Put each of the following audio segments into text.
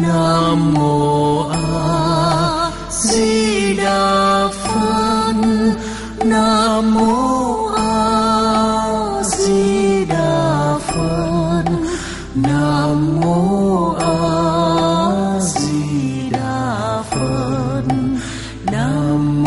Nam Mô A Di Đà Phật. Nam Mô A Di Đà Phật. Nam Mô A Di Đà Phật. Nam Mô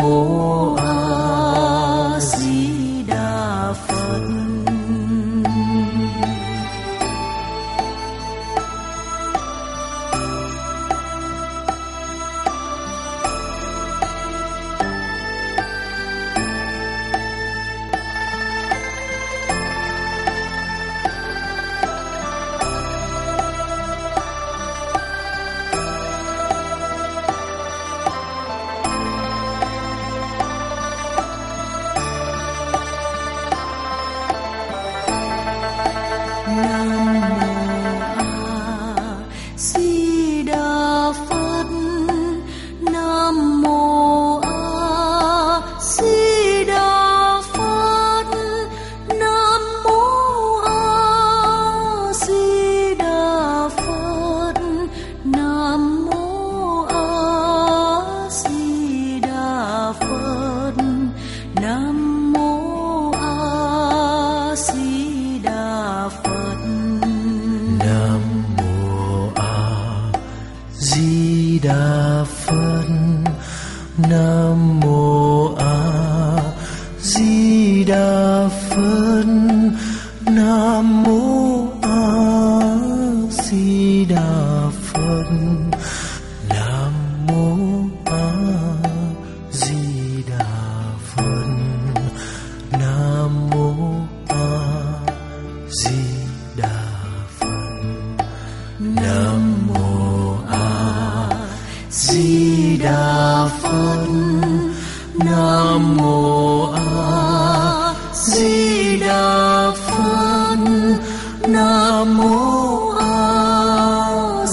A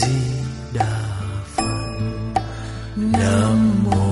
Di Đà Phật.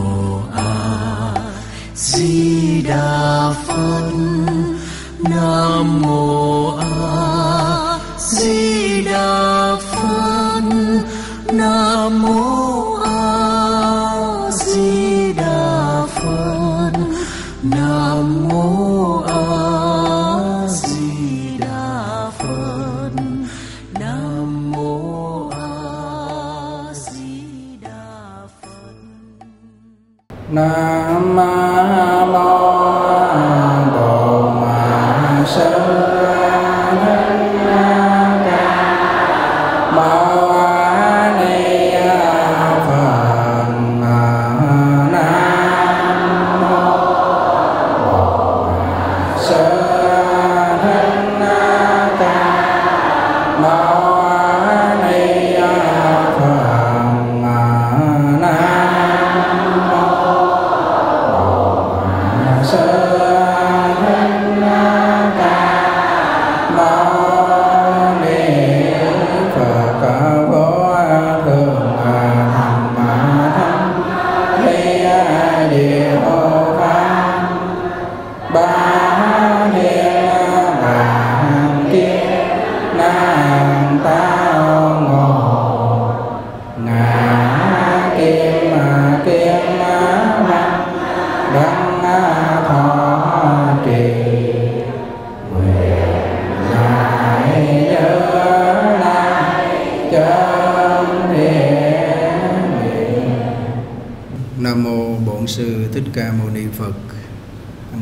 Nam Mô Bổn Sư Thích Ca Mâu Ni Phật.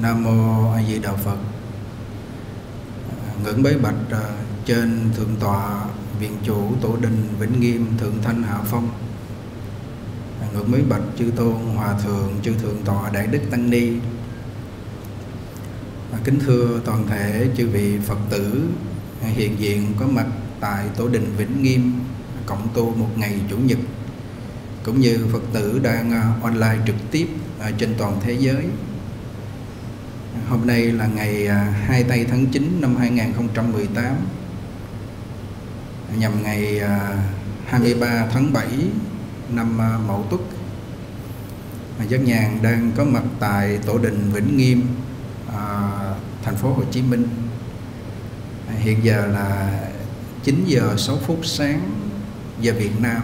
Nam Mô A Di Đà Phật. Ngưỡng bái bạch trên Thượng Tọa Viện Chủ Tổ Đình Vĩnh Nghiêm Thượng Thanh Hạo Phong. Ngưỡng bái bạch Chư Tôn Hòa Thượng Chư Thượng Tọa Đại Đức Tăng Ni. Kính thưa toàn thể chư vị Phật tử hiện diện có mặt tại Tổ Đình Vĩnh Nghiêm cộng tu một ngày Chủ nhật, cũng như Phật tử đang online trực tiếp trên toàn thế giới. Hôm nay là ngày 2 tháng 9 năm 2018, nhằm ngày 23 tháng 7 năm Mậu Tuất. Giác Nhàn đang có mặt tại Tổ Đình Vĩnh Nghiêm, thành phố Hồ Chí Minh. Hiện giờ là 9 giờ 6 phút sáng giờ Việt Nam.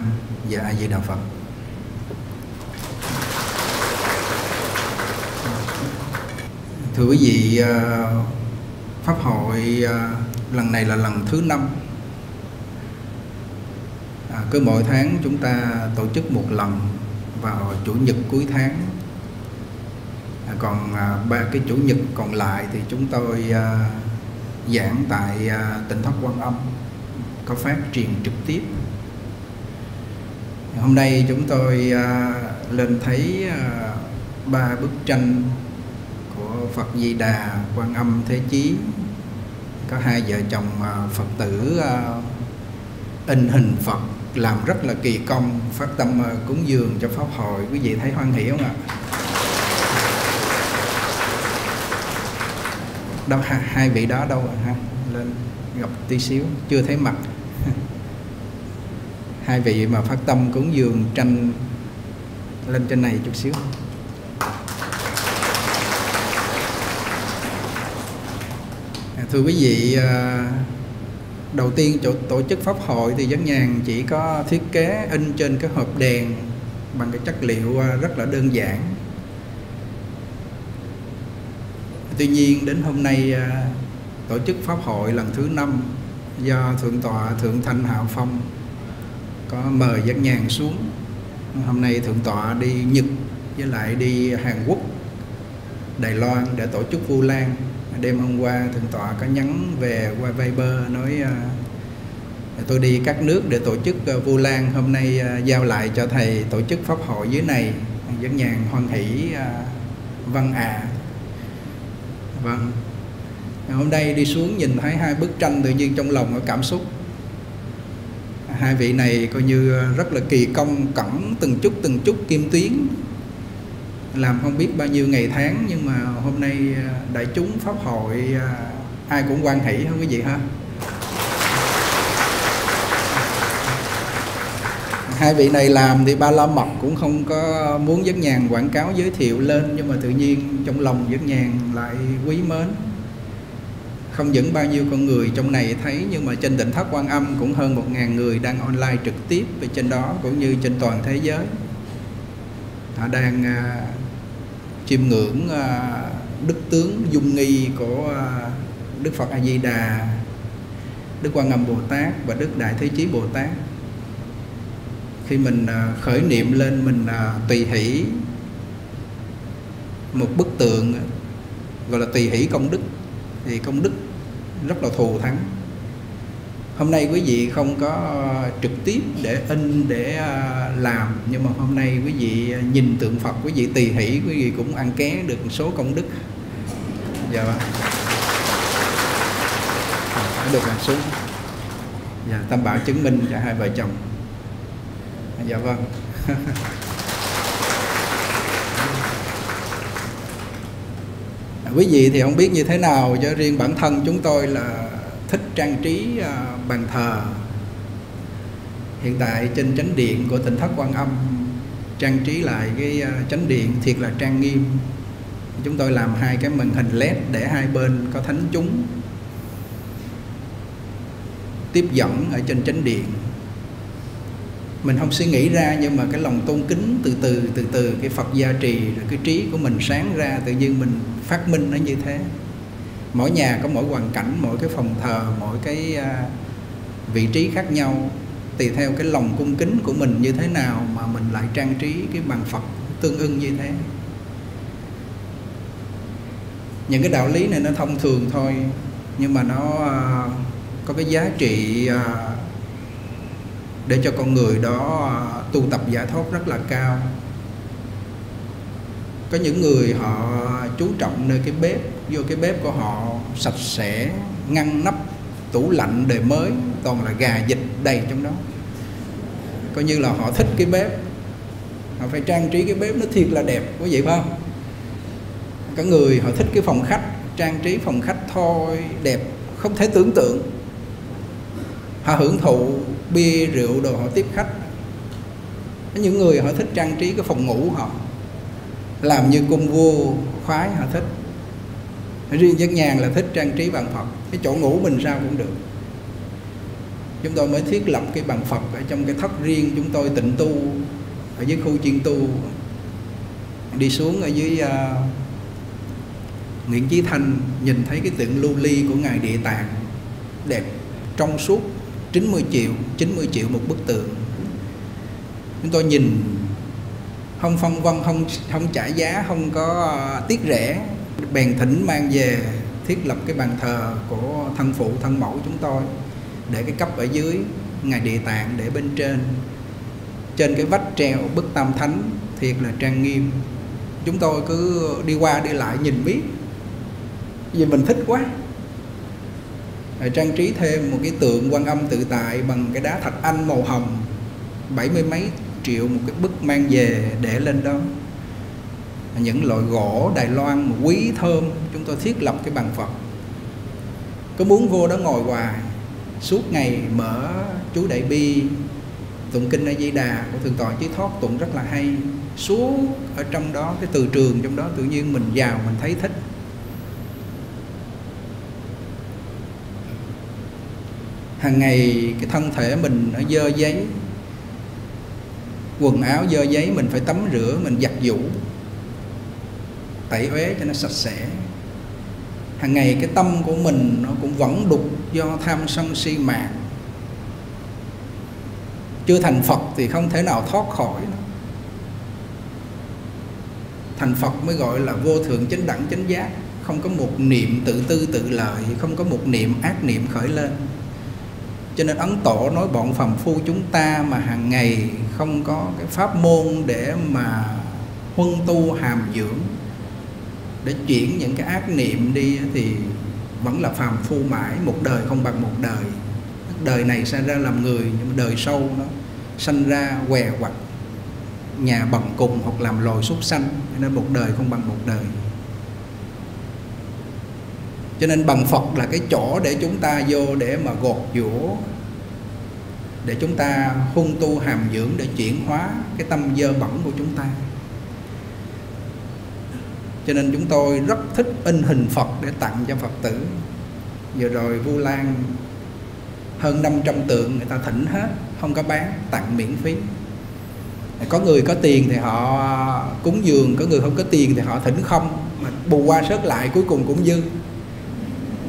Và A Di Đà Phật. Thưa quý vị, Pháp hội lần này là lần thứ 5. Cứ mỗi tháng chúng ta tổ chức một lần vào Chủ nhật cuối tháng. Còn ba cái Chủ nhật còn lại thì chúng tôi giảng tại Tịnh Thất Quan Âm, có phát truyền trực tiếp. Hôm nay chúng tôi lên thấy ba bức tranh của Phật Di Đà, Quan Âm, Thế Chí. Có hai vợ chồng Phật tử in hình Phật làm rất là kỳ công, phát tâm cúng dường cho Pháp hội. Quý vị thấy hoan hỷ không ạ? Đâu, hai vị đó đâu rồi ha? Lên gặp tí xíu, chưa thấy mặt. Hai vị mà phát tâm cúng dường tranh lên trên này chút xíu. Thưa quý vị, đầu tiên tổ chức Pháp hội thì Giác Nhàn chỉ có thiết kế in trên cái hộp đèn bằng cái chất liệu rất là đơn giản. Tuy nhiên đến hôm nay tổ chức Pháp hội lần thứ 5 do Thượng Tọa Thượng Thanh Hạo Phong có mời Giác Nhàn xuống. Hôm nay Thượng Tọa đi Nhật với lại đi Hàn Quốc, Đài Loan để tổ chức Vu Lan. Đêm hôm qua Thượng Tọa có nhắn về qua Viber nói tôi đi các nước để tổ chức Vu Lan, hôm nay giao lại cho thầy tổ chức Pháp hội dưới này. Giác Nhàn hoan hỷ văn ạ. Vâng. Hôm nay đi xuống nhìn thấy hai bức tranh, tự nhiên trong lòng có cảm xúc. Hai vị này coi như rất là kỳ công, cẩn từng chút kim tuyến, làm không biết bao nhiêu ngày tháng. Nhưng mà hôm nay đại chúng Pháp hội ai cũng hoan hỷ không quý vị ha? Hai vị này làm thì Ba La Mật cũng không có muốn Giác Nhàn quảng cáo giới thiệu lên, nhưng mà tự nhiên trong lòng Giác Nhàn lại quý mến. Không những bao nhiêu con người trong này thấy, nhưng mà trên Tịnh Thất Quan Âm cũng hơn 1.000 người đang online trực tiếp về trên đó, cũng như trên toàn thế giới. Họ đang chiêm ngưỡng đức tướng dung nghi của Đức Phật A Di Đà, Đức Quan Âm Bồ Tát và Đức Đại Thế Chí Bồ Tát. Khi mình khởi niệm lên, mình tùy hỷ một bức tượng gọi là tùy hỷ công đức, thì công đức rất là thù thắng. Hôm nay quý vị không có trực tiếp để in để làm, nhưng mà hôm nay quý vị nhìn tượng Phật, quý vị tùy hỷ, quý vị cũng ăn ké được một số công đức. Dạ, được một số. Dạ, Tam Bảo chứng minh cho hai vợ chồng. Dạ vâng. Quý vị thì không biết như thế nào, cho riêng bản thân chúng tôi là thích trang trí bàn thờ. Hiện tại trên chánh điện của Tịnh Thất Quan Âm trang trí lại cái chánh điện thiệt là trang nghiêm. Chúng tôi làm hai cái màn hình LED để hai bên có thánh chúng tiếp dẫn ở trên chánh điện. Mình không suy nghĩ ra, nhưng mà cái lòng tôn kính từ từ cái Phật gia trì, rồi cái trí của mình sáng ra, tự nhiên mình phát minh nó như thế. Mỗi nhà có mỗi hoàn cảnh, mỗi cái phòng thờ, mỗi cái vị trí khác nhau, tùy theo cái lòng cung kính của mình như thế nào mà mình lại trang trí cái bàn Phật tương ưng như thế. Những cái đạo lý này nó thông thường thôi, nhưng mà nó có cái giá trị để cho con người đó tu tập giải thoát rất là cao. Có những người họ chú trọng nơi cái bếp, vô cái bếp của họ sạch sẽ, ngăn nắp, tủ lạnh đời mới, toàn là gà vịt đầy trong đó. Coi như là họ thích cái bếp, họ phải trang trí cái bếp nó thiệt là đẹp, có vậy phải không? Có người họ thích cái phòng khách, trang trí phòng khách thôi đẹp không thể tưởng tượng. Họ hưởng thụ bia rượu đồ họ tiếp khách. Có những người họ thích trang trí cái phòng ngủ họ, làm như cung vua khoái họ thích. Riêng Giác Nhàn là thích trang trí bàn Phật. Cái chỗ ngủ mình sao cũng được. Chúng tôi mới thiết lập cái bàn Phật ở trong cái thất riêng chúng tôi tịnh tu ở dưới khu chuyên tu. Đi xuống ở dưới Nguyễn Chí Thanh, nhìn thấy cái tượng lưu ly của Ngài Địa Tạng đẹp trong suốt 90 triệu một bức tượng. Chúng tôi nhìn không phong vân, không trả giá, không có tiết rẻ, bèn thỉnh mang về thiết lập cái bàn thờ của thân phụ thân mẫu chúng tôi, để cái cấp ở dưới Ngài Địa Tạng, để bên trên, trên cái vách treo bức Tam Thánh thiệt là trang nghiêm. Chúng tôi cứ đi qua đi lại nhìn biết, vì mình thích quá. Rồi trang trí thêm một cái tượng Quan Âm Tự Tại bằng cái đá thạch anh màu hồng, 70 mấy triệu một cái bức mang về để lên đó. Những loại gỗ Đài Loan quý thơm, chúng tôi thiết lập cái bàn Phật. Cứ muốn vô đó ngồi hoài, suốt ngày mở Chú Đại Bi, tụng Kinh A Di Đà của Thượng Tọa Chí Thót, tụng rất là hay. Suốt ở trong đó, cái từ trường trong đó tự nhiên mình vào mình thấy thích. Hàng ngày cái thân thể mình nó dơ giấy, quần áo dơ giấy mình phải tắm rửa, mình giặt giũ, tẩy uế cho nó sạch sẽ. Hàng ngày cái tâm của mình nó cũng vẫn đục do tham sân si mạn. Chưa thành Phật thì không thể nào thoát khỏi nó. Thành Phật mới gọi là vô thượng chánh đẳng chánh giác, không có một niệm tự tư tự lợi, không có một niệm ác niệm khởi lên. Cho nên Ấn Tổ nói bọn phàm phu chúng ta mà hàng ngày không có cái pháp môn để mà huân tu hàm dưỡng, để chuyển những cái ác niệm đi, thì vẫn là phàm phu mãi, một đời không bằng một đời. Đời này sanh ra làm người, nhưng mà đời sau nó sanh ra què quặt, nhà bần cùng hoặc làm loài súc sanh, nên một đời không bằng một đời. Cho nên bằng Phật là cái chỗ để chúng ta vô để mà gột giũa, để chúng ta huân tu hàm dưỡng, để chuyển hóa cái tâm dơ bẩn của chúng ta. Cho nên chúng tôi rất thích in hình Phật để tặng cho Phật tử. Vừa rồi Vu Lan hơn 500 tượng người ta thỉnh hết, không có bán, tặng miễn phí. Có người có tiền thì họ cúng dường, có người không có tiền thì họ thỉnh không, mà bù qua sớt lại cuối cùng cũng dư.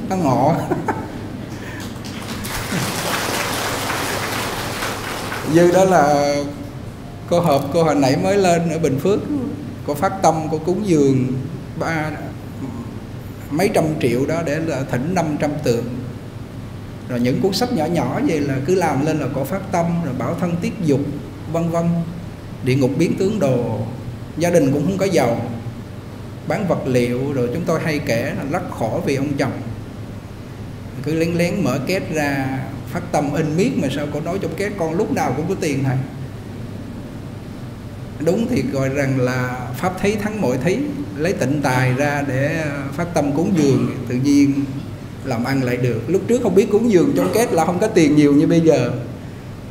Nó ngộ. Dư đó là cô hộp cô hồi nãy mới lên ở Bình Phước, cô phát tâm cô cúng dường mấy trăm triệu đó để là thỉnh 500 tượng. Rồi những cuốn sách nhỏ nhỏ vậy là cứ làm lên là cô phát tâm, rồi bảo thân tiết dục vân vân, địa ngục biến tướng đồ. Gia đình cũng không có giàu, bán vật liệu. Rồi chúng tôi hay kể là rất khổ vì ông chồng, cứ lén lén mở két ra phát tâm in miết, mà sao cô nói trong két con lúc nào cũng có tiền thầy. Đúng thì gọi rằng là pháp thí thắng mọi thí, lấy tịnh tài ra để phát tâm cúng dường, tự nhiên làm ăn lại được. Lúc trước không biết cúng dường trong kết là không có tiền nhiều như bây giờ.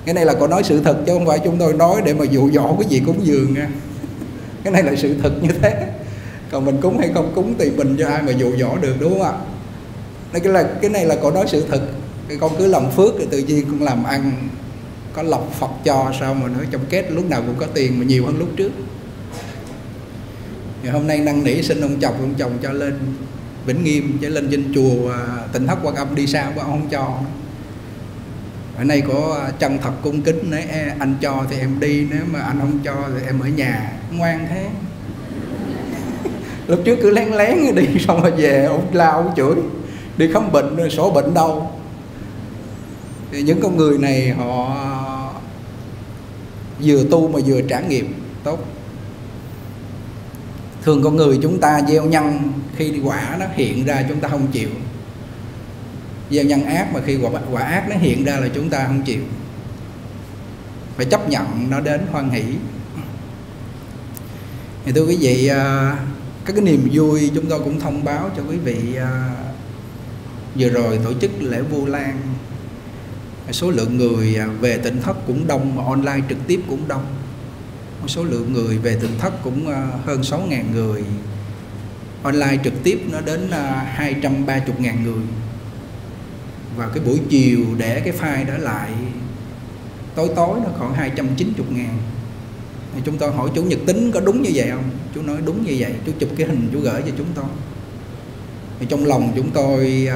Cái này là cô nói sự thật chứ không phải chúng tôi nói để mà dụ dỗ cái gì cúng dường nha. Cái này là sự thật như thế. Còn mình cúng hay không cúng tùy mình, cho ai mà dụ dỗ được, đúng không ạ? Cái này là cô nói sự thật. Con cứ làm phước rồi tự nhiên con làm ăn, có lọc Phật cho sao mà nói trong kết lúc nào cũng có tiền mà nhiều hơn lúc trước. Rồi hôm nay năn nỉ xin ông chồng cho lên Vĩnh Nghiêm, cho lên trên chùa Tịnh Thất Quan Âm đi xa quá, ông không cho. Ở nay có chân thật cung kính, nói anh cho thì em đi, nếu mà anh không cho thì em ở nhà. Ngoan thế. Lúc trước cứ lén lén đi xong rồi về, ông la ông chửi, đi khám bệnh rồi sổ bệnh đâu. Thì những con người này họ vừa tu mà vừa trải nghiệm tốt. Thường con người chúng ta gieo nhân, khi quả nó hiện ra chúng ta không chịu. Gieo nhân ác mà khi quả ác nó hiện ra là chúng ta không chịu. Phải chấp nhận nó đến hoan hỷ. Thì thưa quý vị, các cái niềm vui chúng tôi cũng thông báo cho quý vị. Vừa rồi tổ chức lễ Vu Lan, số lượng người về Tịnh Thất cũng đông, mà online trực tiếp cũng đông. Số lượng người về Tịnh Thất cũng hơn 6.000 người, online trực tiếp nó đến 230.000 người. Và cái buổi chiều để cái file đó lại, tối nó khoảng 290.000. Chúng tôi hỏi chú Nhật Tính có đúng như vậy không? Chú nói đúng như vậy, chú chụp cái hình chú gửi cho chúng tôi. Trong lòng chúng tôi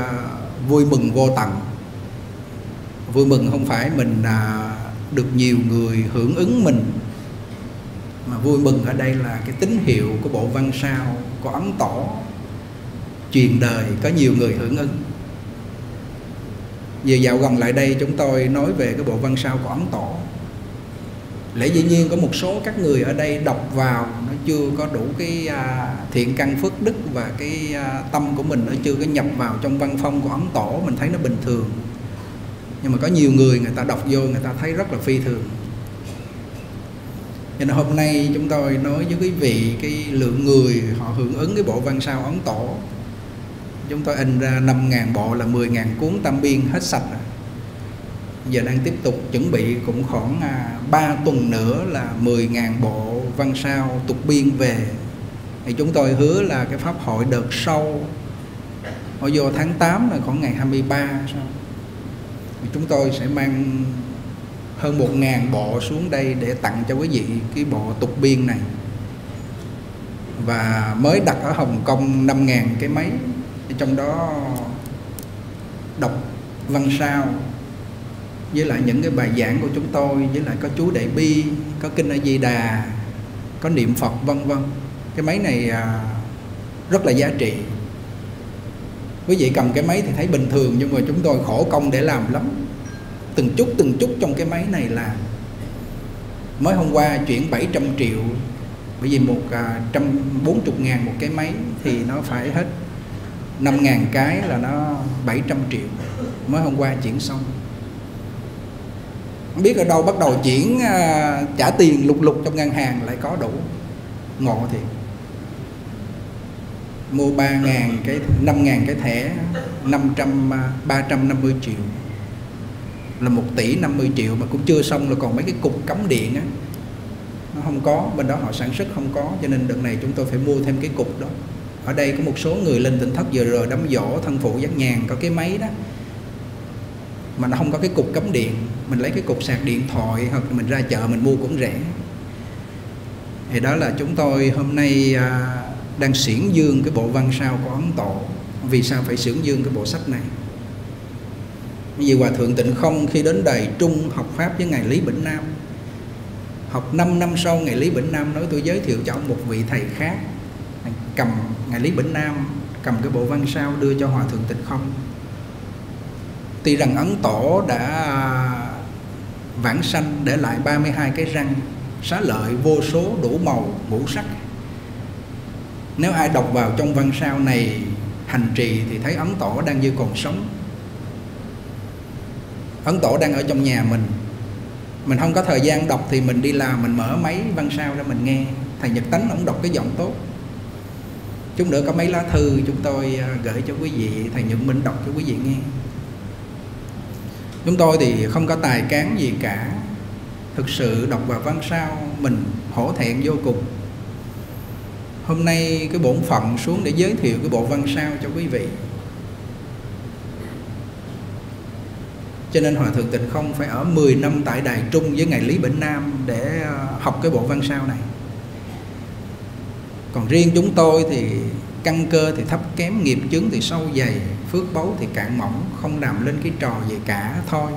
vui mừng vô tận. Vui mừng không phải mình được nhiều người hưởng ứng mình, mà vui mừng ở đây là cái tín hiệu của bộ văn sao, của Ấn Tổ truyền đời, có nhiều người hưởng ứng. Về dạo gần lại đây chúng tôi nói về cái bộ văn sao của Ấn Tổ. Lẽ dĩ nhiên có một số các người ở đây đọc vào nó chưa có đủ cái thiện căn phước đức, và cái tâm của mình nó chưa có nhập vào trong văn phong của Ấn Tổ, mình thấy nó bình thường. Nhưng mà có nhiều người người ta đọc vô người ta thấy rất là phi thường. Cho nên hôm nay chúng tôi nói với quý vị cái lượng người họ hưởng ứng cái bộ văn sao Ấn Tổ. Chúng tôi in ra 5.000 bộ là 10.000 cuốn tam biên hết sạch rồi. Giờ đang tiếp tục chuẩn bị cũng khoảng 3 tuần nữa là 10.000 bộ văn sao tục biên về. Thì chúng tôi hứa là cái pháp hội đợt sau, họ vô tháng 8 là khoảng ngày 23 sau, chúng tôi sẽ mang hơn 1.000 bộ xuống đây để tặng cho quý vị cái bộ tục biên này. Và mới đặt ở Hồng Kông 5.000 cái máy, trong đó đọc văn sao với lại những cái bài giảng của chúng tôi, với lại có chú Đại Bi, có kinh A Di Đà, có niệm Phật vân vân. Cái máy này rất là giá trị. Quý vị cầm cái máy thì thấy bình thường, nhưng mà chúng tôi khổ công để làm lắm. Từng chút trong cái máy này là mới hôm qua chuyển 700 triệu. Bởi vì 140.000 một cái máy thì nó phải hết 5.000 cái là nó 700 triệu. Mới hôm qua chuyển xong. Không biết ở đâu bắt đầu chuyển, trả tiền lục trong ngân hàng lại có đủ. Ngộ thiệt. Mua 3.000 cái, 5.000 cái thẻ, 350 triệu là 1 tỷ 50 triệu, mà cũng chưa xong là còn mấy cái cục cắm điện á, nó không có, bên đó họ sản xuất không có, cho nên đợt này chúng tôi phải mua thêm cái cục đó. Ở đây có một số người lên Tịnh Thất vừa rồi đám giỗ thân phụ Giác Nhàn có cái máy đó, mà nó không có cái cục cắm điện, mình lấy cái cục sạc điện thoại hoặc mình ra chợ mình mua cũng rẻ. Thì đó là chúng tôi hôm nay đang xuyển dương cái bộ văn sao của Ấn Tổ. Vì sao phải xuyển dương cái bộ sách này? Vì Hòa Thượng Tịnh Không khi đến Đài Trung học Pháp với Ngài Lý Bỉnh Nam, học 5 năm sau, Ngài Lý Bỉnh Nam nói tôi giới thiệu cho ông một vị thầy khác. Cầm Ngài Lý Bỉnh Nam cầm cái bộ văn sao đưa cho Hòa Thượng Tịnh Không. Tuy rằng Ấn Tổ đã vãng sanh để lại 32 cái răng, xá lợi vô số đủ màu ngũ sắc. Nếu ai đọc vào trong văn sao này hành trì thì thấy Ấn Tổ đang như còn sống. Ấn Tổ đang ở trong nhà mình. Mình không có thời gian đọc thì mình đi làm, mình mở máy văn sao ra mình nghe. Thầy Nhật Tính ông đọc cái giọng tốt. Chút nữa có mấy lá thư chúng tôi gửi cho quý vị, thầy Nhật Minh đọc cho quý vị nghe. Chúng tôi thì không có tài cán gì cả. Thực sự đọc vào văn sao mình hổ thẹn vô cùng. Hôm nay cái bổn phận xuống để giới thiệu cái bộ văn sao cho quý vị. Cho nên Hòa Thượng Tịnh Không phải ở 10 năm tại Đài Trung với Ngài Lý Bỉnh Nam để học cái bộ văn sao này. Còn riêng chúng tôi thì căn cơ thì thấp kém, nghiệp chướng thì sâu dày, phước báu thì cạn mỏng, không làm lên cái trò gì cả thôi.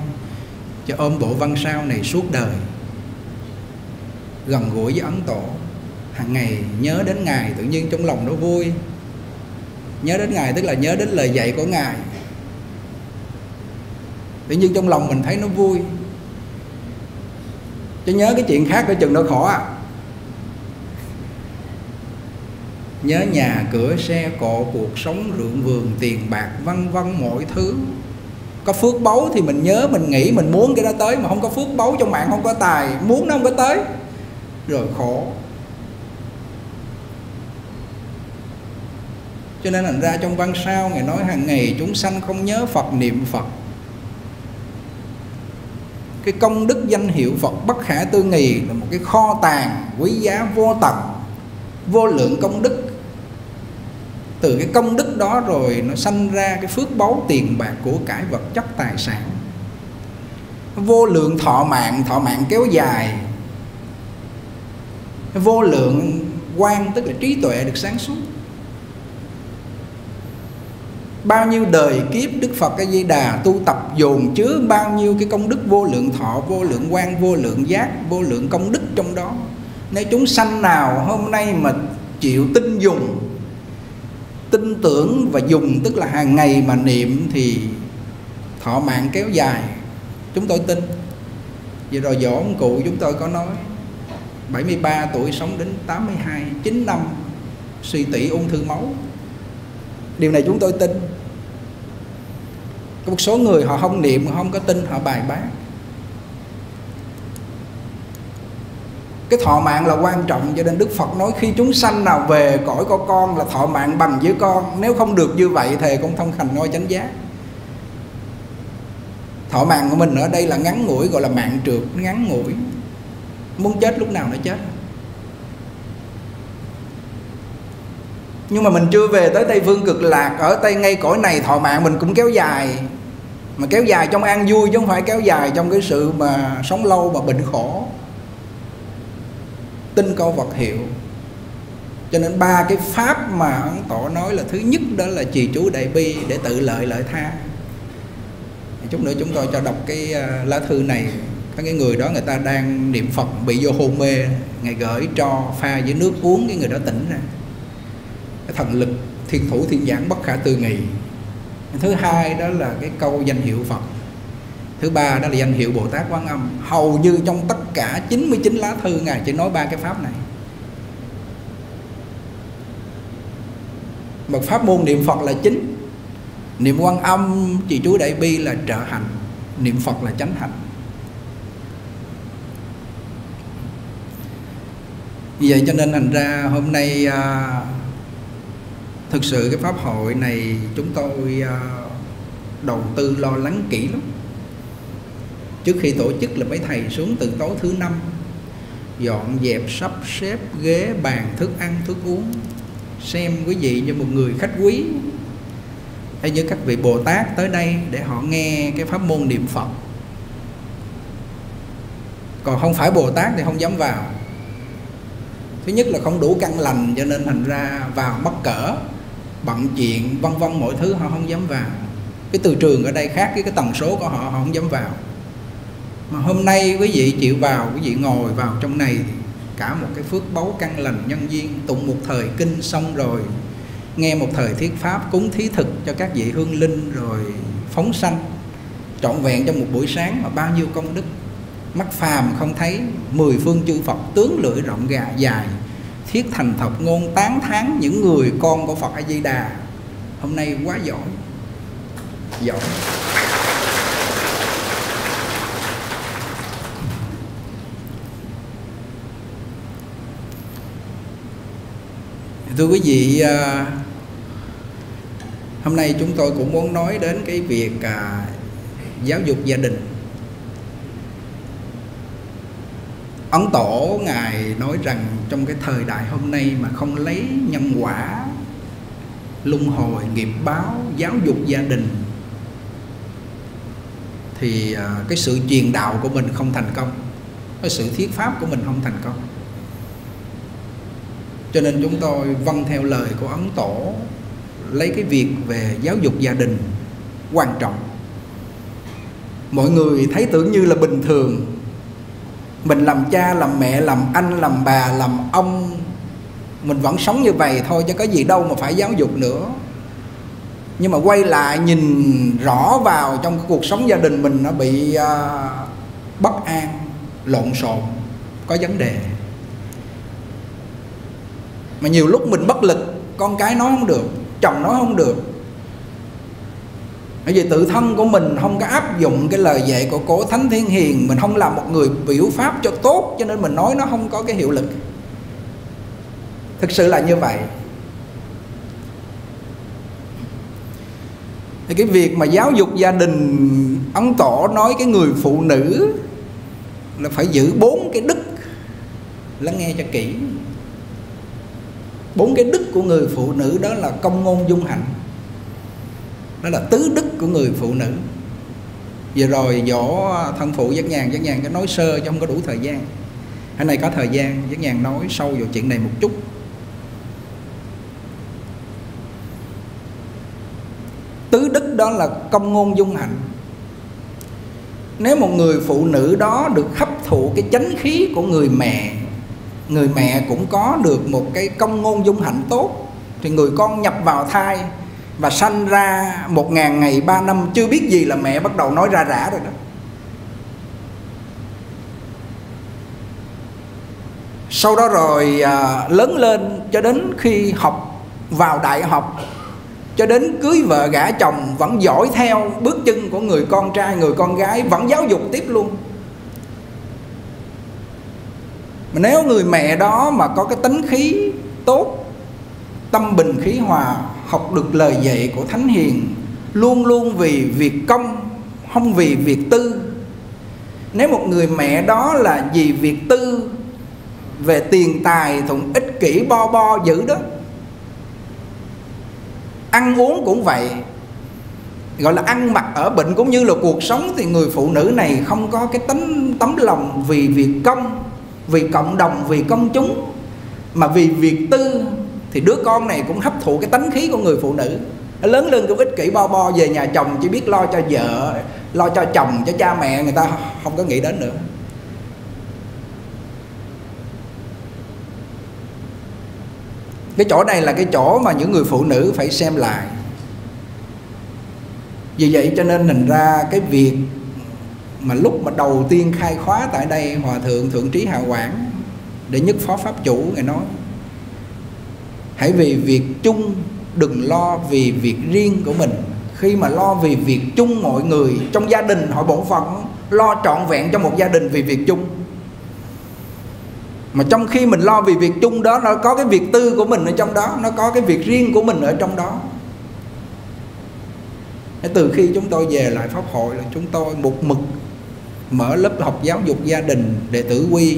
cho ôm bộ văn sao này suốt đời, gần gũi với Ấn Tổ. Hàng ngày nhớ đến Ngài, tự nhiên trong lòng nó vui. Nhớ đến Ngài tức là nhớ đến lời dạy của Ngài, tự nhiên trong lòng mình thấy nó vui. Chứ nhớ cái chuyện khác ở chừng nó khổ à. Nhớ nhà cửa xe cộ, cuộc sống rượng vườn, tiền bạc vân vân mọi thứ. Có phước báu thì mình nhớ, mình nghĩ, mình muốn cái đó tới. Mà không có phước báu trong mạng, không có tài, muốn nó không có tới, rồi khổ. Cho nên thành ra trong văn sao Ngài nói hàng ngày chúng sanh không nhớ Phật niệm Phật, cái công đức danh hiệu Phật bất khả tư nghì là một cái kho tàng quý giá vô tận, vô lượng công đức. Từ cái công đức đó rồi nó sanh ra cái phước báu tiền bạc của cải vật chất tài sản, vô lượng thọ mạng kéo dài, vô lượng quang tức là trí tuệ được sáng suốt. Bao nhiêu đời kiếp Đức Phật A Di Đà tu tập dồn chứa bao nhiêu cái công đức vô lượng thọ, vô lượng quang, vô lượng giác, vô lượng công đức trong đó. Nếu chúng sanh nào hôm nay mà chịu tin dùng, tin tưởng và dùng tức là hàng ngày mà niệm thì thọ mạng kéo dài. Chúng tôi tin. Vừa rồi dỗ ông cụ chúng tôi có nói 73 tuổi sống đến 82, 9 năm suy tỉ ung thư máu. Điều này chúng tôi tin. Có một số người họ không niệm, họ không có tin, họ bài bác. Cái thọ mạng là quan trọng, cho nên Đức Phật nói khi chúng sanh nào về cõi của con là thọ mạng bằng với con. Nếu không được như vậy thì cũng không thành ngôi chánh giác. Thọ mạng của mình ở đây là ngắn ngủi, gọi là mạng trượt, ngắn ngủi. Muốn chết lúc nào nó chết. Nhưng mà mình chưa về tới Tây Phương Cực Lạc, ở Tây ngay cõi này thọ mạng mình cũng kéo dài. Mà kéo dài trong an vui chứ không phải kéo dài trong cái sự mà sống lâu mà bệnh khổ. Tin câu Phật hiệu. Cho nên ba cái pháp mà Ấn Tổ nói là thứ nhất đó là trì chú đại bi để tự lợi lợi tha. Chút nữa chúng tôi cho đọc cái lá thư này. Có cái người đó người ta đang niệm Phật bị vô hôn mê, Ngài gửi cho pha với nước uống cái người đó tỉnh ra. Cái thần lực thiên thủ thiên giảng bất khả tư nghị. Thứ hai đó là cái câu danh hiệu Phật. Thứ ba đó là danh hiệu Bồ Tát Quan Âm. Hầu như trong tất cả 99 lá thư Ngài chỉ nói ba cái pháp này. Mà pháp môn niệm Phật là chính. Niệm Quan Âm trì chú đại bi là trợ hành, niệm Phật là chánh hành. Vì vậy cho nên thành ra hôm nay thực sự cái pháp hội này chúng tôi đầu tư lo lắng kỹ lắm. Trước khi tổ chức là mấy thầy xuống từ tối thứ năm dọn dẹp, sắp xếp ghế bàn, thức ăn thức uống, xem quý vị như một người khách quý hay như các vị Bồ Tát tới đây để họ nghe cái pháp môn niệm Phật. Còn không phải Bồ Tát thì không dám vào. Thứ nhất là không đủ căn lành, cho nên thành ra vào mắc cỡ, bận chuyện vân vân mọi thứ họ không dám vào. Cái từ trường ở đây khác với cái tần số của họ, họ không dám vào. Mà hôm nay quý vị chịu vào, quý vị ngồi vào trong này, cả một cái phước báu căn lành nhân duyên. Tụng một thời kinh xong rồi nghe một thời thuyết pháp, cúng thí thực cho các vị hương linh, rồi phóng sanh trọn vẹn trong một buổi sáng mà bao nhiêu công đức. Mắt phàm không thấy, mười phương chư Phật tướng lưỡi rộng gà dài, thiết thành thập ngôn tán thán những người con của Phật A Di Đà. Hôm nay quá giỏi. Giỏi. Thưa quý vị, hôm nay chúng tôi cũng muốn nói đến cái việc giáo dục gia đình. Ấn Tổ Ngài nói rằng trong cái thời đại hôm nay mà không lấy nhân quả, luân hồi, nghiệp báo, giáo dục gia đình thì cái sự truyền đạo của mình không thành công, cái sự thuyết pháp của mình không thành công. Cho nên chúng tôi vâng theo lời của Ấn Tổ, lấy cái việc về giáo dục gia đình quan trọng. Mọi người thấy tưởng như là bình thường. Mình làm cha, làm mẹ, làm anh, làm bà, làm ông, mình vẫn sống như vậy thôi, chứ có gì đâu mà phải giáo dục nữa. Nhưng mà quay lại nhìn rõ vào trong cái cuộc sống gia đình mình, nó bị bất an, lộn xộn, có vấn đề. Mà nhiều lúc mình bất lực, con cái nói không được, chồng nói không được, bởi vì tự thân của mình không có áp dụng cái lời dạy của cổ Thánh Thiên Hiền, mình không làm một người biểu pháp cho tốt, cho nên mình nói nó không có cái hiệu lực. Thực sự là như vậy. Thì cái việc mà giáo dục gia đình, Ấn Tổ nói cái người phụ nữ là phải giữ 4 cái đức. Lắng nghe cho kỹ. 4 cái đức của người phụ nữ đó là công ngôn dung hạnh. Đó là tứ đức của người phụ nữ. Vừa rồi dỗ thân phụ Giác Nhàn cái nói sơ chứ không có đủ thời gian. Hôm nay có thời gian, Giác Nhàn nói sâu vào chuyện này một chút. Tứ đức đó là công ngôn dung hạnh. Nếu một người phụ nữ đó được hấp thụ cái chánh khí của người mẹ, người mẹ cũng có được một cái công ngôn dung hạnh tốt, thì người con nhập vào thai và sanh ra 1000 ngày 3 năm chưa biết gì là mẹ bắt đầu nói ra rã rồi đó. Sau đó rồi lớn lên cho đến khi học vào đại học, cho đến cưới vợ gả chồng, vẫn dõi theo bước chân của người con trai, người con gái, vẫn giáo dục tiếp luôn. Mà nếu người mẹ đó mà có cái tính khí tốt, tâm bình khí hòa, học được lời dạy của Thánh Hiền, luôn luôn vì việc công, không vì việc tư. Nếu một người mẹ đó là vì việc tư, về tiền tài, thuận ích kỷ bo bo dữ đó, ăn uống cũng vậy, gọi là ăn mặc ở bệnh cũng như là cuộc sống, thì người phụ nữ này không có cái tấm lòng vì việc công, vì cộng đồng, vì công chúng, mà vì việc tư, thì đứa con này cũng hấp thụ cái tánh khí của người phụ nữ. Lớn lên cũng ích kỷ bo bo, về nhà chồng chỉ biết lo cho vợ, lo cho chồng, cho cha mẹ, người ta không có nghĩ đến nữa. Cái chỗ này là cái chỗ mà những người phụ nữ phải xem lại. Vì vậy cho nên thành ra cái việc mà lúc mà đầu tiên khai khóa tại đây, Hòa Thượng Thượng Trí Hà Quảng, Đệ Nhất Phó Pháp Chủ, Ngài nói: hãy vì việc chung, đừng lo vì việc riêng của mình. Khi mà lo vì việc chung, mọi người trong gia đình hội bổn phận lo trọn vẹn cho một gia đình vì việc chung. Mà trong khi mình lo vì việc chung đó, nó có cái việc tư của mình ở trong đó, nó có cái việc riêng của mình ở trong đó. Từ khi chúng tôi về lại Pháp hội là chúng tôi một mực mở lớp học giáo dục gia đình, Đệ Tử Quy,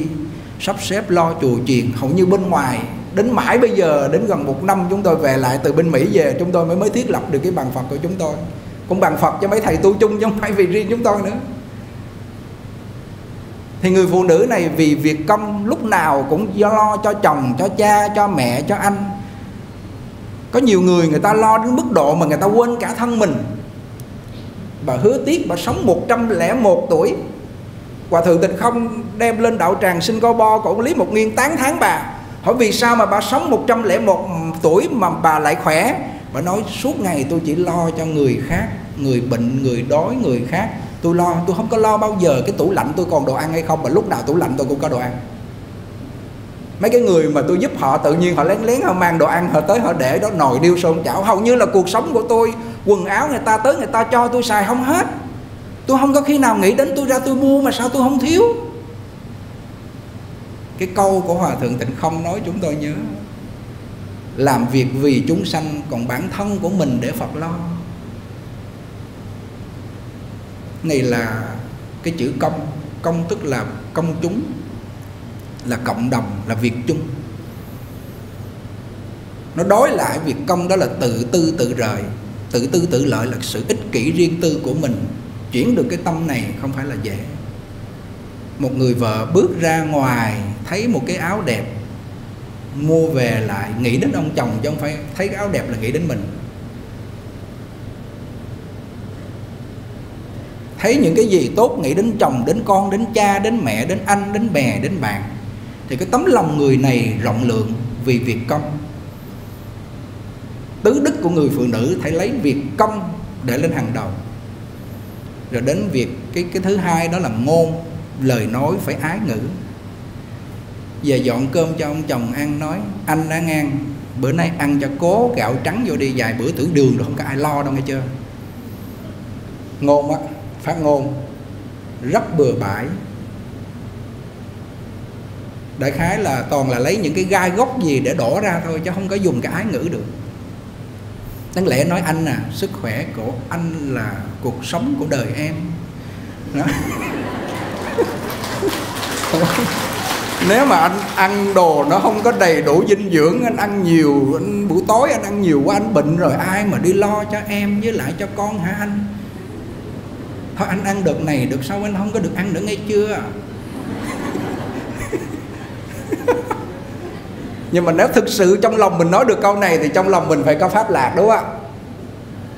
sắp xếp lo chùa chiền hầu như bên ngoài. Đến mãi bây giờ, đến gần 1 năm chúng tôi về lại từ bên Mỹ về, chúng tôi mới thiết lập được cái bàn Phật của chúng tôi. Cũng bàn Phật cho mấy thầy tu chung chứ không phải vì riêng chúng tôi nữa. Thì người phụ nữ này vì việc công, lúc nào cũng lo cho chồng, cho cha, cho mẹ, cho anh. Có nhiều người, người ta lo đến mức độ mà người ta quên cả thân mình. Bà Hứa Tiếc, bà sống 101 tuổi. Hòa Thượng Tịnh Không đem lên đạo tràng Singapore, cổ lý một nghiên tán tháng bà, hỏi vì sao mà bà sống 101 tuổi mà bà lại khỏe. Bà nói suốt ngày tôi chỉ lo cho người khác, người bệnh, người đói, người khác. Tôi lo, tôi không có lo bao giờ cái tủ lạnh tôi còn đồ ăn hay không, mà lúc nào tủ lạnh tôi cũng có đồ ăn. Mấy cái người mà tôi giúp họ tự nhiên họ lén lén họ mang đồ ăn, họ tới họ để đó, nồi điêu xôn chảo. Hầu như là cuộc sống của tôi, quần áo người ta tới người ta cho tôi xài không hết. Tôi không có khi nào nghĩ đến tôi ra tôi mua mà sao tôi không thiếu. Cái câu của Hòa Thượng Tịnh Không nói chúng tôi nhớ: làm việc vì chúng sanh, còn bản thân của mình để Phật lo. Này là cái chữ công. Công tức là công chúng, là cộng đồng, là việc chung. Nó đối lại việc công đó là tự tư tự rời. Tự tư tự lợi là sự ích kỷ riêng tư của mình. Chuyển được cái tâm này không phải là dễ. Một người vợ bước ra ngoài thấy một cái áo đẹp, mua về lại nghĩ đến ông chồng, chứ không phải thấy cái áo đẹp là nghĩ đến mình. thấy những cái gì tốt nghĩ đến chồng, đến con, đến cha, đến mẹ, đến anh, đến bè, đến bạn. Thì cái tấm lòng người này rộng lượng vì việc công. Tứ đức của người phụ nữ phải lấy việc công để lên hàng đầu. Rồi đến việc cái thứ hai đó là ngôn, lời nói phải ái ngữ. Về dọn cơm cho ông chồng ăn, nói anh đã ngang, bữa nay ăn cho cố gạo trắng vô đi, vài bữa tưởng đường rồi không có ai lo đâu nghe chưa. Ngôn á, phát ngôn rất bừa bãi. Đại khái là toàn là lấy những cái gai góc gì để đổ ra thôi, chứ không có dùng cái ái ngữ được. Đáng lẽ nói anh à, sức khỏe của anh là cuộc sống của đời em. Đó. Nếu mà anh ăn đồ nó không có đầy đủ dinh dưỡng, anh ăn nhiều, anh buổi tối anh ăn nhiều quá anh bệnh rồi, ai mà đi lo cho em với lại cho con hả anh? Thôi anh ăn được này được sau, anh không có được ăn nữa nghe chưa. Nhưng mà nếu thực sự trong lòng mình nói được câu này thì trong lòng mình phải có pháp lạc, đúng không ạ?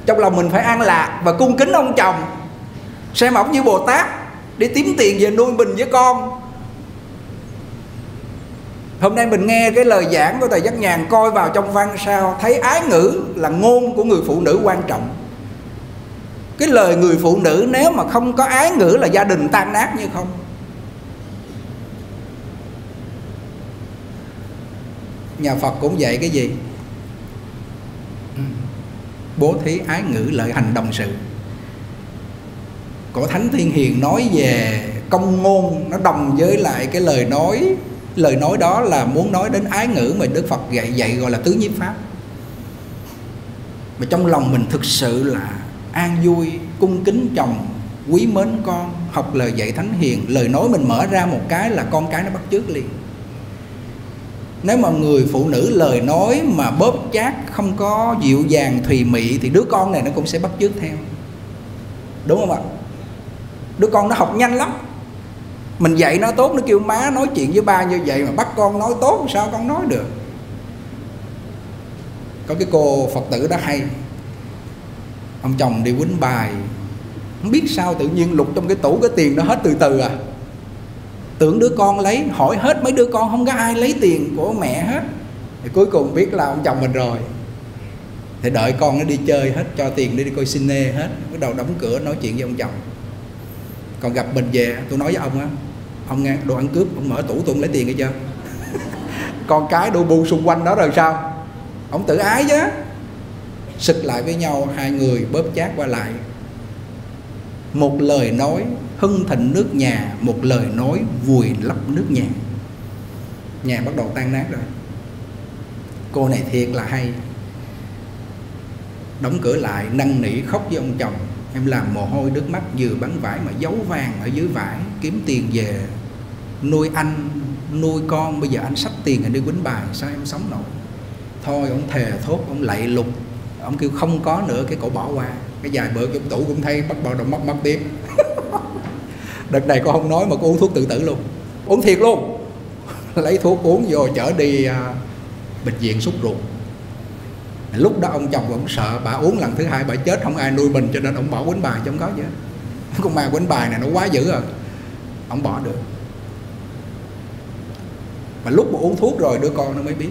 Trong lòng mình phải an lạc và cung kính ông chồng, xem ổng như Bồ Tát, đi kiếm tiền về nuôi mình với con. Hôm nay mình nghe cái lời giảng của Thầy Giác Nhàn, coi vào trong văn sao, thấy ái ngữ là ngôn của người phụ nữ quan trọng. Cái lời người phụ nữ nếu mà không có ái ngữ là gia đình tan nát như không. Nhà Phật cũng dạy cái gì? Bố thí, ái ngữ, lợi hành, đồng sự. Cổ Thánh Thiên Hiền nói về công ngôn, nó đồng với lại cái lời nói. Lời nói đó là muốn nói đến ái ngữ mà Đức Phật dạy gọi là tứ nhiếp pháp. Mà trong lòng mình thực sự là an vui, cung kính chồng, quý mến con, học lời dạy Thánh Hiền. Lời nói mình mở ra một cái là con cái nó bắt chước liền. Nếu mà người phụ nữ lời nói mà bóp chát, không có dịu dàng, thùy mị thì đứa con này nó cũng sẽ bắt chước theo. Đúng không ạ? Đứa con nó học nhanh lắm. Mình dạy nó tốt, nó kêu má nói chuyện với ba như vậy, mà bắt con nói tốt sao con nói được. Có cái cô Phật tử đó hay. Ông chồng đi quýnh bài, không biết sao tự nhiên lục trong cái tủ cái tiền nó hết từ từ à. Tưởng đứa con lấy, hỏi hết mấy đứa con không có ai lấy tiền của mẹ hết. Thì cuối cùng biết là ông chồng mình rồi. Thì đợi con nó đi chơi hết, cho tiền đi coi cine hết, bắt đầu đóng cửa nói chuyện với ông chồng. Còn gặp mình về, tôi nói với ông á, ông nghe đồ ăn cướp, ông mở tủ tôi không lấy tiền nghe chưa. Con cái đu bu xung quanh đó rồi sao, ông tự ái chứ. Sực lại với nhau, hai người bóp chát qua lại. Một lời nói hưng thịnh nước nhà, một lời nói vùi lấp nước nhà. Nhà bắt đầu tan nát rồi. Cô này thiệt là hay. Đóng cửa lại, năn nỉ khóc với ông chồng. Em làm mồ hôi nước mắt vừa bắn vải mà giấu vàng ở dưới vải, kiếm tiền về nuôi anh, nuôi con. Bây giờ anh sắp tiền anh đi quýnh bài, sao em sống nổi. Thôi ông thề thốt, ông lạy lục. Ông kêu không có nữa, cái cổ bỏ qua. Cái vài bữa trong tủ cũng thấy, bắt đầu mất tiếp. Đợt này cô không nói mà cô uống thuốc tự tử luôn. Uống thiệt luôn. Lấy thuốc uống vô chở đi bệnh viện sốt ruột. Lúc đó ông chồng cũng sợ, bà uống lần thứ hai bà chết không ai nuôi mình, cho nên ông bỏ quýnh bài chứ không có chứ. Con ma quýnh bài này nó quá dữ rồi, ông bỏ được. Mà lúc mà uống thuốc rồi đứa con nó mới biết.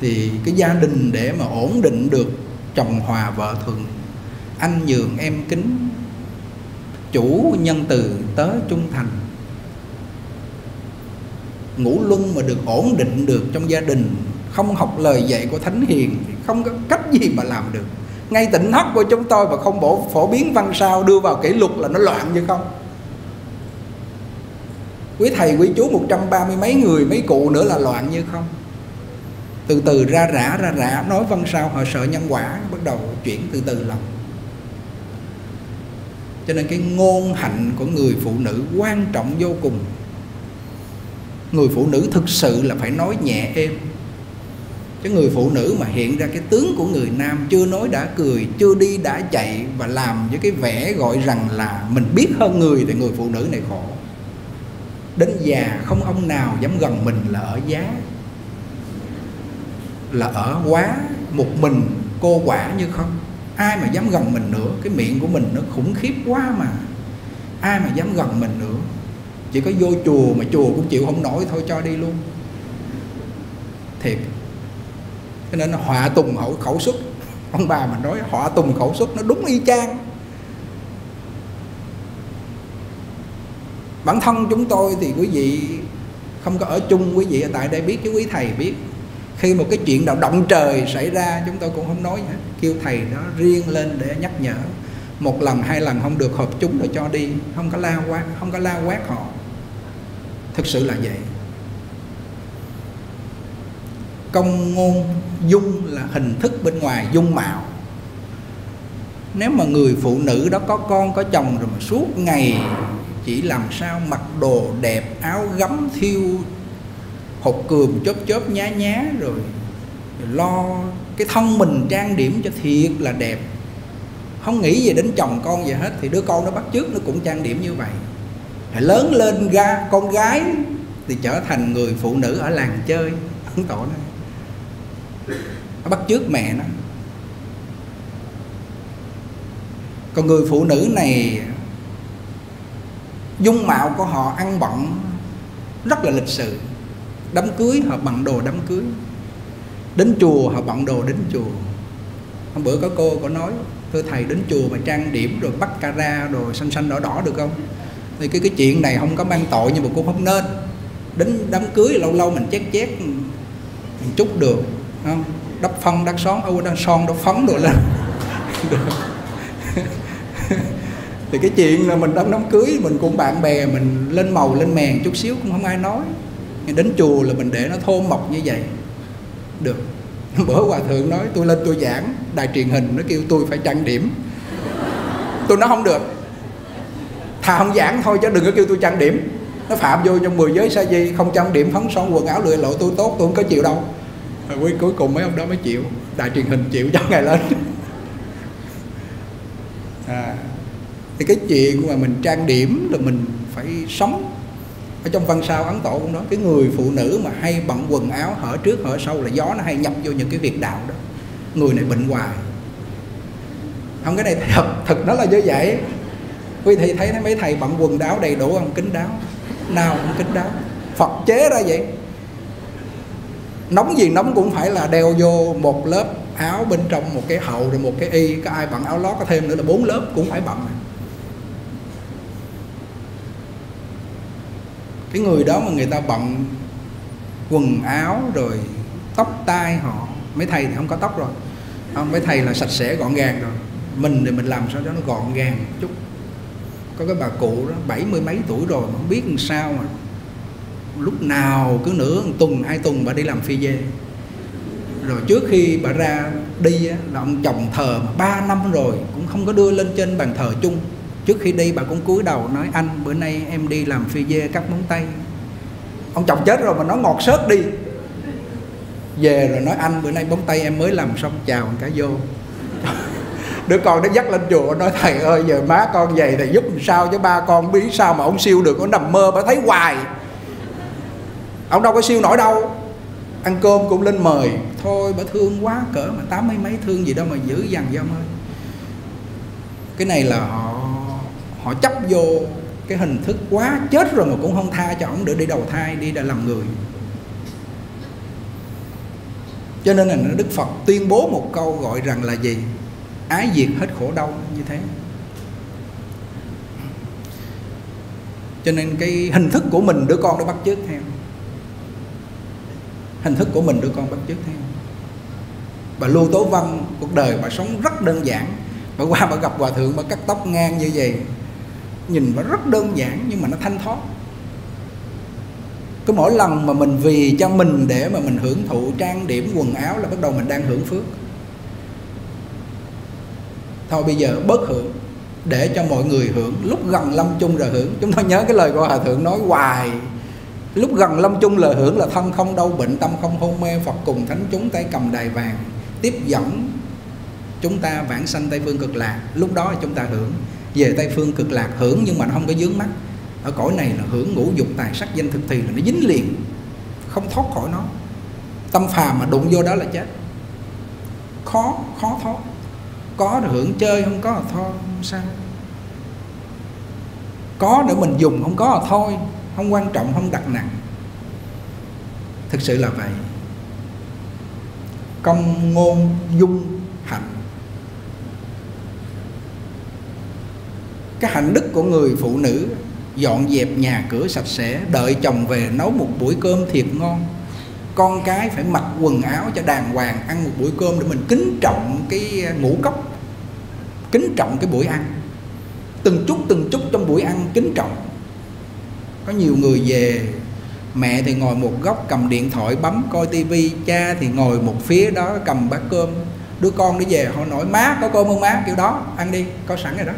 Thì cái gia đình để mà ổn định được, chồng hòa vợ thường, anh nhường em kính, chủ nhân từ tớ trung thành, ngũ luân mà được ổn định được trong gia đình, không học lời dạy của Thánh Hiền thì không có cách gì mà làm được. Ngay Tịnh Thất của chúng tôi mà không phổ biến văn sao đưa vào kỷ luật là nó loạn như không. Quý thầy quý chú 130 mấy người, mấy cụ nữa là loạn như không. Từ từ ra rã nói văn sao họ sợ nhân quả, bắt đầu chuyển từ từ lòng. Cho nên cái ngôn hạnh của người phụ nữ quan trọng vô cùng. Người phụ nữ thực sự là phải nói nhẹ êm. Chứ người phụ nữ mà hiện ra cái tướng của người nam, chưa nói đã cười, chưa đi đã chạy, và làm với cái vẻ gọi rằng là mình biết hơn người, thì người phụ nữ này khổ. Đến già không ông nào dám gần mình là ở giá, là ở quá, một mình cô quả như không. ai mà dám gần mình nữa, cái miệng của mình nó khủng khiếp quá mà, ai mà dám gần mình nữa. Chỉ có vô chùa mà chùa cũng chịu không nổi thôi cho đi luôn, thiệt. Cho nên họa tùng khẩu xuất, ông bà mình nói họa tùng khẩu xuất, nó đúng y chang. Bản thân chúng tôi thì quý vị không có ở chung, quý vị ở tại đây biết chứ quý thầy biết. Khi một cái chuyện nào động trời xảy ra chúng tôi cũng không nói nữa, kêu thầy đó riêng lên để nhắc nhở. Một lần hai lần không được hợp chúng rồi cho đi, không có la quát, không có la quát họ. Thực sự là vậy. Công ngôn dung là hình thức bên ngoài, dung mạo. Nếu mà người phụ nữ đó có con có chồng rồi mà suốt ngày chỉ làm sao mặc đồ đẹp, áo gấm thiêu hột cườm chớp chớp nhá nhá, rồi lo cái thân mình trang điểm cho thiệt là đẹp, không nghĩ về đến chồng con gì hết, thì đứa con nó bắt chước nó cũng trang điểm như vậy. Rồi lớn lên ra con gái thì trở thành người phụ nữ ở làng chơi Ấn Tổ này. Nó bắt chước mẹ nó. Còn người phụ nữ này, dung mạo của họ ăn bận rất là lịch sự. Đám cưới họ bận đồ đám cưới, đến chùa họ bận đồ đến chùa. Hôm bữa có cô có nói, thưa thầy đến chùa mà trang điểm rồi bắt cara rồi xanh xanh đỏ đỏ được không? Thì cái chuyện này không có mang tội nhưng mà cũng không nên. Đến đám cưới lâu lâu mình chét chét mình chút được không? Đắp phân đắp son, đắp phấn đồ lên được. Thì cái chuyện là mình đám đám cưới mình cũng bạn bè mình lên màu lên mèn chút xíu cũng không ai nói. Đến chùa là mình để nó thôn mộc như vậy được. Bữa hòa thượng nói tôi lên tôi giảng đài truyền hình, nó kêu tôi phải trang điểm. Tôi nói không được, thà không giảng thôi chứ đừng có kêu tôi trang điểm. Nó phạm vô trong 10 giới sa di, không trang điểm phấn son quần áo lựa lộ tôi tốt, tôi không có chịu đâu. Rồi cuối cùng mấy ông đó mới chịu, đài truyền hình chịu cho ngày lên. Thì cái chuyện mà mình trang điểm là mình phải sống. Ở trong văn sao Ấn Tổ cũng nói, cái người phụ nữ mà hay bận quần áo hở trước hở sau là gió nó hay nhập vô những cái việc đạo đó, người này bệnh hoài. Không, cái này thật nó là như vậy. Quý thầy thấy mấy thầy bận quần áo đầy đủ không? Kín đáo, nào cũng kín đáo, Phật chế ra vậy. Nóng gì nóng cũng phải là đeo vô một lớp áo, bên trong một cái hậu rồi một cái y. Có ai bận áo lót có thêm nữa là 4 lớp cũng phải bận. Cái người đó mà người ta bận quần áo rồi tóc tai họ, mấy thầy thì không có tóc rồi, không, mấy thầy là sạch sẽ gọn gàng rồi. Mình thì mình làm sao cho nó gọn gàng một chút. Có cái bà cụ đó 70 mấy tuổi rồi mà không biết làm sao mà lúc nào cứ nửa tuần 2 tuần bà đi làm phi dê. Rồi trước khi bà ra đi là ông chồng thờ 3 năm rồi cũng không có đưa lên trên bàn thờ chung. Trước khi đi bà cũng cúi đầu nói anh bữa nay em đi làm phi dê cắt móng tay. Ông chồng chết rồi mà nó ngọt sớt đi. Về rồi nói anh bữa nay móng tay em mới làm xong, chào cả vô. Đứa con nó dắt lên chùa nói thầy ơi giờ má con vậy thầy giúp làm sao chứ ba con biết sao mà ông siêu được, ông nằm mơ bà thấy hoài. Ông đâu có siêu nổi đâu. Ăn cơm cũng lên mời, thôi bà thương quá cỡ mà 80 mấy thương gì đâu mà dữ dằn vậy ông ơi. Cái này là họ chấp vô cái hình thức quá, chết rồi mà cũng không tha cho ổng để đi đầu thai, đi để làm người. Cho nên là Đức Phật tuyên bố một câu gọi rằng là gì? Ái diệt hết khổ đau như thế. Cho nên cái hình thức của mình đứa con nó bắt chước theo. Hình thức của mình đứa con bắt chước theo. Bà Lưu Tố Vân cuộc đời bà sống rất đơn giản. Bà qua bà gặp hòa thượng bà cắt tóc ngang như vậy, nhìn bà rất đơn giản nhưng mà nó thanh thoát. Cứ mỗi lần mà mình vì cho mình để mà mình hưởng thụ trang điểm quần áo là bắt đầu mình đang hưởng phước. Thôi bây giờ bớt hưởng để cho mọi người hưởng. Lúc gần lâm chung là hưởng. Chúng ta nhớ cái lời của hòa thượng nói hoài, lúc gần lâm chung là hưởng, là thân không đau bệnh, tâm không hôn mê, Phật cùng thánh chúng tay cầm đài vàng tiếp dẫn chúng ta vãng sanh Tây Phương Cực Lạc. Lúc đó chúng ta hưởng. Về Tây Phương Cực Lạc hưởng nhưng mà nó không có dướng mắt. Ở cõi này là hưởng ngũ dục tài sắc danh thực thì là nó dính liền, không thoát khỏi nó. Tâm phàm mà đụng vô đó là chết, khó thoát. có thì hưởng chơi, không có thì thôi, không sao. Có để mình dùng, không có thì thôi, không quan trọng, không đặt nặng. Thực sự là vậy. Công ngôn dung hạnh. Cái hạnh đức của người phụ nữ dọn dẹp nhà cửa sạch sẽ, đợi chồng về nấu một buổi cơm thiệt ngon, con cái phải mặc quần áo cho đàng hoàng, ăn một buổi cơm để mình kính trọng cái ngũ cốc, kính trọng cái buổi ăn, từng chút trong buổi ăn kính trọng. Có nhiều người về, mẹ thì ngồi một góc cầm điện thoại bấm coi tivi, cha thì ngồi một phía đó cầm bát cơm, đứa con nó về hỏi nói má có cơm không má, kiểu đó, ăn đi, có sẵn rồi đó.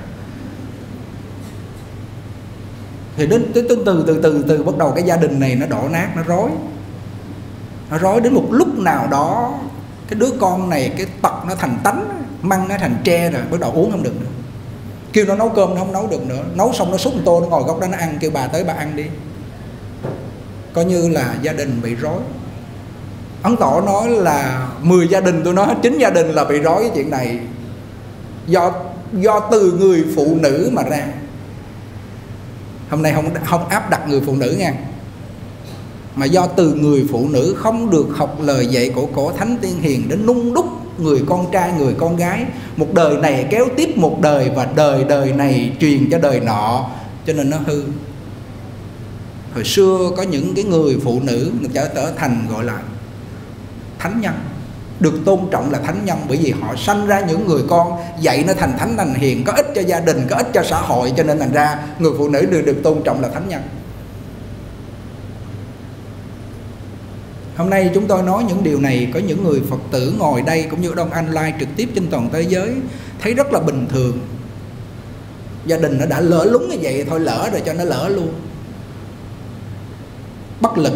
Thì đến từ từ bắt đầu cái gia đình này nó đổ nát, nó rối. Nó rối đến một lúc nào đó cái đứa con này cái tật nó thành tánh, măng nó thành tre rồi, bắt đầu uống không được nữa. Kêu nó nấu cơm nó không nấu được nữa, nấu xong nó xúc một tô nó ngồi góc đó nó ăn, kêu bà tới bà ăn đi. Coi như là gia đình bị rối. Ấn Tổ nói là 10 gia đình, tôi nói 9 gia đình là bị rối cái chuyện này. Do từ người phụ nữ mà ra. Hôm nay không áp đặt người phụ nữ nha, mà do từ người phụ nữ không được học lời dạy của cổ thánh tiên hiền để nung đúc người con trai, người con gái, một đời này kéo tiếp một đời và đời đời này truyền cho đời nọ, cho nên nó hư. Hồi xưa có những cái người phụ nữ được trở thành gọi là thánh nhân, được tôn trọng là thánh nhân, bởi vì họ sanh ra những người con dạy nó thành thánh thành hiền, có ích cho gia đình, có ích cho xã hội, cho nên thành ra người phụ nữ được tôn trọng là thánh nhân. Hôm nay chúng tôi nói những điều này, có những người Phật tử ngồi đây cũng như Đông Anh live trực tiếp trên toàn thế giới thấy rất là bình thường. Gia đình nó đã lỡ lúng như vậy thôi, lỡ rồi cho nó lỡ luôn. Bất lực.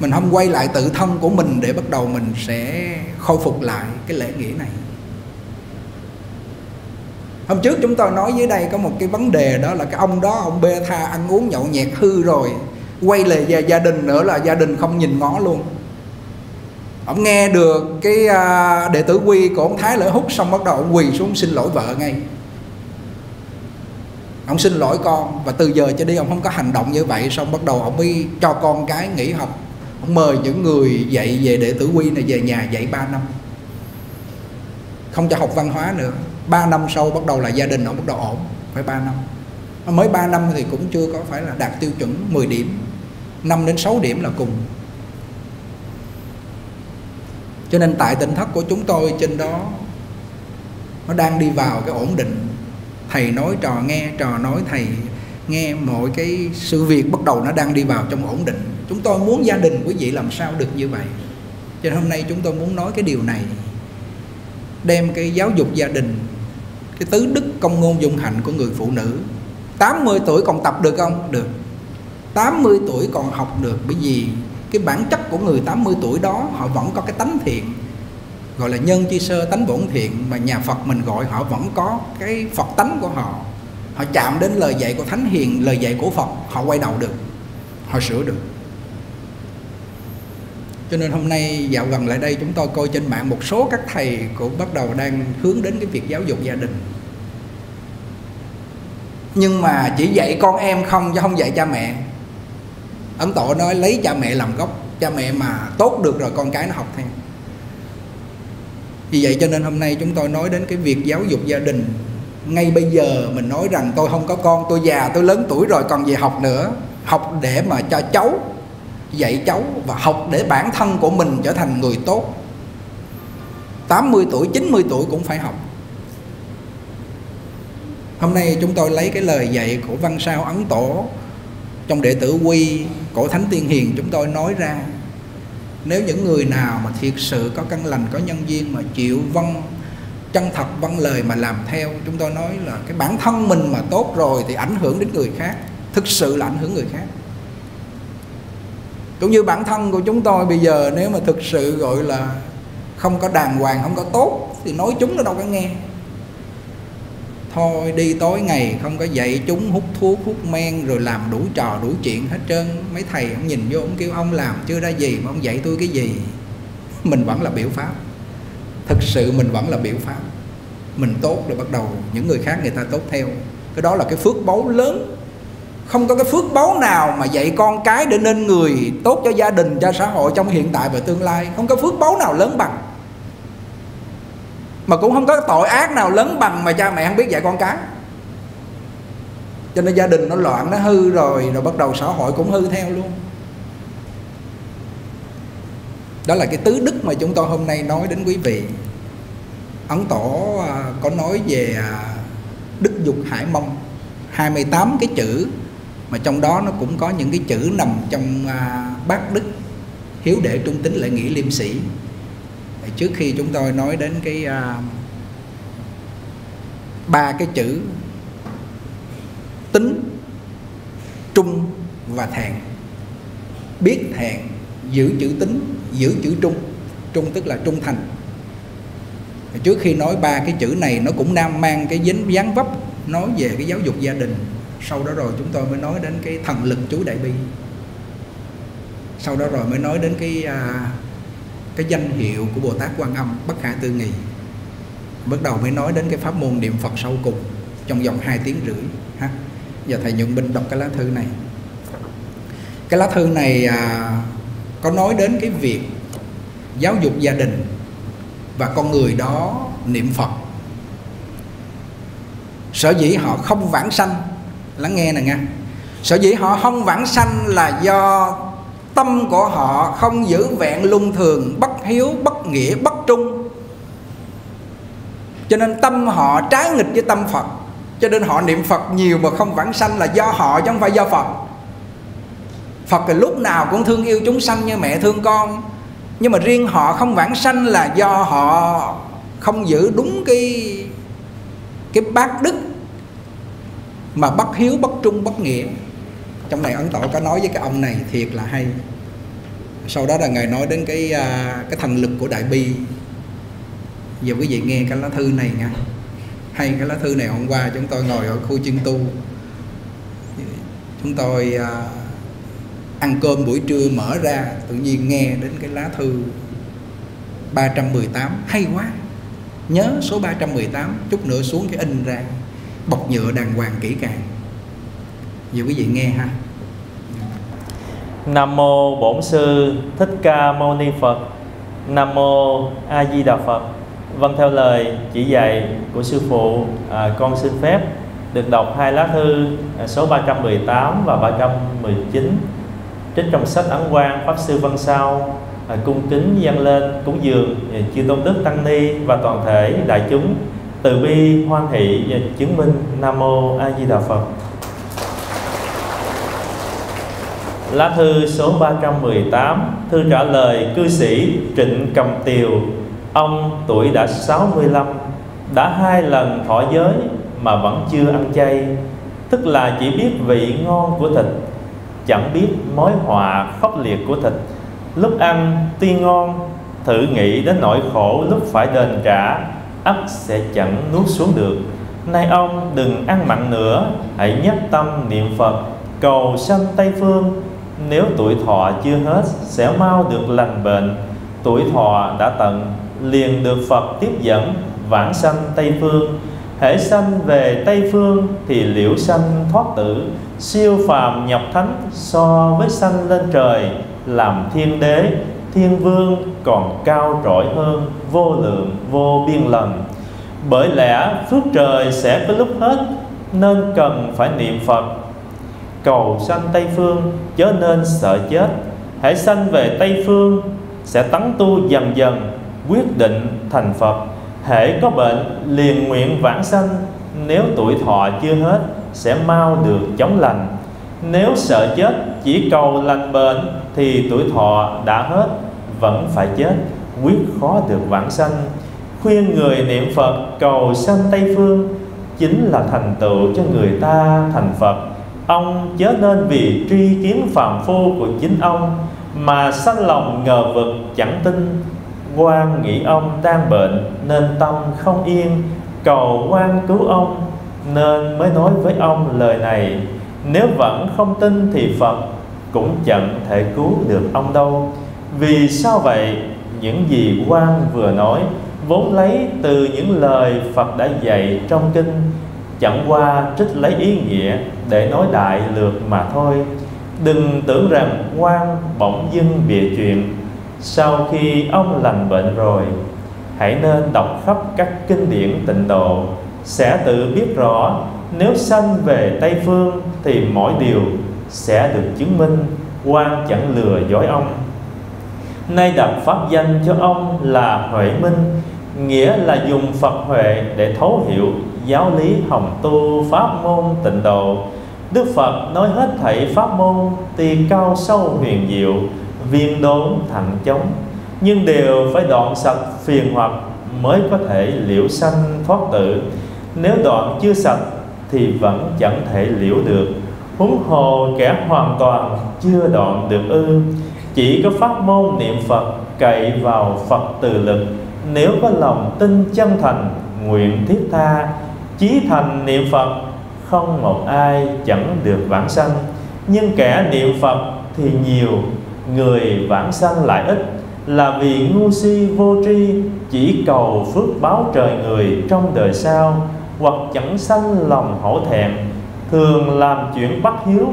Mình không quay lại tự thân của mình để bắt đầu mình sẽ khôi phục lại cái lễ nghĩa này. Hôm trước chúng tôi nói dưới đây có một cái vấn đề, đó là cái ông đó ông bê tha ăn uống nhậu nhẹt hư rồi, quay lại về gia đình nữa là gia đình không nhìn ngó luôn. Ông nghe được cái đệ tử quy của ông Thái Lợi Húc xong bắt đầu ông quỳ xuống xin lỗi vợ ngay. Ông xin lỗi con, và từ giờ cho đi ông không có hành động như vậy. Xong bắt đầu ông mới cho con cái nghỉ học. Ông mời những người dạy về đệ tử quy này về nhà dạy 3 năm. Không cho học văn hóa nữa. 3 năm sau bắt đầu là gia đình ông bắt đầu ổn. Phải 3 năm. Mới 3 năm thì cũng chưa có phải là đạt tiêu chuẩn 10 điểm. 5 đến 6 điểm là cùng. Cho nên tại tỉnh thất của chúng tôi trên đó nó đang đi vào cái ổn định. Thầy nói trò nghe, trò nói thầy nghe, mọi cái sự việc bắt đầu nó đang đi vào trong ổn định. Chúng tôi muốn gia đình quý vị làm sao được như vậy. Cho nên hôm nay chúng tôi muốn nói cái điều này, đem cái giáo dục gia đình, cái tứ đức công ngôn dung hạnh của người phụ nữ. 80 tuổi còn tập được không? Được. 80 tuổi còn học được, bởi vì cái bản chất của người 80 tuổi đó họ vẫn có cái tánh thiện, gọi là nhân chi sơ tánh bổn thiện, mà nhà Phật mình gọi họ vẫn có cái Phật tánh của họ. Họ chạm đến lời dạy của Thánh Hiền, lời dạy của Phật, họ quay đầu được, họ sửa được. Cho nên hôm nay dạo gần lại đây chúng tôi coi trên mạng một số các thầy cũng bắt đầu đang hướng đến cái việc giáo dục gia đình. Nhưng mà chỉ dạy con em không chứ không dạy cha mẹ. Ấn Tổ nói lấy cha mẹ làm gốc, cha mẹ mà tốt được rồi con cái nó học theo. Vì vậy cho nên hôm nay chúng tôi nói đến cái việc giáo dục gia đình. Ngay bây giờ mình nói rằng tôi không có con, tôi già, tôi lớn tuổi rồi còn về học nữa. Học để mà cho cháu, dạy cháu, và học để bản thân của mình trở thành người tốt. 80 tuổi, 90 tuổi cũng phải học. Hôm nay chúng tôi lấy cái lời dạy của Văn Sao Ấn Tổ trong Đệ Tử Quy, Cổ Thánh Tiên Hiền chúng tôi nói ra. Nếu những người nào mà thiệt sự có căn lành, có nhân duyên mà chịu vâng, chân thật vâng lời mà làm theo, chúng tôi nói là cái bản thân mình mà tốt rồi thì ảnh hưởng đến người khác, thực sự là ảnh hưởng người khác. Cũng như bản thân của chúng tôi bây giờ nếu mà thực sự gọi là không có đàng hoàng, không có tốt thì nói chúng nó đâu có nghe. Thôi đi tối ngày không có dạy chúng hút thuốc, hút men rồi làm đủ trò, đủ chuyện hết trơn. Mấy thầy không nhìn vô, ông kêu ông làm chưa ra gì mà ông dạy tôi cái gì. Mình vẫn là biểu pháp. thực sự mình vẫn là biểu pháp, mình tốt rồi bắt đầu những người khác người ta tốt theo. Cái đó là cái phước báu lớn. Không có cái phước báu nào mà dạy con cái để nên người tốt cho gia đình, cho xã hội trong hiện tại và tương lai. Không có phước báu nào lớn bằng. Mà cũng không có tội ác nào lớn bằng mà cha mẹ không biết dạy con cái. Cho nên gia đình nó loạn, nó hư rồi, rồi bắt đầu xã hội cũng hư theo luôn. Đó là cái tứ đức mà chúng tôi hôm nay nói đến quý vị. Ấn Tổ có nói về đức dục hải mông, 28 cái chữ, mà trong đó nó cũng có những cái chữ nằm trong bát đức: hiếu đệ, trung tín, lễ nghĩa, liêm sĩ. Trước khi chúng tôi nói đến cái ba cái chữ tín, trung và thẹn. Biết thẹn, giữ chữ tín, giữ chữ trung. Trung tức là trung thành. Trước khi nói ba cái chữ này, nó cũng nam mang cái dính dáng vấp nói về cái giáo dục gia đình. Sau đó rồi chúng tôi mới nói đến cái thần lực chú Đại Bi. Sau đó rồi mới nói đến cái danh hiệu của Bồ Tát Quan Âm bất khả tư nghị. Bắt đầu mới nói đến cái pháp môn niệm Phật sau cùng, trong vòng 2 tiếng rưỡi ha. Giờ thầy Nhượng Bình đọc cái lá thư này. Cái lá thư này có nói đến cái việc giáo dục gia đình và con người đó niệm Phật. Sở dĩ họ không vãng sanh, lắng nghe nè nghe, sở dĩ họ không vãng sanh là do tâm của họ không giữ vẹn luân thường, bất hiếu, bất nghĩa, bất trung. Cho nên tâm họ trái nghịch với tâm Phật. Cho nên họ niệm Phật nhiều mà không vãng sanh là do họ chứ không phải do Phật. Phật thì lúc nào cũng thương yêu chúng sanh như mẹ thương con. Nhưng mà riêng họ không vãng sanh là do họ không giữ đúng cái bát đức mà bất hiếu, bất trung, bất nghĩa. Trong này Ấn Tổ có nói với cái ông này thiệt là hay. Sau đó là Ngài nói đến cái thần lực của Đại Bi. Giờ quý vị nghe cái lá thư này nha. Hay cái lá thư này hôm qua chúng tôi ngồi ở khu chuyên tu. Chúng tôi ăn cơm buổi trưa mở ra, tự nhiên nghe đến cái lá thư 318. Hay quá. Nhớ số 318, chút nữa xuống cái in ra, bọc nhựa đàng hoàng kỹ càng. Vậy quý vị nghe ha. Nam mô Bổn Sư Thích Ca Mâu Ni Phật. Nam mô A Di Đà Phật. Vâng theo lời chỉ dạy của sư phụ, con xin phép được đọc hai lá thư số 318 và 319 trích trong sách Ấn Quang Pháp Sư Văn Sao, cung kính dâng lên cúng dường chư tôn đức tăng ni và toàn thể đại chúng từ bi hoan hỷ và chứng minh. Nam mô A Di Đà Phật. Lá thư số 318, thư trả lời cư sĩ Trịnh Cầm Tiều. Ông tuổi đã 65, đã 2 lần thọ giới mà vẫn chưa ăn chay, tức là chỉ biết vị ngon của thịt, chẳng biết mối họa khốc liệt của thịt. Lúc ăn tuy ngon, thử nghĩ đến nỗi khổ lúc phải đền trả, ắt sẽ chẳng nuốt xuống được. Nay ông đừng ăn mặn nữa, hãy nhất tâm niệm Phật, cầu sanh Tây Phương. Nếu tuổi thọ chưa hết, sẽ mau được lành bệnh. Tuổi thọ đã tận, liền được Phật tiếp dẫn, vãng sanh Tây Phương. Hễ sanh về Tây Phương thì liễu sanh thoát tử, siêu phàm nhập thánh, so với sanh lên trời, làm thiên đế, thiên vương còn cao trỗi hơn, vô lượng, vô biên lần. Bởi lẽ phước trời sẽ có lúc hết, nên cần phải niệm Phật, cầu sanh Tây Phương, chớ nên sợ chết. Hãy sanh về Tây Phương, sẽ tấn tu dần dần, quyết định thành Phật. Hễ có bệnh, liền nguyện vãng sanh, nếu tuổi thọ chưa hết, sẽ mau được chóng lành. Nếu sợ chết, chỉ cầu lành bệnh, thì tuổi thọ đã hết, vẫn phải chết, quyết khó được vãng sanh. Khuyên người niệm Phật, cầu sanh Tây Phương, chính là thành tựu cho người ta thành Phật. Ông chớ nên vì truy kiếm phàm phu của chính ông mà sanh lòng ngờ vực chẳng tin. Quan nghĩ ông đang bệnh nên tâm không yên, cầu quan cứu ông nên mới nói với ông lời này. Nếu vẫn không tin thì Phật cũng chẳng thể cứu được ông đâu. Vì sao vậy? Những gì quan vừa nói vốn lấy từ những lời Phật đã dạy trong kinh, chẳng qua trích lấy ý nghĩa để nói đại lược mà thôi. Đừng tưởng rằng Quan bỗng dưng bịa chuyện sau khi ông lành bệnh rồi. Hãy nên đọc khắp các kinh điển tịnh độ, sẽ tự biết rõ nếu sanh về Tây Phương thì mọi điều sẽ được chứng minh. Quan chẳng lừa dối ông. Nay đặt pháp danh cho ông là Huệ Minh, nghĩa là dùng Phật Huệ để thấu hiểu giáo lý hồng tu pháp môn tịnh độ. Đức Phật nói hết thảy pháp môn tuy cao sâu huyền diệu, viên đốn thẳng chống, nhưng đều phải đoạn sạch phiền hoặc mới có thể liễu sanh thoát tử. Nếu đoạn chưa sạch thì vẫn chẳng thể liễu được, huống hồ kẻ hoàn toàn chưa đoạn được ư. Chỉ có pháp môn niệm Phật cậy vào Phật từ lực, nếu có lòng tin chân thành, nguyện thiết tha, chí thành niệm Phật, không một ai chẳng được vãng sanh. Nhưng kẻ niệm Phật thì nhiều, người vãng sanh lại ít, là vì ngu si vô tri, chỉ cầu phước báo trời người trong đời sau, hoặc chẳng sanh lòng hổ thẹn, thường làm chuyện bất hiếu,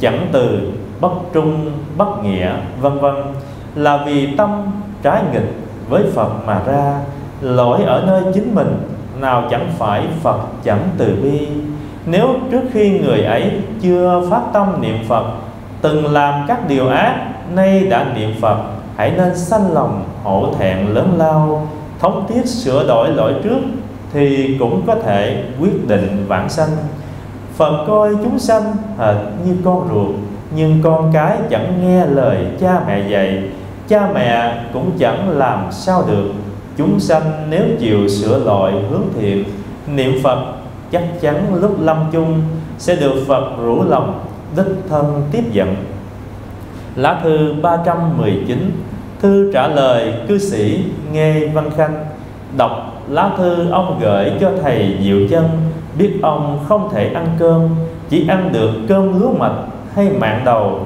chẳng từ, bất trung, bất nghĩa, vân vân, là vì tâm trái nghịch với Phật mà ra. Lỗi ở nơi chính mình, nào chẳng phải Phật chẳng từ bi. Nếu trước khi người ấy chưa phát tâm niệm Phật, từng làm các điều ác, nay đã niệm Phật, hãy nên sanh lòng hổ thẹn lớn lao, thống thiết sửa đổi lỗi trước, thì cũng có thể quyết định vãng sanh. Phật coi chúng sanh hệt như con ruột, nhưng con cái chẳng nghe lời cha mẹ dạy, cha mẹ cũng chẳng làm sao được. Chúng sanh nếu chịu sửa lỗi hướng thiện, niệm Phật, chắc chắn lúc lâm chung sẽ được Phật rủ lòng, đích thân tiếp dẫn. Lá thư 319, thư trả lời cư sĩ Nghe Văn Khanh. Đọc lá thư ông gửi cho thầy Diệu Chân, biết ông không thể ăn cơm, chỉ ăn được cơm lúa mạch hay mạn đầu,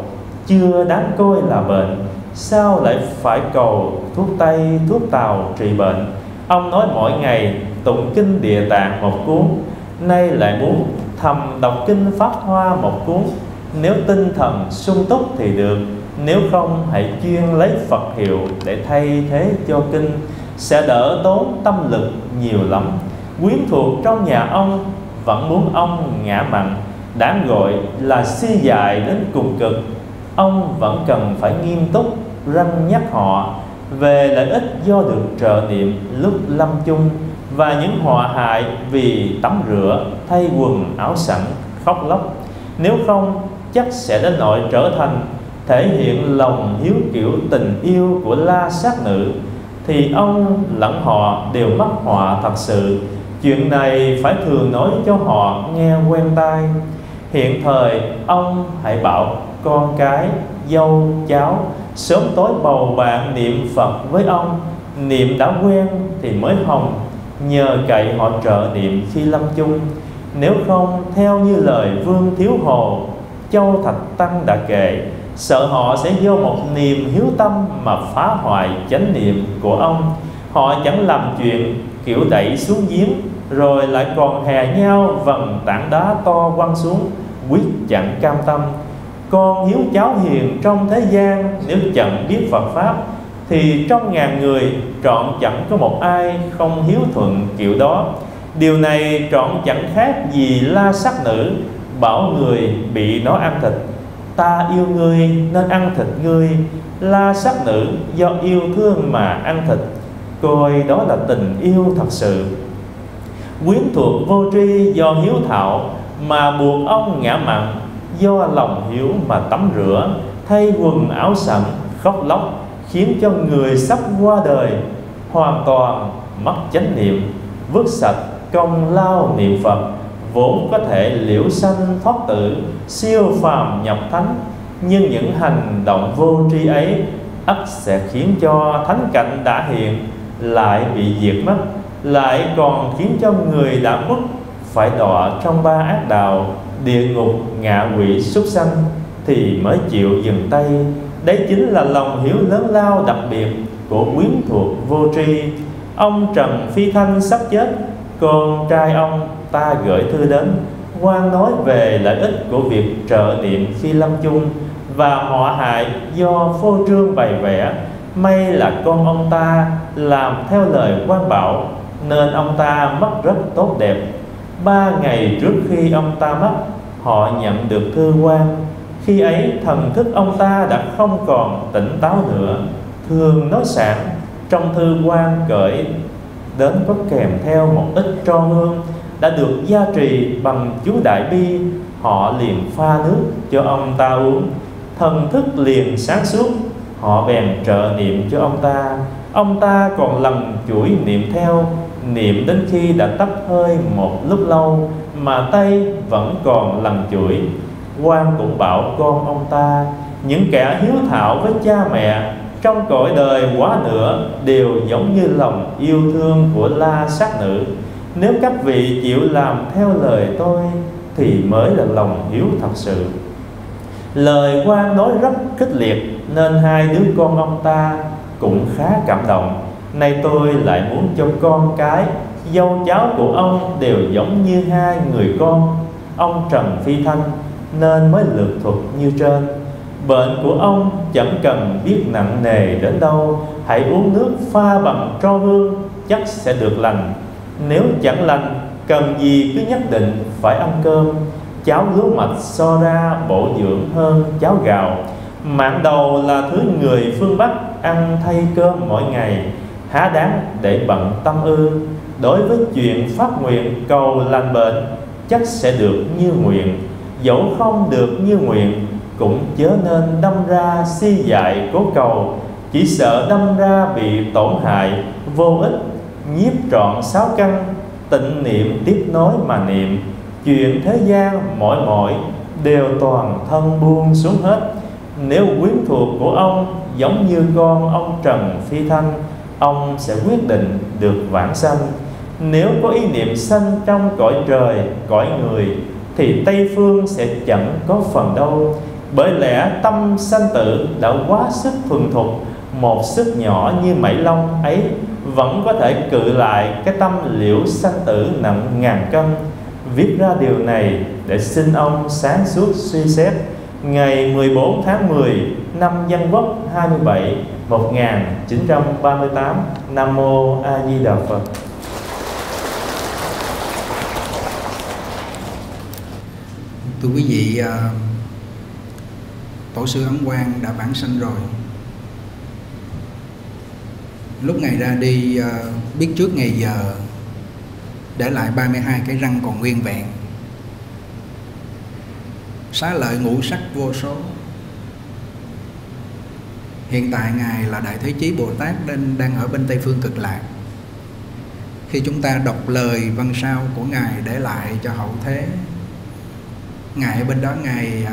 chưa đáng coi là bệnh, sao lại phải cầu thuốc Tây thuốc Tàu trị bệnh. Ông nói mỗi ngày tụng kinh Địa Tạng một cuốn, nay lại muốn thầm đọc kinh Pháp Hoa một cuốn. Nếu tinh thần sung túc thì được, nếu không hãy chuyên lấy Phật hiệu để thay thế cho kinh, sẽ đỡ tốn tâm lực nhiều lắm. Quyến thuộc trong nhà ông vẫn muốn ông ngã mặn, đáng gọi là si dại đến cùng cực. Ông vẫn cần phải nghiêm túc răn nhắc họ về lợi ích do được trợ niệm lúc lâm chung, và những họa hại vì tắm rửa thay quần áo sẵn khóc lóc. Nếu không chắc sẽ đến nỗi trở thành thể hiện lòng hiếu kiểu tình yêu của la sát nữ, thì ông lẫn họ đều mắc họa thật sự. Chuyện này phải thường nói cho họ nghe quen tai. Hiện thời ông hãy bảo con cái, dâu, cháu sớm tối bầu bạn niệm Phật với ông. Niệm đã quen thì mới hồng, nhờ cậy họ trợ niệm khi lâm chung. Nếu không, theo như lời Vương Thiếu Hồ, Châu Thạch Tăng đã kể, sợ họ sẽ do một niềm hiếu tâm mà phá hoại chánh niệm của ông. Họ chẳng làm chuyện kiểu đẩy xuống giếng, rồi lại còn hè nhau vần tảng đá to quăng xuống, quyết chẳng cam tâm. Con hiếu cháu hiền trong thế gian, nếu chẳng biết Phật Pháp thì trong ngàn người trọn chẳng có một ai không hiếu thuận kiểu đó. Điều này trọn chẳng khác gì la sát nữ bảo người bị nó ăn thịt. Ta yêu ngươi nên ăn thịt ngươi. La sát nữ do yêu thương mà ăn thịt, coi đó là tình yêu thật sự. Quyến thuộc vô tri do hiếu thảo mà buộc ông ngã mặn, do lòng hiếu mà tắm rửa thay quần áo sẵn khóc lóc, khiến cho người sắp qua đời hoàn toàn mất chánh niệm, vứt sạch công lao niệm Phật vốn có thể liễu sanh thoát tử, siêu phàm nhập thánh. Nhưng những hành động vô tri ấy ắt sẽ khiến cho thánh cảnh đã hiện lại bị diệt mất, lại còn khiến cho người đã mất phải đọa trong ba ác đạo, địa ngục, ngạ quỷ, súc sanh, thì mới chịu dừng tay. Đấy chính là lòng hiếu lớn lao đặc biệt của quyến thuộc vô tri. Ông Trần Phi Thanh sắp chết, con trai ông ta gửi thư đến, quan nói về lợi ích của việc trợ niệm khi lâm chung và họa hại do phô trương bày vẽ. May là con ông ta làm theo lời quan bảo nên ông ta mất rất tốt đẹp. 3 ngày trước khi ông ta mất, họ nhận được thư quan. Khi ấy thần thức ông ta đã không còn tỉnh táo nữa, thường nói sảng. Trong thư quan gửi đến có kèm theo một ít tro hương đã được gia trì bằng chú Đại Bi. Họ liền pha nước cho ông ta uống, thần thức liền sáng suốt. Họ bèn trợ niệm cho ông ta. Ông ta còn lần chuỗi niệm theo, niệm đến khi đã tắt hơi một lúc lâu mà tay vẫn còn lần chuỗi. Quan cũng bảo con ông ta, những kẻ hiếu thảo với cha mẹ trong cõi đời quá nữa đều giống như lòng yêu thương của la sát nữ. Nếu các vị chịu làm theo lời tôi thì mới là lòng hiếu thật sự. Lời quan nói rất kích liệt nên hai đứa con ông ta cũng khá cảm động. Nay tôi lại muốn cho con cái, dâu cháu của ông đều giống như hai người con ông Trần Phi Thanh, nên mới lược thuật như trên. Bệnh của ông chẳng cần biết nặng nề đến đâu, hãy uống nước pha bằng tro hương, chắc sẽ được lành. Nếu chẳng lành, cần gì cứ nhất định phải ăn cơm. Cháo lúa mạch so ra bổ dưỡng hơn cháo gạo. Mạn đầu là thứ người phương Bắc ăn thay cơm mỗi ngày, há đáng để bận tâm ư? Đối với chuyện phát nguyện cầu lành bệnh, chắc sẽ được như nguyện. Dẫu không được như nguyện, cũng chớ nên đâm ra si dại cố cầu, chỉ sợ đâm ra bị tổn hại vô ích. Nhiếp trọn 6 căn, tịnh niệm tiếp nối mà niệm. Chuyện thế gian mỏi mỏi đều toàn thân buông xuống hết. Nếu quyến thuộc của ông giống như con ông Trần Phi Thanh, ông sẽ quyết định được vãng sanh. Nếu có ý niệm sanh trong cõi trời, cõi người thì Tây Phương sẽ chẳng có phần đâu. Bởi lẽ tâm sanh tử đã quá sức thuần thục, một sức nhỏ như mảy lông ấy vẫn có thể cự lại cái tâm liễu sanh tử nặng ngàn cân. Viết ra điều này để xin ông sáng suốt suy xét. Ngày 14 tháng 10 năm Dân Quốc 27 1938. Nam Mô A Di Đà Phật. Thưa quý vị, Tổ sư Ấn Quang đã vãng sanh rồi. Lúc Ngài ra đi, biết trước ngày giờ, để lại 32 cái răng còn nguyên vẹn, xá lợi ngũ sắc vô số. Hiện tại Ngài là Đại Thế Chí Bồ Tát đang ở bên Tây Phương Cực Lạc. Khi chúng ta đọc lời văn sao của Ngài để lại cho hậu thế, Ngài ở bên đó Ngài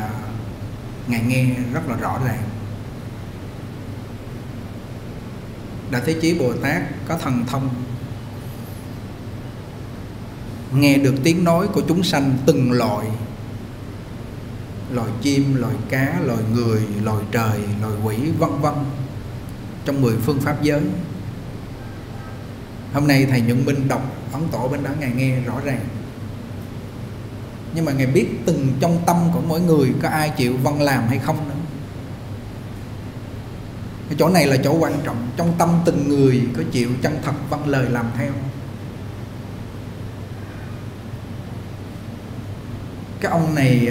nghe rất là rõ ràng. Đại Thế Chí Bồ Tát có thần thông, nghe được tiếng nói của chúng sanh từng loài, loài chim, loài cá, loài người, loài trời, loài quỷ, vân vân, trong 10 phương pháp giới. Hôm nay Thầy Nhật Minh đọc Ấn Tổ bên đó, Ngài nghe rõ ràng. Nhưng mà Ngài biết từng trong tâm của mỗi người có ai chịu vâng làm hay không nữa. Cái chỗ này là chỗ quan trọng. Trong tâm từng người có chịu chân thật vâng lời làm theo. Cái ông này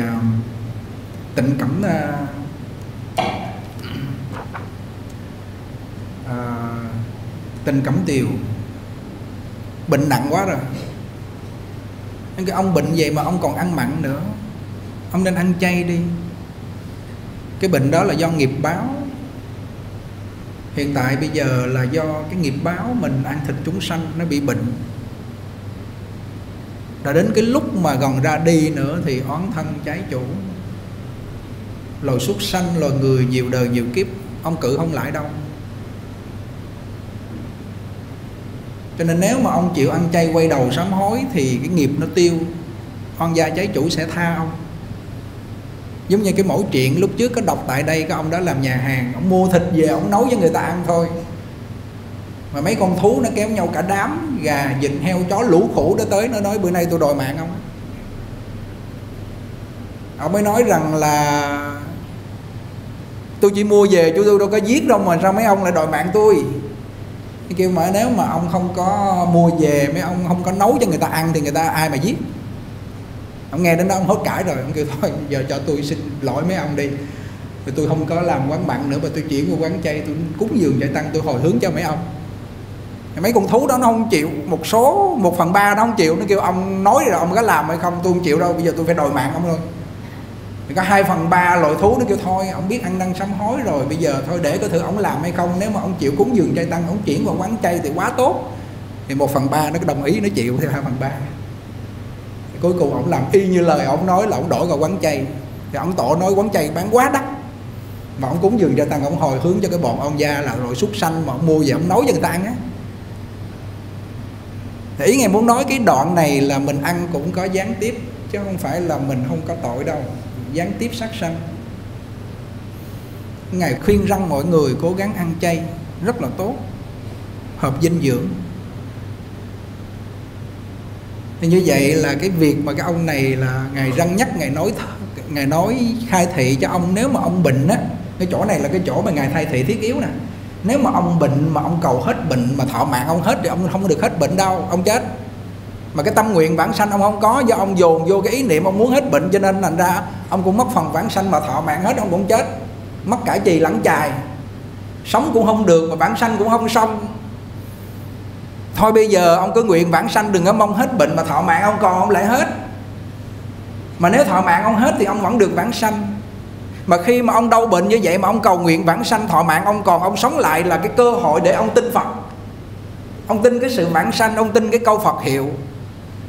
Tịnh Cẩm Tịnh Cẩm Tiều bệnh nặng quá rồi. Cái ông bệnh vậy mà ông còn ăn mặn nữa, ông nên ăn chay đi. Cái bệnh đó là do nghiệp báo. Hiện tại bây giờ là do cái nghiệp báo mình ăn thịt chúng sanh nó bị bệnh. Đã đến cái lúc mà gần ra đi nữa thì oán thân trái chủ, loài súc sanh, loài người nhiều đời nhiều kiếp, ông cự không lại đâu. Cho nên nếu mà ông chịu ăn chay quay đầu sám hối thì cái nghiệp nó tiêu, oan gia trái chủ sẽ tha ông. Giống như cái mẫu chuyện lúc trước có đọc tại đây, cái ông đó làm nhà hàng, ông mua thịt về ông nấu cho người ta ăn thôi. mà mấy con thú nó kéo nhau cả đám, gà, vịt, heo, chó, lũ khủ đó tới, nó nói bữa nay tôi đòi mạng ông. Ông mới nói rằng là tôi chỉ mua về chứ tôi đâu có giết đâu, mà sao mấy ông lại đòi mạng tôi. Cái kêu mà nếu mà ông không có mua về, mấy ông không có nấu cho người ta ăn thì người ta ai mà giết. Ông nghe đến đó ông hốt cãi rồi, ông kêu thôi giờ cho tôi xin lỗi mấy ông đi, rồi tôi không có làm quán mặn nữa mà tôi chuyển qua quán chay, tôi cúng dường chạy tăng, tôi hồi hướng cho mấy ông. Mấy con thú đó nó không chịu, một số 1/3 nó không chịu, nó kêu ông nói rồi ông có làm hay không, tôi không chịu đâu, bây giờ tôi phải đòi mạng ông thôi. Có 2/3 loại thú nó kêu thôi, ông biết ăn năn sám hối rồi, bây giờ thôi để có thử ông làm hay không, nếu mà ông chịu cúng dường chay tăng, ông chuyển vào quán chay thì quá tốt. Thì 1/3 nó đồng ý, nó chịu theo 2/3. Thì cuối cùng ông làm y như lời ông nói là ông đổi vào quán chay. Thì ông tổ nói quán chay bán quá đắt, mà ông cúng dường chay tăng, ông hồi hướng cho cái bọn ông gia là rồi súc sanh mà ông mua về ông nấu cho người ta ăn á. Thì ý Ngài muốn nói cái đoạn này là mình ăn cũng có gián tiếp, chứ không phải là mình không có tội đâu. Gián tiếp sát sanh. Ngài khuyên rằng mọi người cố gắng ăn chay, rất là tốt, hợp dinh dưỡng. Thì như vậy là cái việc mà cái ông này là Ngài răng nhắc, Ngài nói khai thị cho ông, nếu mà ông bệnh á, cái chỗ này là cái chỗ mà Ngài khai thị thiết yếu nè. Nếu mà ông bệnh mà ông cầu hết bệnh, mà thọ mạng ông hết thì ông không được hết bệnh đâu, ông chết. Mà cái tâm nguyện vãng sanh ông không có, do ông dồn vô cái ý niệm ông muốn hết bệnh, cho nên thành ra ông cũng mất phần vãng sanh, mà thọ mạng hết ông cũng chết, mất cả chì lẫn chài, sống cũng không được mà vãng sanh cũng không xong. Thôi bây giờ ông cứ nguyện vãng sanh, đừng có mong hết bệnh, mà thọ mạng ông còn ông lại hết. Mà nếu thọ mạng ông hết thì ông vẫn được vãng sanh. Mà khi mà ông đau bệnh như vậy mà ông cầu nguyện vãng sanh, thọ mạng ông còn ông sống lại là cái cơ hội để ông tin Phật, ông tin cái sự vãng sanh, ông tin cái câu Phật hiệu.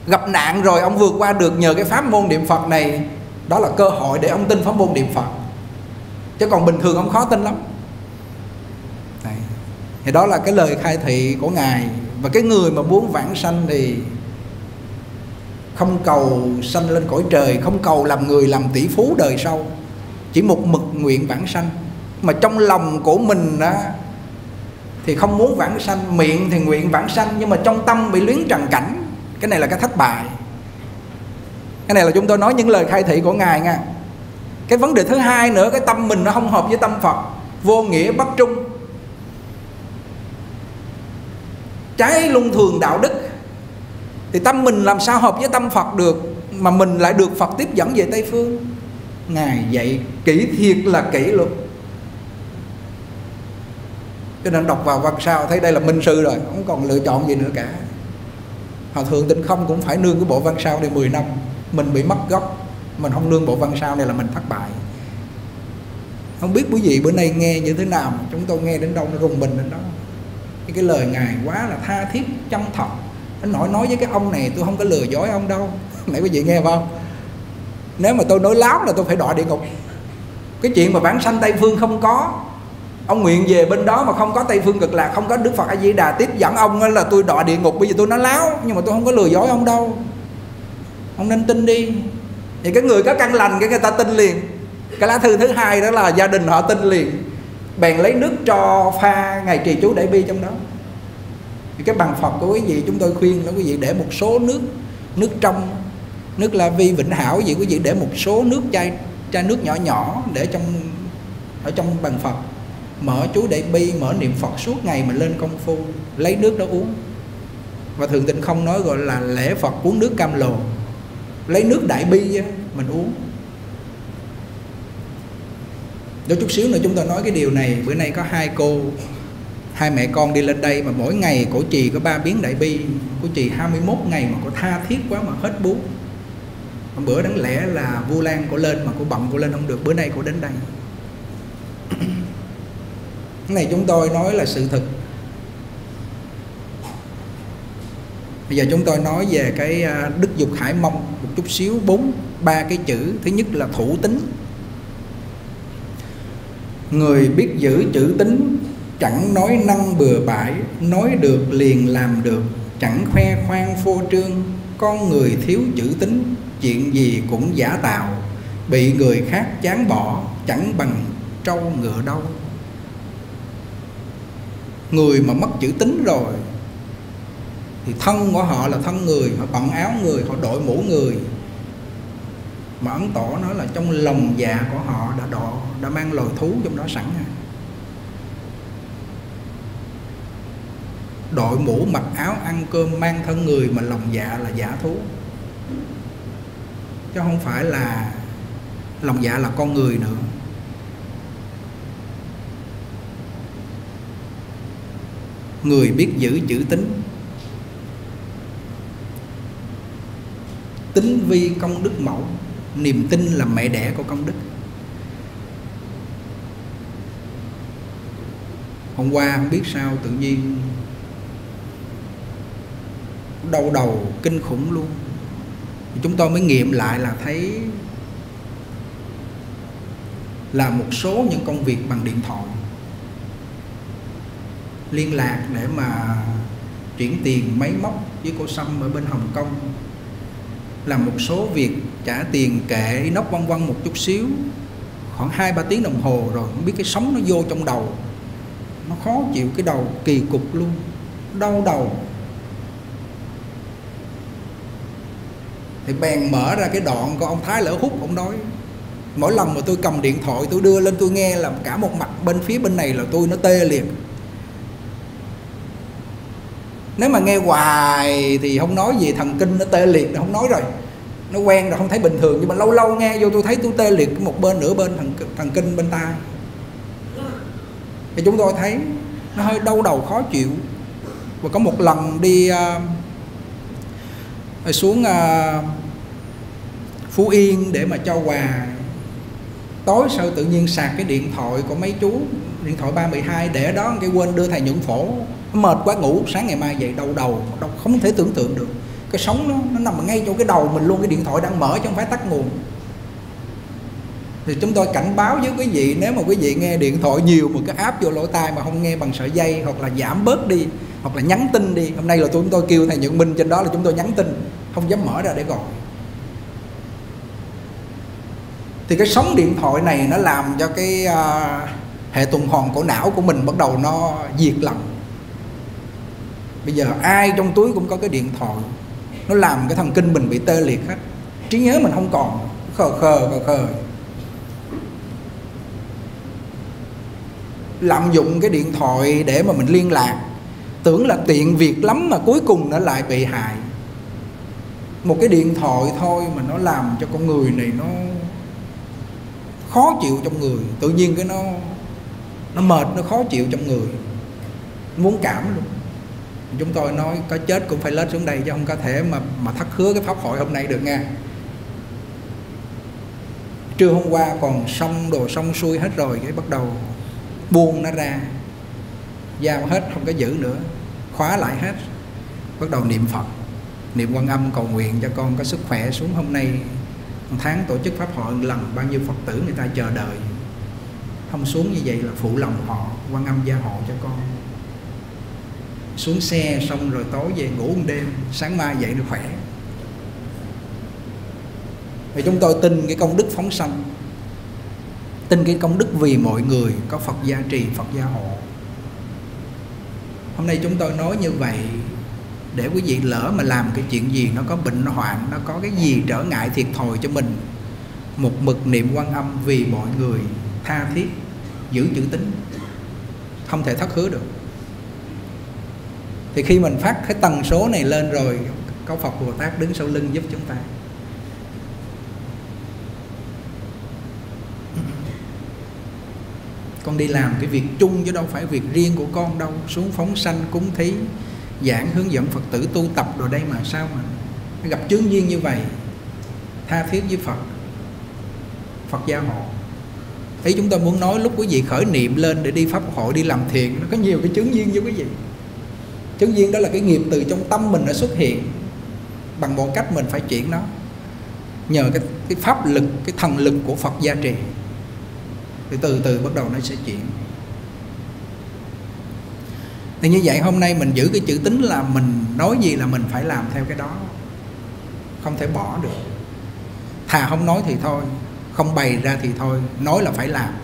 Gặp nạn rồi ông vượt qua được nhờ cái pháp môn niệm Phật này, đó là cơ hội để ông tin pháp môn niệm Phật. Chứ còn bình thường ông khó tin lắm. Đấy. Thì đó là cái lời khai thị của Ngài. Và cái người mà muốn vãng sanh thì không cầu sanh lên cõi trời, không cầu làm người làm tỷ phú đời sau, chỉ một mực nguyện vãng sanh. Mà trong lòng của mình đó, thì không muốn vãng sanh, miệng thì nguyện vãng sanh, nhưng mà trong tâm bị luyến trần cảnh. Cái này là cái thất bại. Cái này là chúng tôi nói những lời khai thị của Ngài nha. Cái vấn đề thứ hai nữa, cái tâm mình nó không hợp với tâm Phật, vô nghĩa bất trung, trái luân thường đạo đức. Thì tâm mình làm sao hợp với tâm Phật được, mà mình lại được Phật tiếp dẫn về Tây Phương. Ngài dạy kỹ thiệt là kỹ luôn, cho nên đọc vào văn sao thấy đây là minh sư rồi, không còn lựa chọn gì nữa cả. Hòa Thượng Tịnh Không cũng phải nương cái bộ văn sao này 10 năm. Mình bị mất gốc, mình không nương bộ văn sao này là mình thất bại. Không biết quý vị bữa nay nghe như thế nào, chúng tôi nghe đến đâu nó rùng mình đến đó. Cái lời Ngài quá là tha thiết, chân thật. Nói với cái ông này tôi không có lừa dối ông đâu. Nãy quý vị nghe không? Nếu mà tôi nói láo là tôi phải đọa địa ngục. Cái chuyện mà vãng sanh Tây Phương không có, ông nguyện về bên đó mà không có Tây Phương Cực Lạc, không có Đức Phật A Di Đà tiếp dẫn ông là tôi đọa địa ngục. Bây giờ tôi nói láo, nhưng mà tôi không có lừa dối ông đâu, ông nên tin đi. Thì cái người có căn lành cái người ta tin liền. Cái lá thư thứ hai đó là gia đình họ tin liền, bèn lấy nước cho pha Ngài trì chú Đại Bi trong đó. Thì cái bằng Phật của quý vị chúng tôi khuyên là quý vị để một số nước, nước trong, nước La Vi, Vĩnh Hảo gì, quý vị để một số nước chai nước nhỏ nhỏ để trong ở trong bằng Phật. Mở chú Đại Bi, mở niệm Phật suốt ngày mình lên công phu, lấy nước đó uống. Và Thượng Tịnh Không nói gọi là lễ Phật uống nước cam lồ, lấy nước Đại Bi mình uống. Đó chút xíu nữa chúng tôi nói cái điều này. Bữa nay có hai mẹ con đi lên đây mà mỗi ngày cổ trì có 3 biến Đại Bi. Cổ trì 21 ngày mà cổ tha thiết quá mà hết bú. Mà bữa đáng lẽ là Vu Lan cổ lên mà cổ bận cổ lên không được, bữa nay cổ đến đây. Cái này chúng tôi nói là sự thực. Bây giờ chúng tôi nói về cái đức dục khải mong một chút xíu, 4-3 cái chữ. Thứ nhất là thủ tín. Người biết giữ chữ tín, chẳng nói năng bừa bãi, nói được liền làm được, chẳng khoe khoang phô trương. Con người thiếu chữ tín, chuyện gì cũng giả tạo, bị người khác chán bỏ, chẳng bằng trâu ngựa đâu. Người mà mất chữ tín rồi thì thân của họ là thân người, họ bận áo người, họ đội mũ người. Mà Ấn Tổ nói là trong lòng dạ của họ đã mang loài thú trong đó sẵn. Đội mũ, mặc áo, ăn cơm, mang thân người, mà lòng dạ là giả thú, chứ không phải là lòng dạ là con người nữa. Người biết giữ chữ tín, tín vi công đức mẫu, niềm tin là mẹ đẻ của công đức. Hôm qua không biết sao tự nhiên đau đầu kinh khủng luôn. Chúng tôi mới nghiệm lại là thấy là một số những công việc bằng điện thoại, liên lạc để mà chuyển tiền máy móc với cô Sâm ở bên Hồng Kông, làm một số việc trả tiền kệ inox vân vân một chút xíu, khoảng 2-3 tiếng đồng hồ rồi không biết cái sóng nó vô trong đầu, nó khó chịu cái đầu kỳ cục luôn, đau đầu. Thì bèn mở ra cái đoạn của ông Thái Lỡ Hút, ông nói mỗi lần mà tôi cầm điện thoại tôi đưa lên tôi nghe là cả một mặt bên phía bên này là tôi nó tê liệt. Nếu mà nghe hoài thì không nói gì, thần kinh nó tê liệt nó không nói rồi, nó quen rồi không thấy bình thường. Nhưng mà lâu lâu nghe vô tôi thấy tôi tê liệt một bên, nửa bên thần kinh bên tai. Thì chúng tôi thấy nó hơi đau đầu khó chịu. Và có một lần đi xuống Phú Yên để mà cho quà, tối sau tự nhiên sạc cái điện thoại của mấy chú, điện thoại 312 để đó cái quên đưa thầy Nhượng Phổ, mệt quá ngủ, sáng ngày mai dậy đau đầu, không thể tưởng tượng được. Cái sóng nó nằm ngay chỗ cái đầu mình luôn, cái điện thoại đang mở chứ không phải tắt nguồn. Thì chúng tôi cảnh báo với quý vị, nếu mà quý vị nghe điện thoại nhiều mà cái áp vô lỗ tai mà không nghe bằng sợi dây, hoặc là giảm bớt đi, hoặc là nhắn tin đi. Hôm nay là chúng tôi kêu thầy Nhật Minh trên đó là chúng tôi nhắn tin, không dám mở ra để gọi. Thì cái sóng điện thoại này nó làm cho cái hệ tuần hoàn của não của mình bắt đầu nó diệt lặng. Bây giờ ai trong túi cũng có cái điện thoại, nó làm cái thần kinh mình bị tê liệt hết, trí nhớ mình không còn, khờ. Lạm dụng cái điện thoại để mà mình liên lạc, tưởng là tiện việc lắm mà cuối cùng nó lại bị hại. Một cái điện thoại thôi mà nó làm cho con người này nó khó chịu trong người. Tự nhiên cái nó mệt, nó khó chịu trong người, muốn cảm luôn. Chúng tôi nói có chết cũng phải lết xuống đây, chứ không có thể mà thất hứa cái pháp hội hôm nay được nha. Trưa hôm qua còn xong đồ xong xuôi hết rồi, cái bắt đầu buông nó ra, giao hết không có giữ nữa, khóa lại hết, bắt đầu niệm Phật, niệm Quan Âm cầu nguyện cho con có sức khỏe xuống. Hôm nay một tháng tổ chức pháp hội một lần, bao nhiêu Phật tử người ta chờ đợi, không xuống như vậy là phụ lòng họ, Quan Âm gia hộ cho con. Xuống xe xong rồi tối về ngủ một đêm, sáng mai dậy được khỏe. Thì chúng tôi tin cái công đức phóng sanh, tin cái công đức vì mọi người, có Phật gia trì, Phật gia hộ. Hôm nay chúng tôi nói như vậy để quý vị lỡ mà làm cái chuyện gì nó có bệnh hoạn, nó có cái gì trở ngại thiệt thòi cho mình, một mực niệm Quan Âm vì mọi người, tha thiết, giữ chữ tín, không thể thất hứa được. Thì khi mình phát cái tần số này lên rồi, có Phật Bồ Tát đứng sau lưng giúp chúng ta. Con đi làm cái việc chung chứ đâu phải việc riêng của con đâu. Xuống phóng sanh, cúng thí, giảng hướng dẫn Phật tử tu tập rồi đây mà sao mà gặp chướng duyên như vậy. Tha thiết với Phật, Phật gia hộ. Ý chúng ta muốn nói lúc quý vị khởi niệm lên để đi pháp hội, đi làm thiện, nó có nhiều cái chướng duyên với quý vị. Chướng duyên đó là cái nghiệp từ trong tâm mình đã xuất hiện, bằng mọi cách mình phải chuyển nó, nhờ cái pháp lực, cái thần lực của Phật gia trì, thì từ từ bắt đầu nó sẽ chuyển. Thì như vậy hôm nay mình giữ cái chữ tín là mình nói gì là mình phải làm theo cái đó, không thể bỏ được. Thà không nói thì thôi, không bày ra thì thôi, nói là phải làm.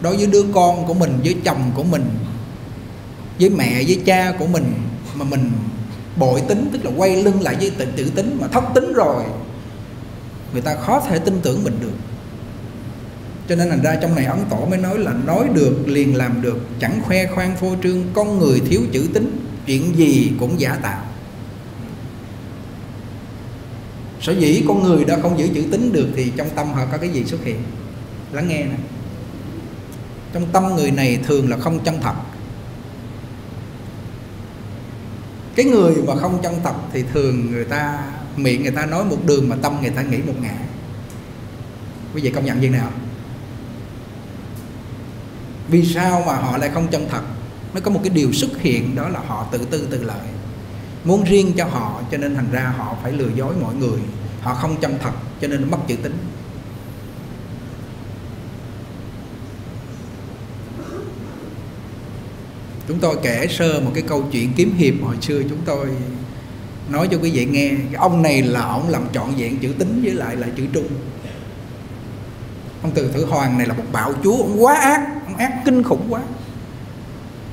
Đối với đứa con của mình, với chồng của mình, với mẹ với cha của mình mà mình bội tín, tức là quay lưng lại với tự tín mà thất tín rồi, người ta khó thể tin tưởng mình được. Cho nên thành ra trong này Ấn Tổ mới nói là nói được liền làm được, chẳng khoe khoang phô trương, con người thiếu chữ tín, chuyện gì cũng giả tạo. Sở dĩ con người đã không giữ chữ tín được thì trong tâm họ có cái gì xuất hiện? Lắng nghe nè. Trong tâm người này thường là không chân thật. Cái người mà không chân thật thì thường người ta miệng người ta nói một đường mà tâm người ta nghĩ một ngã. Quý vị công nhận gì nào? Vì sao mà họ lại không chân thật? Nó có một cái điều xuất hiện, đó là họ tự tư tự lợi, muốn riêng cho họ, cho nên thành ra họ phải lừa dối mọi người. Họ không chân thật cho nên mất chữ tín. Chúng tôi kể sơ một cái câu chuyện kiếm hiệp hồi xưa chúng tôi nói cho quý vị nghe. Cái ông này là ông làm trọn vẹn chữ tín với lại là chữ trung. Ông Từ Thử Hoàng này là một bạo chúa, ông quá ác, ông ác kinh khủng quá.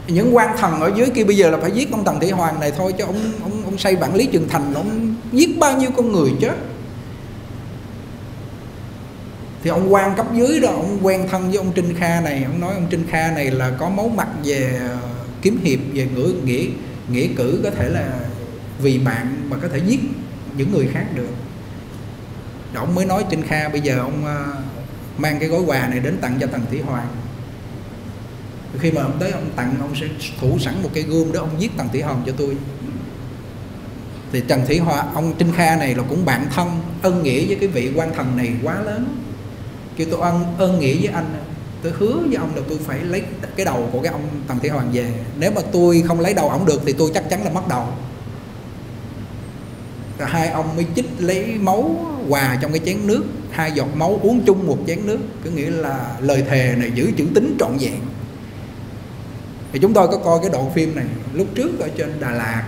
Những quan thần ở dưới kia bây giờ là phải giết ông Tần Thủy Hoàng này thôi, chứ ông xây Vạn Lý Trường Thành, ông giết bao nhiêu con người chết. Thì ông quan cấp dưới đó, ông quen thân với ông Trinh Kha này, ông nói ông Trinh Kha này là có máu mặt về kiếm hiệp, về nghĩa cử, có thể là vì bạn mà có thể giết những người khác được. Đó, ông mới nói Trinh Kha bây giờ ông mang cái gói quà này đến tặng cho Tần Thủy Hoàng. Khi mà ông tới ông tặng, ông sẽ thủ sẵn một cái gươm đó, ông giết Tần Thủy Hoàng cho tôi. Thì Trần Thủy Hoàng, ông Trinh Kha này là cũng bạn thân, ân nghĩa với cái vị quan thần này quá lớn. Kêu tôi ân nghĩa với anh, tôi hứa với ông là tôi phải lấy cái đầu của cái ông Tần Thủy Hoàng về. Nếu mà tôi không lấy đầu ổng được thì tôi chắc chắn là mất đầu. Rồi hai ông mới chích lấy máu hòa trong cái chén nước, hai giọt máu uống chung một chén nước, có nghĩa là lời thề này giữ chữ tín trọn vẹn. Thì chúng tôi có coi cái đoạn phim này lúc trước ở trên Đà Lạt,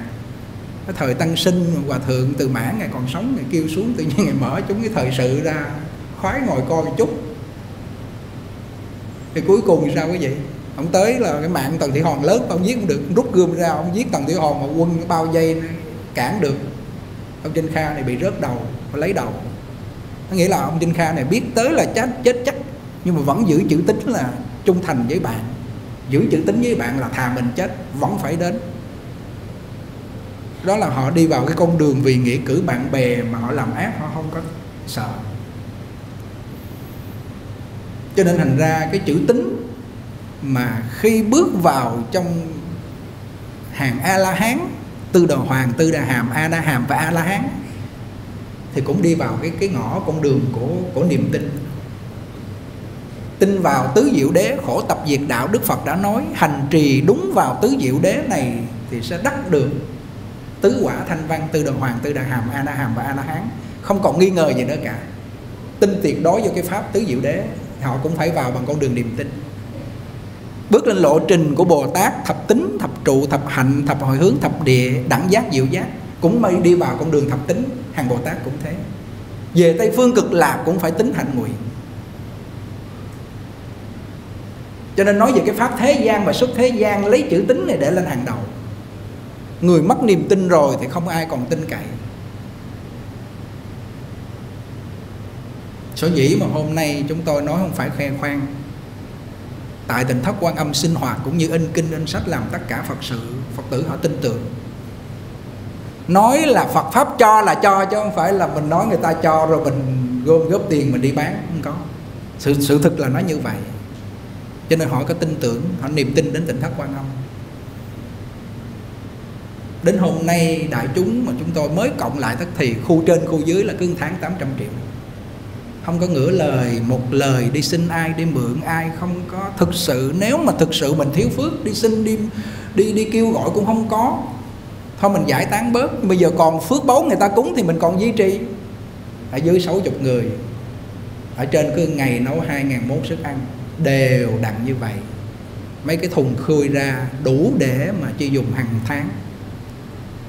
cái thời Tăng Sinh, Hòa Thượng Từ Mãn ngày còn sống, ngày kêu xuống tự nhiên ngày mở chúng cái thời sự ra, khoái ngồi coi một chút. Thì cuối cùng sao quý vị? Ông tới là cái mạng Tần Thủy Hoàng lớn, ông giết không được, ông rút gươm ra, ông giết Tần Thủy Hoàng mà quân bao giây cản được. Ông Trinh Kha này bị rớt đầu, lấy đầu. Nó nghĩa là ông Trinh Kha này biết tới là chết chắc, nhưng mà vẫn giữ chữ tín là trung thành với bạn. Giữ chữ tín với bạn là thà mình chết vẫn phải đến. Đó là họ đi vào cái con đường vì nghĩa cử bạn bè mà họ làm ác, họ không có sợ. Cho nên thành ra cái chữ tín mà khi bước vào trong hàng A-la-hán, Tư Đồ Hoàng, Tư Đà Hàm, A-na-hàm và A-la-hán thì cũng đi vào cái ngõ con đường của niềm tin. Tin vào tứ diệu đế, khổ tập diệt đạo, Đức Phật đã nói hành trì đúng vào tứ diệu đế này thì sẽ đắc được tứ quả thanh văn, Tư Đồ Hoàng, Tư Đà Hàm, A Na Hàm và A La Hán, không còn nghi ngờ gì nữa cả. Tin tuyệt đối vô cái pháp tứ diệu đế, họ cũng phải vào bằng con đường niềm tin. Bước lên lộ trình của Bồ Tát thập tính, thập trụ, thập hạnh, thập hồi hướng, thập địa, đẳng giác, diệu giác cũng mới đi vào con đường thập tính, hàng Bồ Tát cũng thế. Về Tây Phương Cực Lạc cũng phải tính hạnh nguyện. Cho nên nói về cái pháp thế gian và xuất thế gian, lấy chữ tín này để lên hàng đầu. Người mất niềm tin rồi thì không ai còn tin cậy. Sở dĩ mà hôm nay chúng tôi nói không phải khoe khoang, tại Tịnh Thất Quan Âm sinh hoạt cũng như in kinh in sách làm tất cả Phật sự, Phật tử họ tin tưởng. Nói là Phật Pháp cho là cho, chứ không phải là mình nói người ta cho rồi mình gom góp tiền mình đi bán, không có. Sự thực là nó như vậy. Cho nên họ có tin tưởng, họ niềm tin đến Tịnh Thất Quan Âm. Đến hôm nay đại chúng mà chúng tôi mới cộng lại thì khu trên khu dưới là cứ tháng 800 triệu. Không có ngửa lời một lời đi xin ai, đi mượn ai, không có. Thực sự nếu mà thực sự mình thiếu phước, đi xin đi kêu gọi cũng không có. Thôi mình giải tán bớt. Bây giờ còn phước báu người ta cúng thì mình còn duy trì. Ở dưới 60 người, ở trên cứ ngày nấu 2001 sức ăn, đều đặn như vậy. Mấy cái thùng khui ra đủ để mà chi dùng hàng tháng,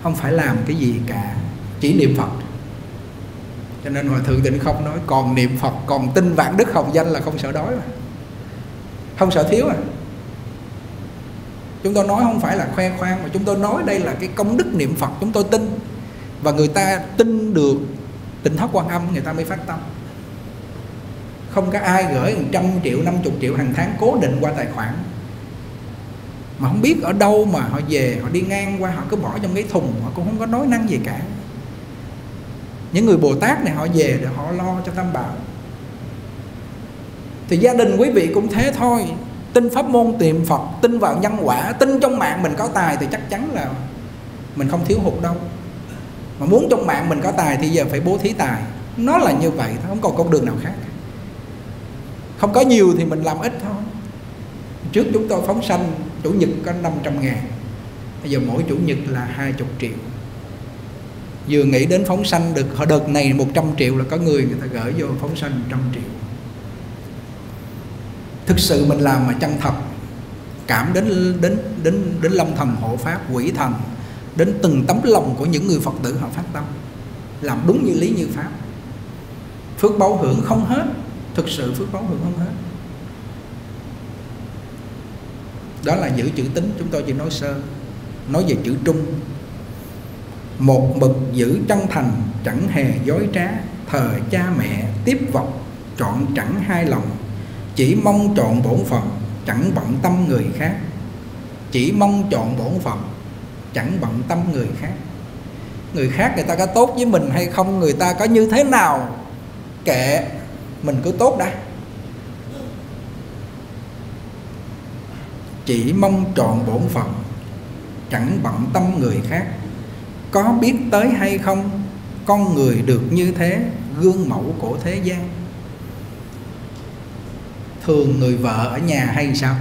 không phải làm cái gì cả, chỉ niệm Phật. Cho nên Hòa Thượng Tịnh Không nói còn niệm Phật, còn tin vạn đức hồng danh là không sợ đói mà, không sợ thiếu à. Chúng tôi nói không phải là khoe khoang, mà chúng tôi nói đây là cái công đức niệm Phật chúng tôi tin. Và người ta tin được Tịnh Thất Quan Âm người ta mới phát tâm. Không có ai gửi 100 triệu, 50 triệu hàng tháng cố định qua tài khoản, mà không biết ở đâu mà họ về, họ đi ngang qua họ cứ bỏ trong cái thùng, họ cũng không có nói năng gì cả. Những người Bồ Tát này họ về để họ lo cho Tam Bảo. Thì gia đình quý vị cũng thế thôi. Tin pháp môn tìm Phật, tin vào nhân quả, tin trong mạng mình có tài thì chắc chắn là mình không thiếu hụt đâu. Mà muốn trong mạng mình có tài thì giờ phải bố thí tài. Nó là như vậy, không còn con đường nào khác. Không có nhiều thì mình làm ít thôi. Trước chúng tôi phóng sanh chủ nhật có 500 ngàn, bây giờ mỗi chủ nhật là 20 triệu. Vừa nghĩ đến phóng sanh được họ đợt này 100 triệu là có người ta gửi vô phóng sanh 100 triệu. Thực sự mình làm mà chân thật, cảm đến long thần hộ pháp, quỷ thần, đến từng tấm lòng của những người Phật tử họ phát tâm, làm đúng như lý như pháp, phước báo hưởng không hết. Thực sự phước báo hưởng không hết. Đó là giữ chữ tín. Chúng tôi chỉ nói sơ, nói về chữ trung. Một mực giữ chân thành, chẳng hề dối trá, thờ cha mẹ, tiếp vật, trọn chẳng hai lòng, chỉ mong trọn bổn phận, chẳng bận tâm người khác. Chỉ mong trọn bổn phận, chẳng bận tâm người khác. Người khác người ta có tốt với mình hay không, người ta có như thế nào, kệ, mình cứ tốt đã. Chỉ mong trọn bổn phận, chẳng bận tâm người khác. Có biết tới hay không, con người được như thế, gương mẫu của thế gian. Thường người vợ ở nhà hay sao?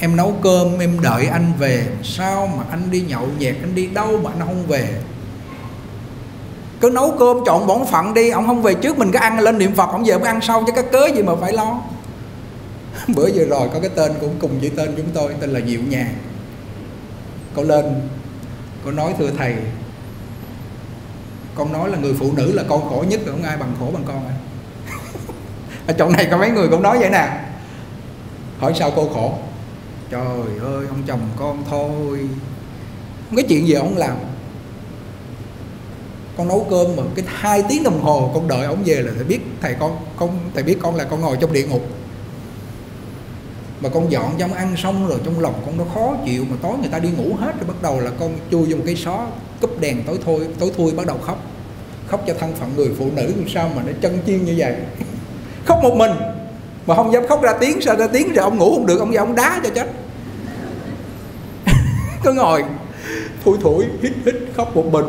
Em nấu cơm em đợi anh về, sao mà anh đi nhậu nhẹt, anh đi đâu mà anh không về? Cứ nấu cơm trọn bổn phận đi, ông không về trước mình cứ ăn lên niệm Phật, ông về ông ăn sau chứ có cớ gì mà phải lo. Bữa vừa rồi có cái tên cũng cùng với tên chúng tôi, tên là Diệu Nhàn. Cô lên, cô nói thưa thầy, con nói là người phụ nữ là con khổ nhất, không ai bằng khổ bằng con. Ở chỗ này có mấy người cũng nói vậy nè. Hỏi sao cô khổ? Trời ơi, ông chồng con thôi, không có chuyện gì ông làm. Con nấu cơm mà cái 2 tiếng đồng hồ con đợi ông về là thầy biết thầy con thầy biết con là con ngồi trong địa ngục. Mà con dọn cho ông ăn xong rồi trong lòng con nó khó chịu, mà tối người ta đi ngủ hết rồi, bắt đầu là con chui vô một cái xó, cúp đèn tối thui bắt đầu khóc. Khóc cho thân phận người phụ nữ sao mà nó chân chiên như vậy. Khóc một mình mà không dám khóc ra tiếng, sao ra tiếng rồi ông ngủ không được, ông ra ông đá cho chết. Cứ ngồi thui thủi hít khóc một mình.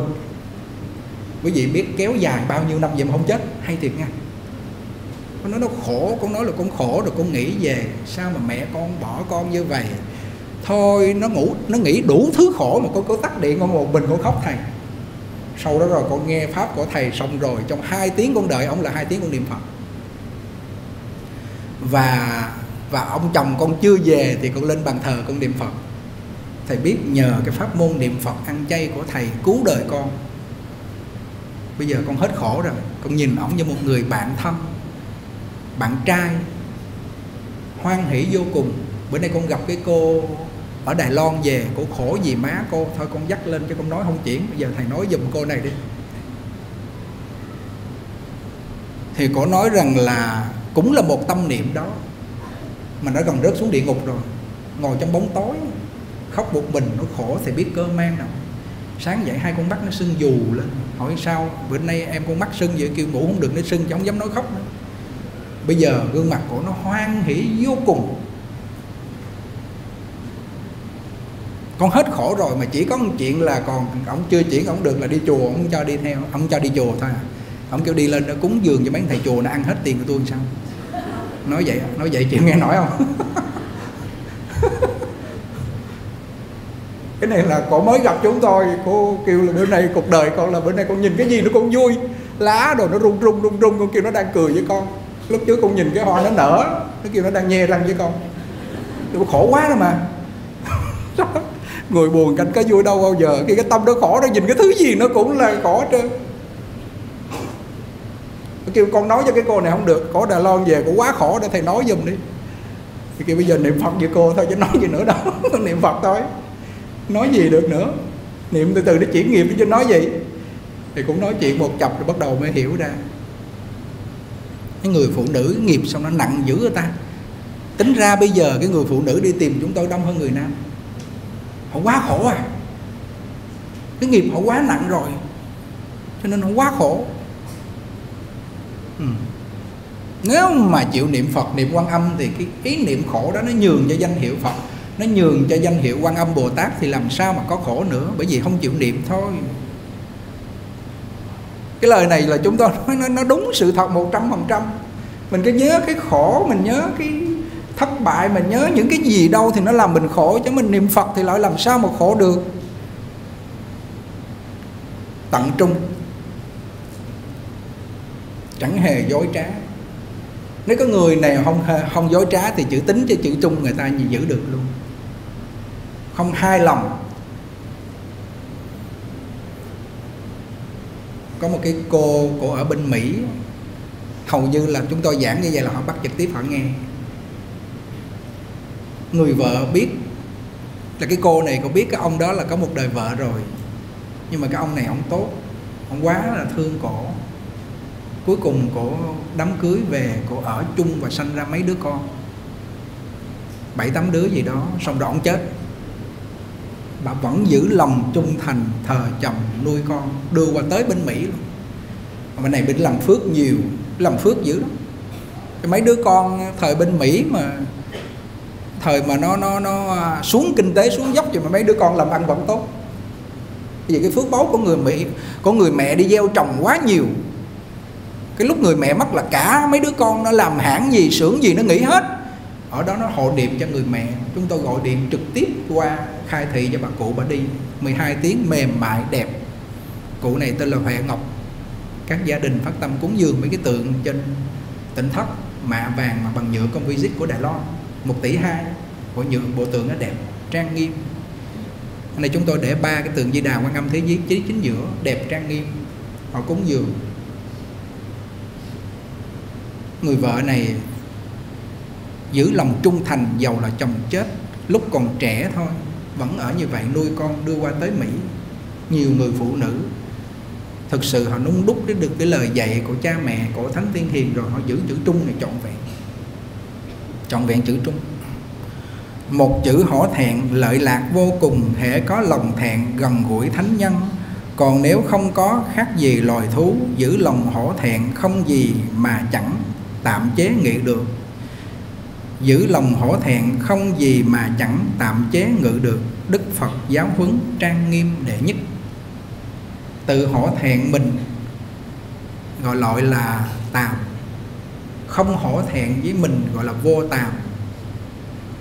Quý vị biết kéo dài bao nhiêu năm vậy mà không chết, hay thiệt nha. Con nói nó khổ, con nói là con khổ rồi, con nghĩ về sao mà mẹ con bỏ con như vậy. Thôi nó ngủ, nó nghĩ đủ thứ khổ mà con cứ tắt điện con một mình con khóc thầy. Sau đó rồi con nghe pháp của thầy xong rồi, trong 2 tiếng con đợi ông là 2 tiếng con niệm Phật. Và ông chồng con chưa về thì con lên bàn thờ con niệm Phật. Thầy biết nhờ cái pháp môn niệm Phật ăn chay của thầy cứu đời con. Bây giờ con hết khổ rồi, con nhìn ổng như một người bạn thân, bạn trai, hoan hỷ vô cùng. Bữa nay con gặp cái cô ở Đài Loan về, cô khổ gì má cô, thôi con dắt lên cho con nói không chuyển, bây giờ thầy nói giùm cô này đi. Thì cô nói rằng là cũng là một tâm niệm đó mà nó gần rớt xuống địa ngục rồi, ngồi trong bóng tối khóc một mình, nó khổ thì biết cơ man nào. Sáng dậy hai con mắt nó sưng dù lên, hỏi sao bữa nay em con mắt sưng vậy, kêu ngủ không được nó sưng chứ không dám nói khóc nữa. Bây giờ gương mặt của nó hoan hỉ vô cùng. Con hết khổ rồi mà chỉ có một chuyện là còn ổng chưa chuyển ổng được là đi chùa, ổng cho đi theo, ổng cho đi chùa thôi à. Ổng kêu đi lên nó cúng dường cho mấy thầy chùa, nó ăn hết tiền của tôi làm sao. Nói vậy chị nghe nổi không? Cái này là cô mới gặp chúng tôi, cô kêu là bữa nay cuộc đời con là bữa nay con nhìn cái gì nó cũng vui, lá rồi nó rung, con kêu nó đang cười với con. Lúc trước con nhìn cái hoa nó nở, nó kêu nó đang nhe răng với con. Tôi khổ quá đó mà. Người buồn cảnh có vui đâu bao giờ, khi cái tâm nó khổ nó nhìn cái thứ gì nó cũng là khổ trơn. Nó kêu con nói cho cái cô này không được, có Đà Loan về cũng quá khổ để thầy nói giùm đi. Thì kêu bây giờ niệm Phật với cô thôi chứ nói gì nữa đâu. Niệm Phật thôi, nói gì được nữa, niệm từ từ để chuyển nghiệp chứ nói gì. Thì cũng nói chuyện một chập rồi bắt đầu mới hiểu ra cái người phụ nữ nghiệp xong nó nặng dữ người ta. Tính ra bây giờ cái người phụ nữ đi tìm chúng tôi đông hơn người nam. Họ quá khổ à, cái nghiệp họ quá nặng rồi cho nên họ quá khổ. Nếu mà chịu niệm Phật, niệm Quan Âm thì cái ý niệm khổ đó nó nhường cho danh hiệu Phật, nó nhường cho danh hiệu Quan Âm Bồ Tát thì làm sao mà có khổ nữa, bởi vì không chịu niệm thôi. Cái lời này là chúng tôi nói nó đúng sự thật 100%. Mình cứ nhớ cái khổ, mình nhớ cái thất bại, mình nhớ những cái gì đâu thì nó làm mình khổ, chứ mình niệm Phật thì lại làm sao mà khổ được. Tận trung, chẳng hề dối trá. Nếu có người nào không dối trá thì chữ tính cho chữ trung người ta giữ được luôn, không hài lòng. Có một cái cô ở bên Mỹ, hầu như là chúng tôi giảng như vậy là họ bắt trực tiếp họ nghe. Người vợ biết là cái cô này cũng biết cái ông đó là có một đời vợ rồi, nhưng mà cái ông này không tốt, ông quá là thương cổ. Cuối cùng cổ đám cưới về, cổ ở chung và sanh ra mấy đứa con, 7-8 đứa gì đó. Xong rồi ông chết, bà vẫn giữ lòng trung thành, thờ chồng nuôi con, đưa qua tới bên Mỹ luôn. Mà này bên làm phước nhiều, làm phước dữ lắm. Mấy đứa con thời bên Mỹ mà thời mà nó xuống kinh tế xuống dốc rồi mà mấy đứa con làm ăn vẫn tốt. Vì cái phước báu của người Mỹ, có người mẹ đi gieo trồng quá nhiều. Cái lúc người mẹ mất là cả mấy đứa con nó làm hãng gì, xưởng gì nó nghỉ hết. Ở đó nó hộ niệm cho người mẹ. Chúng tôi gọi điện trực tiếp qua khai thị cho bà cụ, bà đi 12 tiếng mềm mại đẹp. Cụ này tên là Huệ Ngọc. Các gia đình phát tâm cúng dường mấy cái tượng trên Tịnh Thất, mạ vàng mà bằng nhựa composite của Đài Loan, 1,2 tỷ. Bộ nhựa, bộ tượng nó đẹp, trang nghiêm. Hôm nay chúng tôi để 3 cái tượng Di Đà, Quan Âm, Thế Chí chính giữa, đẹp trang nghiêm. Họ cúng dường. Người vợ này giữ lòng trung thành, dầu là chồng chết lúc còn trẻ thôi, vẫn ở như vậy nuôi con đưa qua tới Mỹ. Nhiều người phụ nữ thực sự họ nung đúc để được cái lời dạy của cha mẹ, của Thánh Tiên Hiền rồi họ giữ chữ trung này trọn vẹn. Trọn vẹn chữ trung. Một chữ hổ thẹn, lợi lạc vô cùng, hễ có lòng thẹn gần gũi thánh nhân. Còn nếu không có, khác gì loài thú, giữ lòng hổ thẹn không gì mà chẳng tạm chế nghị được. Giữ lòng hổ thẹn không gì mà chẳng tạm chế ngự được. Đức Phật giáo huấn trang nghiêm đệ nhất. Tự hổ thẹn mình gọi loại là tàm. Không hổ thẹn với mình gọi là vô tàm.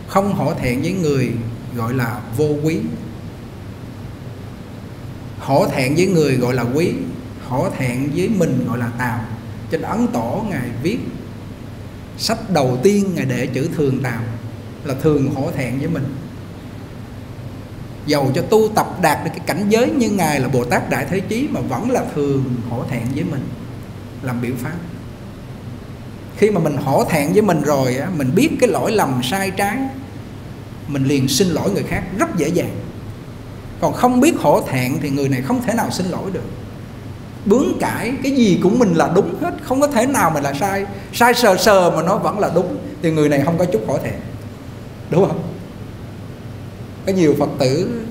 Không hổ thẹn với người gọi là vô quý. Hổ thẹn với người gọi là quý, hổ thẹn với mình gọi là tàm. Trên Ấn Tổ Ngài viết sách đầu tiên Ngài để chữ thường tàm, là thường hổ thẹn với mình. Dầu cho tu tập đạt được cái cảnh giới như Ngài là Bồ Tát Đại Thế Chí mà vẫn là thường hổ thẹn với mình, làm biểu pháp. Khi mà mình hổ thẹn với mình rồi, mình biết cái lỗi lầm sai trái, mình liền xin lỗi người khác rất dễ dàng. Còn không biết hổ thẹn thì người này không thể nào xin lỗi được. Bướng cãi, cái gì cũng mình là đúng hết, không có thể nào mình là sai. Sai sờ sờ mà nó vẫn là đúng thì người này không có chút hổ thẹn, đúng không? Có nhiều Phật tử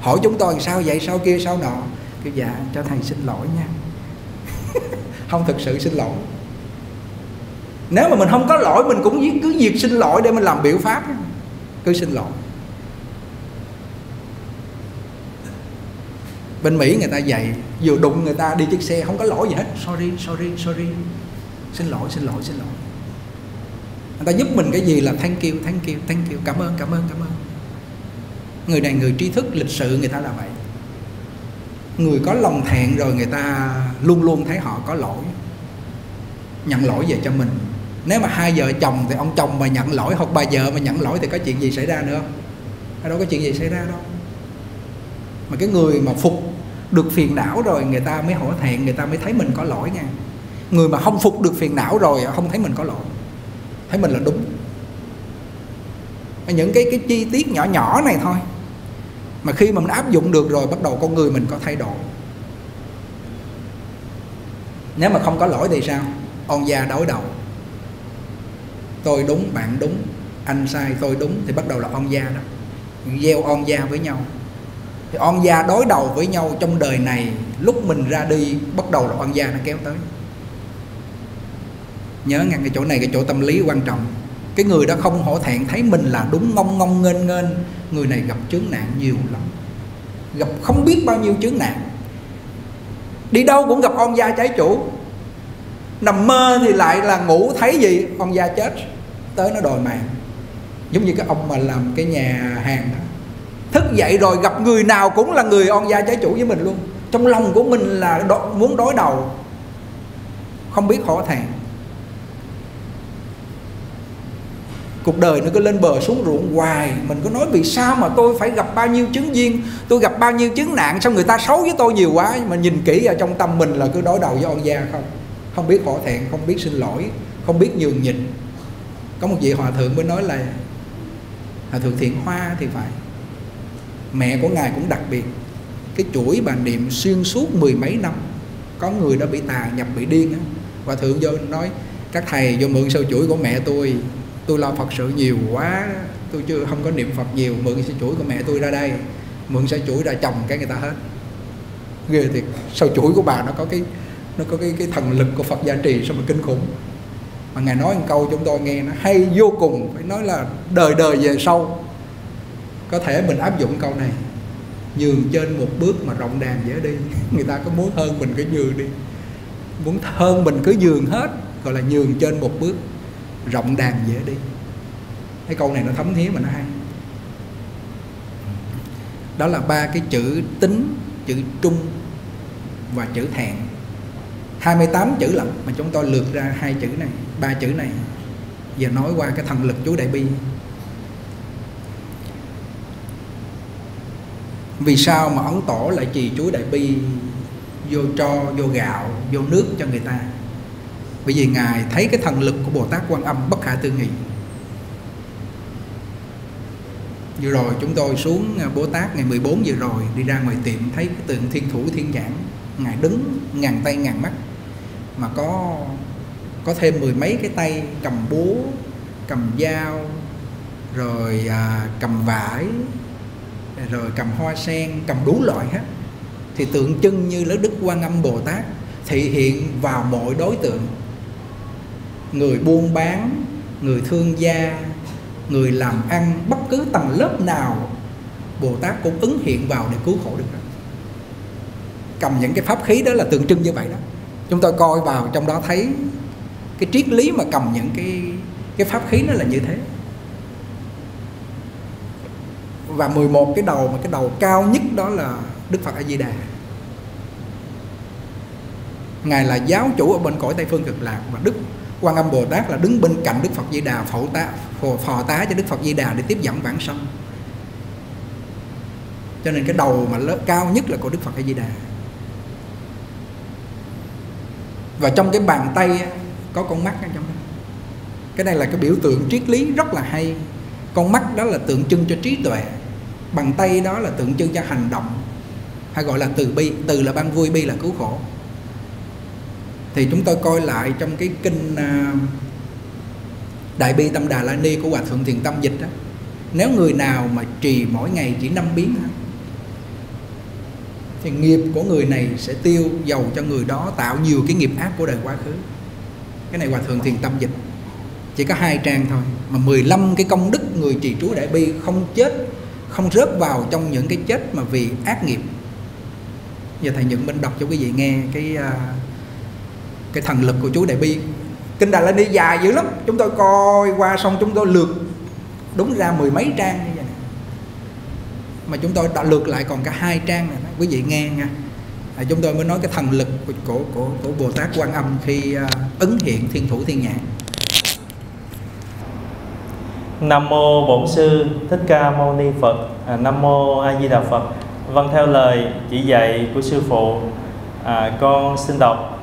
hỏi chúng tôi sao vậy, sao kia, sao nọ. Kêu dạ cho thầy xin lỗi nha. Không thực sự xin lỗi. Nếu mà mình không có lỗi mình cũng cứ việc xin lỗi để mình làm biểu pháp, cứ xin lỗi. Bên Mỹ người ta dạy vừa đụng người ta đi chiếc xe không có lỗi gì hết, sorry, sorry, sorry, xin lỗi, xin lỗi, xin lỗi. Người ta giúp mình cái gì là thank you, thank you, thank you, cảm ơn, cảm ơn, cảm ơn. Người này người trí thức, lịch sự người ta là vậy. Người có lòng thẹn rồi người ta luôn luôn thấy họ có lỗi, nhận lỗi về cho mình. Nếu mà hai vợ chồng thì ông chồng mà nhận lỗi hoặc bà vợ mà nhận lỗi thì có chuyện gì xảy ra nữa không? Đâu có chuyện gì xảy ra đâu. Mà cái người mà phục được phiền não rồi người ta mới hổ thẹn, người ta mới thấy mình có lỗi nha. Người mà không phục được phiền não rồi không thấy mình có lỗi, thấy mình là đúng. Những cái chi tiết nhỏ nhỏ này thôi, mà khi mà mình áp dụng được rồi, bắt đầu con người mình có thay đổi. Nếu mà không có lỗi thì sao? Oan gia đối đầu, tôi đúng, bạn đúng, anh sai, tôi đúng, thì bắt đầu là oan gia đó. Gieo oan gia với nhau. Thì oan gia đối đầu với nhau trong đời này, lúc mình ra đi bắt đầu là oan gia nó kéo tới. Nhớ ngăn cái chỗ này, cái chỗ tâm lý quan trọng. Cái người đó không hổ thẹn thấy mình là đúng ngông ngông nghênh nghênh, người này gặp chướng nạn nhiều lắm, gặp không biết bao nhiêu chướng nạn. Đi đâu cũng gặp oan gia trái chủ. Nằm mơ thì lại là ngủ thấy gì? Oan gia chết, tới nó đòi mạng. Giống như cái ông mà làm cái nhà hàng đó, thức dậy rồi gặp người nào cũng là người oan gia trái chủ với mình luôn. Trong lòng của mình là muốn đối đầu, không biết hổ thẹn. Cuộc đời nó cứ lên bờ xuống ruộng hoài. Mình có nói vì sao mà tôi phải gặp bao nhiêu chứng duyên, tôi gặp bao nhiêu chứng nạn, sao người ta xấu với tôi nhiều quá. Mà nhìn kỹ ở trong tâm mình là cứ đối đầu với oan gia, không biết hổ thẹn, không biết xin lỗi, không biết nhường nhịn. Có một vị hòa thượng mới nói là Hòa Thượng Thiện Hoa thì phải, mẹ của Ngài cũng đặc biệt. Cái chuỗi bà niệm xuyên suốt mười mấy năm, có người đã bị tà nhập, bị điên á. Hòa Thượng vô nói các thầy vô mượn sâu chuỗi của mẹ tôi, tôi lo Phật sự nhiều quá, tôi chưa không có niệm Phật nhiều, mượn sâu chuỗi của mẹ tôi ra đây, mượn sâu chuỗi ra chồng cái người ta hết. Ghê thiệt, sâu chuỗi của bà nó có cái thần lực của Phật gia trì sao mà kinh khủng. Mà Ngài nói một câu chúng tôi nghe nó hay vô cùng, phải nói là đời đời về sau. Có thể mình áp dụng câu này: nhường trên một bước mà rộng đàn dễ đi. Người ta có muốn hơn mình cứ nhường đi, muốn hơn mình cứ nhường hết, gọi là nhường trên một bước, rộng đàn dễ đi. Cái câu này nó thấm thía mà nó hay. Đó là ba cái chữ tính, chữ trung và chữ thẹn. 28 chữ lận mà chúng tôi lượt ra hai chữ này, ba chữ này. Giờ nói qua cái thần lực chú Đại Bi. Vì sao mà Ấn Tổ lại trì chú Đại Bi vô tro, vô gạo, vô nước cho người ta? Bởi vì Ngài thấy cái thần lực của Bồ Tát Quan Âm bất khả tư nghị. Vừa rồi chúng tôi xuống Bồ Tát ngày 14 vừa rồi, đi ra ngoài tiệm thấy cái tượng Thiên Thủ Thiên Nhãn. Ngài đứng ngàn tay ngàn mắt, mà có thêm mười mấy cái tay cầm búa, cầm dao, rồi cầm vải, rồi cầm hoa sen, cầm đủ loại hết. Thì tượng trưng như Đức Quan Âm Bồ Tát thị hiện vào mọi đối tượng: người buôn bán, người thương gia, người làm ăn, bất cứ tầng lớp nào Bồ Tát cũng ứng hiện vào để cứu khổ được. Cầm những cái pháp khí đó là tượng trưng như vậy đó. Chúng tôi coi vào trong đó thấy cái triết lý mà cầm những cái pháp khí nó là như thế. Và 11 cái đầu, mà cái đầu cao nhất đó là Đức Phật A Di Đà. Ngài là giáo chủ ở bên cõi Tây Phương Cực Lạc, và Đức Quan Âm Bồ Tát là đứng bên cạnh Đức Phật Di Đà, phò tá cho Đức Phật Di Đà để tiếp dẫn vãng sanh. Cho nên cái đầu mà lớp cao nhất là của Đức Phật A Di Đà. Và trong cái bàn tay có con mắt ở trong đó. Cái này là cái biểu tượng triết lý rất là hay. Con mắt đó là tượng trưng cho trí tuệ, bàn tay đó là tượng trưng cho hành động, hay gọi là từ bi. Từ là ban vui, bi là cứu khổ. Thì chúng tôi coi lại trong cái kinh Đại Bi Tâm Đà La Ni của Hòa Thượng Thiền Tâm dịch đó, nếu người nào mà trì mỗi ngày chỉ 5 biến thì nghiệp của người này sẽ tiêu, giàu cho người đó tạo nhiều cái nghiệp ác của đời quá khứ. Cái này Hòa Thượng Thiền Tâm dịch, chỉ có 2 trang thôi, mà 15 cái công đức người trì trú Đại Bi không chết, không rớt vào trong những cái chết mà vì ác nghiệp. Giờ Thầy Nhật Minh đọc cho quý vị nghe cái thần lực của chú Đại Bi. Kinh Đà La Ni dài dữ lắm, chúng tôi coi qua xong chúng tôi lượt đúng ra mười mấy trang như vậy, mà chúng tôi đã lượt lại còn cả 2 trang này đó. Quý vị nghe nha, chúng tôi mới nói cái thần lực của Bồ Tát Quan Âm khi ứng hiện Thiên Thủ Thiên Nhãn. Nam mô Bổn Sư Thích Ca Mâu Ni Phật. Nam mô A Di Đà Phật. Vâng, theo lời chỉ dạy của sư phụ, con xin đọc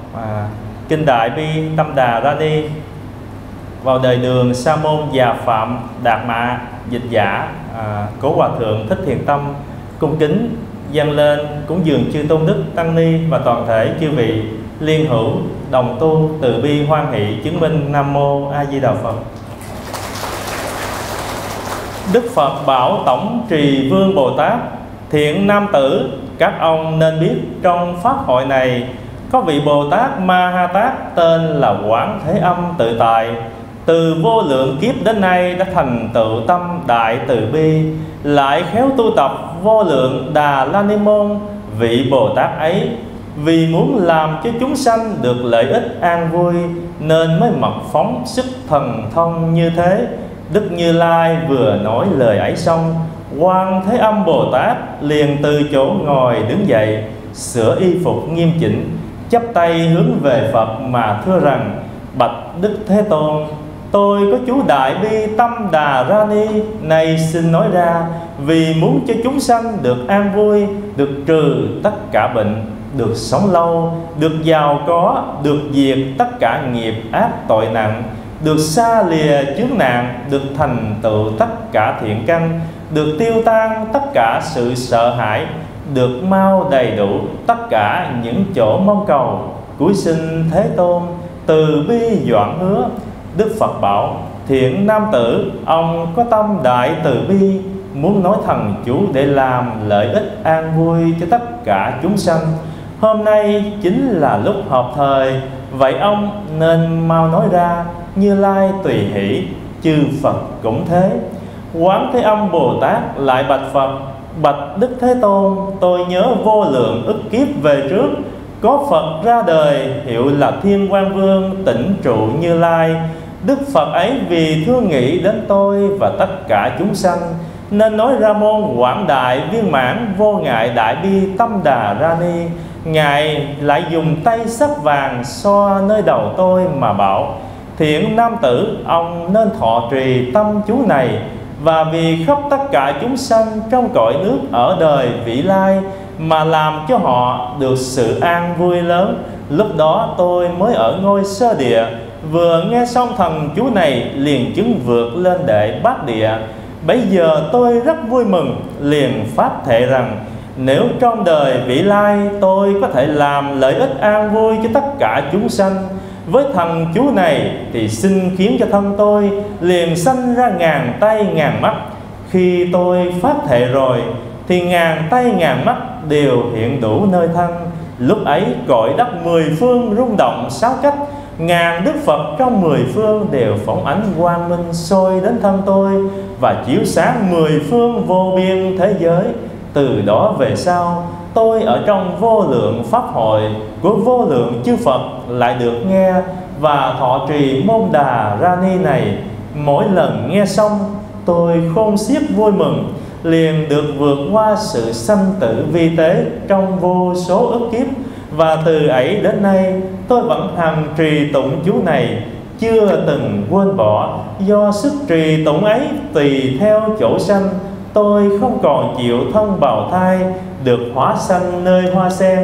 Kinh Đại Bi Tâm Đà La Ni vào đời Đường Sa Môn Già Phạm Đạt Mạ. Dịch giả cố Hòa Thượng Thích Thiền Tâm cung kính dâng lên cúng dường chư tôn đức tăng ni và toàn thể chư vị liên hữu đồng tu từ bi hoan hỷ chứng minh. Nam mô A Di Đà Phật. Đức Phật bảo tổng trì vương Bồ Tát: thiện nam tử, các ông nên biết trong pháp hội này có vị Bồ Tát Ma Ha Tát tên là Quảng Thế Âm Tự Tại, từ vô lượng kiếp đến nay đã thành tựu tâm đại từ bi, lại khéo tu tập vô lượng Đà La Ni Môn. Vị Bồ Tát ấy vì muốn làm cho chúng sanh được lợi ích an vui nên mới mật phóng sức thần thông như thế. Đức Như Lai vừa nói lời ấy xong, Quan Thế Âm Bồ Tát liền từ chỗ ngồi đứng dậy, sửa y phục nghiêm chỉnh, chắp tay hướng về Phật mà thưa rằng: bạch Đức Thế Tôn, tôi có chú Đại Bi Tâm Đà Ra Ni này xin nói ra, vì muốn cho chúng sanh được an vui, được trừ tất cả bệnh, được sống lâu, được giàu có, được diệt tất cả nghiệp ác tội nặng, được xa lìa chướng nạn, được thành tựu tất cả thiện căn, được tiêu tan tất cả sự sợ hãi, được mau đầy đủ tất cả những chỗ mong cầu. Cúi xin Thế Tôn từ bi doãn hứa. Đức Phật bảo: thiện nam tử, ông có tâm đại từ bi, muốn nói thần chú để làm lợi ích an vui cho tất cả chúng sanh. Hôm nay chính là lúc hợp thời, vậy ông nên mau nói ra. Như Lai tùy hỷ, chư Phật cũng thế. Quán Thế Âm Bồ Tát lại bạch Phật: bạch Đức Thế Tôn, tôi nhớ vô lượng ức kiếp về trước, có Phật ra đời hiệu là Thiên Quang Vương Tĩnh Trụ Như Lai. Đức Phật ấy vì thương nghĩ đến tôi và tất cả chúng sanh nên nói ra môn Quảng Đại Viên Mãn Vô Ngại Đại Bi Tâm Đà Ra Ni. Ngài lại dùng tay sắc vàng xoa nơi đầu tôi mà bảo: thiện nam tử, ông nên thọ trì tâm chú này, và vì khắp tất cả chúng sanh trong cõi nước ở đời vị lai mà làm cho họ được sự an vui lớn. Lúc đó tôi mới ở ngôi sơ địa, vừa nghe xong thần chú này liền chứng vượt lên đệ bát địa. Bây giờ tôi rất vui mừng, liền phát thệ rằng nếu trong đời vị lai tôi có thể làm lợi ích an vui cho tất cả chúng sanh với thần chú này, thì xin khiến cho thân tôi liền sanh ra ngàn tay ngàn mắt. Khi tôi phát thệ rồi thì ngàn tay ngàn mắt đều hiện đủ nơi thân. Lúc ấy cõi đất mười phương rung động sáu cách, ngàn đức Phật trong mười phương đều phóng ánh quang minh soi đến thân tôi và chiếu sáng mười phương vô biên thế giới. Từ đó về sau, tôi ở trong vô lượng pháp hội của vô lượng chư Phật lại được nghe và thọ trì môn Đà Ra Ni này. Mỗi lần nghe xong, tôi khôn xiết vui mừng, liền được vượt qua sự sanh tử vi tế trong vô số ức kiếp. Và từ ấy đến nay, tôi vẫn hằng trì tụng chú này, chưa từng quên bỏ. Do sức trì tụng ấy tùy theo chỗ sanh, tôi không còn chịu thân bào thai, được hóa sanh nơi hoa sen,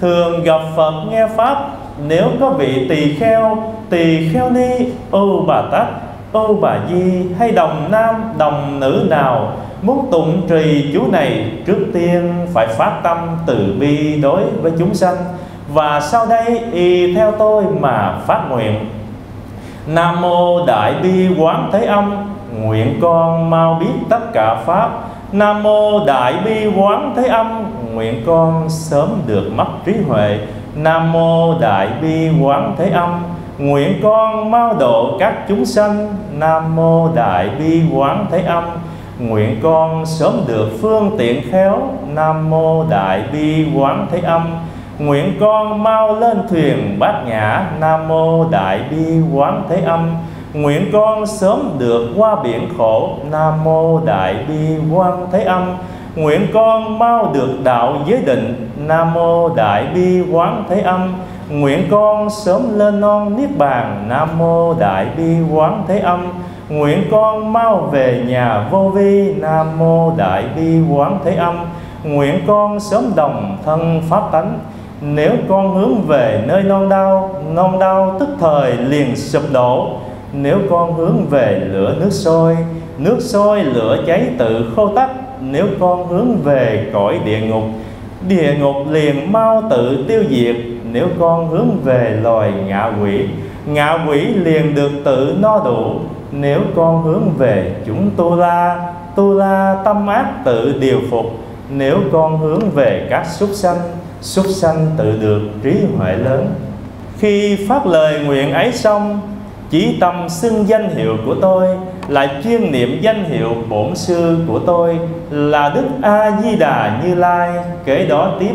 thường gặp Phật nghe pháp. Nếu có vị tỳ kheo ni, ô Bà Tát, ô Bà Di hay đồng nam, đồng nữ nào muốn tụng trì chú này, trước tiên phải phát tâm từ bi đối với chúng sanh, và sau đây y theo tôi mà phát nguyện. Nam mô Đại Bi Quán Thế Âm, nguyện con mau biết tất cả pháp. Nam mô Đại Bi Quán Thế Âm, nguyện con sớm được mất trí huệ. Nam mô Đại Bi Quán Thế Âm, nguyện con mau độ các chúng sanh. Nam mô Đại Bi Quán Thế Âm, nguyện con sớm được phương tiện khéo. Nam mô Đại Bi Quán Thế Âm, nguyện con mau lên thuyền Bát Nhã. Nam mô Đại Bi Quán Thế Âm, nguyện con sớm được qua biển khổ. Nam mô Đại Bi Quán Thế Âm, nguyện con mau được đạo giới định. Nam mô Đại Bi Quán Thế Âm, nguyện con sớm lên non niết bàn. Nam mô Đại Bi Quán Thế Âm, nguyện con mau về nhà vô vi. Nam mô Đại Bi Quán Thế Âm, nguyện con sớm đồng thân pháp tánh. Nếu con hướng về nơi non đau tức thời liền sụp đổ. Nếu con hướng về lửa nước sôi lửa cháy tự khô tắt. Nếu con hướng về cõi địa ngục liền mau tự tiêu diệt. Nếu con hướng về loài ngạ quỷ liền được tự no đủ. Nếu con hướng về chúng tu la tâm ác tự điều phục. Nếu con hướng về các súc sanh tự được trí huệ lớn. Khi phát lời nguyện ấy xong, chí tâm xưng danh hiệu của tôi, là chuyên niệm danh hiệu bổn sư của tôi, là Đức A Di Đà Như Lai. Kể đó tiếp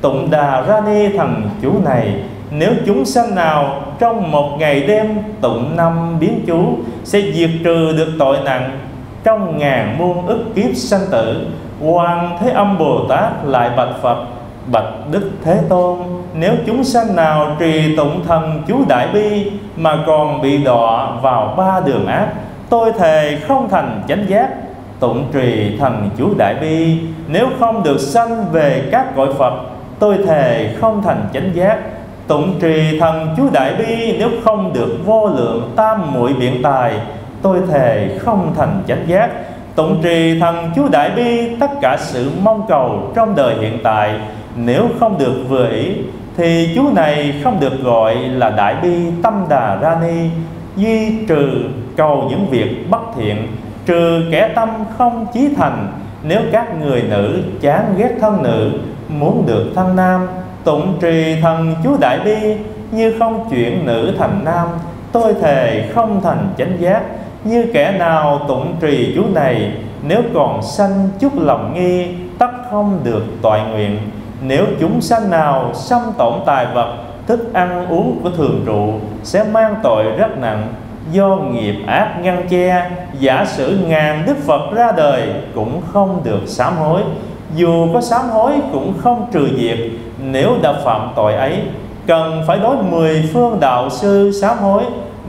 tụng Đà Ra Ni thần chú này. Nếu chúng sanh nào trong một ngày đêm tụng năm biến chú, sẽ diệt trừ được tội nặng trong ngàn muôn ức kiếp sanh tử. Quan Thế Âm Bồ Tát lại bạch Phật: bạch Đức Thế Tôn, nếu chúng sanh nào trì tụng thần chú Đại Bi mà còn bị đọa vào ba đường ác, tôi thề không thành chánh giác. Tụng trì thần chú Đại Bi, nếu không được sanh về các cõi Phật, tôi thề không thành chánh giác. Tụng trì thần chú Đại Bi, nếu không được vô lượng tam muội biện tài, tôi thề không thành chánh giác. Tụng trì thần chú Đại Bi tất cả sự mong cầu trong đời hiện tại, nếu không được vừa ý thì chú này không được gọi là Đại Bi Tâm Đà La Ni. Duy trừ cầu những việc bất thiện, trừ kẻ tâm không chí thành. Nếu các người nữ chán ghét thân nữ, muốn được thân nam, tụng trì thần chú Đại Bi. Như không chuyển nữ thành nam, tôi thề không thành chánh giác. Như kẻ nào tụng trì chú này, nếu còn sanh chút lòng nghi, tất không được toại nguyện. Nếu chúng sanh nào xâm tổn tài vật, thức ăn uống của thường trụ, sẽ mang tội rất nặng. Do nghiệp ác ngăn che, giả sử ngàn Đức Phật ra đời cũng không được sám hối. Dù có sám hối cũng không trừ diệt. Nếu đã phạm tội ấy, cần phải đối 10 phương đạo sư sám hối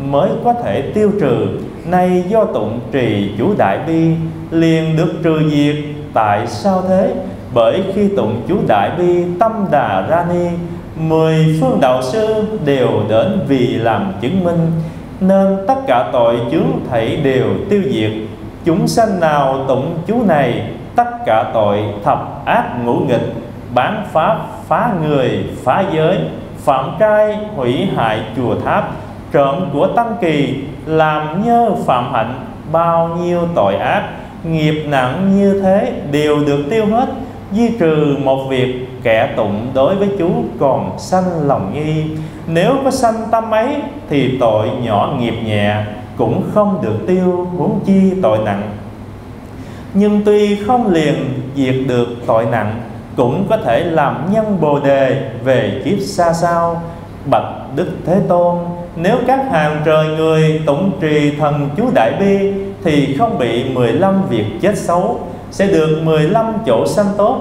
mới có thể tiêu trừ. Nay do tụng trì chú Đại Bi liền được trừ diệt. Tại sao thế? Bởi khi tụng chú Đại Bi Tâm Đà Ra Ni, 10 phương đạo sư đều đến vì làm chứng minh, nên tất cả tội chướng thảy đều tiêu diệt. Chúng sanh nào tụng chú này, tất cả tội thập ác ngũ nghịch, bán pháp, phá người, phá giới, phạm trai, hủy hại chùa tháp, trộm của tăng kỳ, làm nhơ phạm hạnh, bao nhiêu tội ác nghiệp nặng như thế đều được tiêu hết. Duy trừ một việc, kẻ tụng đối với chú còn sanh lòng nghi. Nếu có sanh tâm ấy thì tội nhỏ nghiệp nhẹ cũng không được tiêu, huống chi tội nặng. Nhưng tuy không liền diệt được tội nặng, cũng có thể làm nhân bồ đề về kiếp xa sau. Bạch Đức Thế Tôn, nếu các hàng trời người tụng trì thần chú Đại Bi thì không bị 15 việc chết xấu, sẽ được 15 chỗ sanh tốt.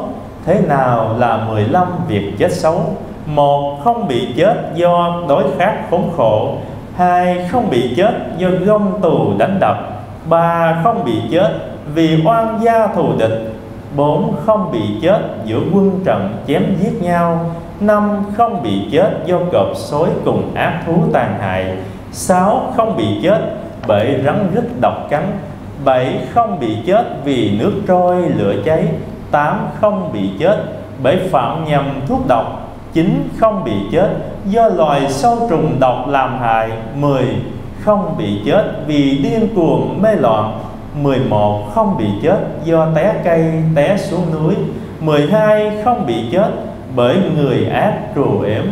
Thế nào là 15 việc chết xấu? 1. Không bị chết do đói khát khốn khổ. 2. Không bị chết do gông tù đánh đập. 3. Không bị chết vì oan gia thù địch. 4. Không bị chết giữa quân trận chém giết nhau. 5. Không bị chết do cọp sói cùng ác thú tàn hại. 6. Không bị chết bởi rắn rít độc cắn. 7. Không bị chết vì nước trôi lửa cháy. 8. Không bị chết bởi phạm nhầm thuốc độc. 9. Không bị chết do loài sâu trùng độc làm hại. 10. Không bị chết vì điên cuồng mê loạn. 11. Không bị chết do té cây té xuống núi. 12. Không bị chết bởi người ác trù ếm.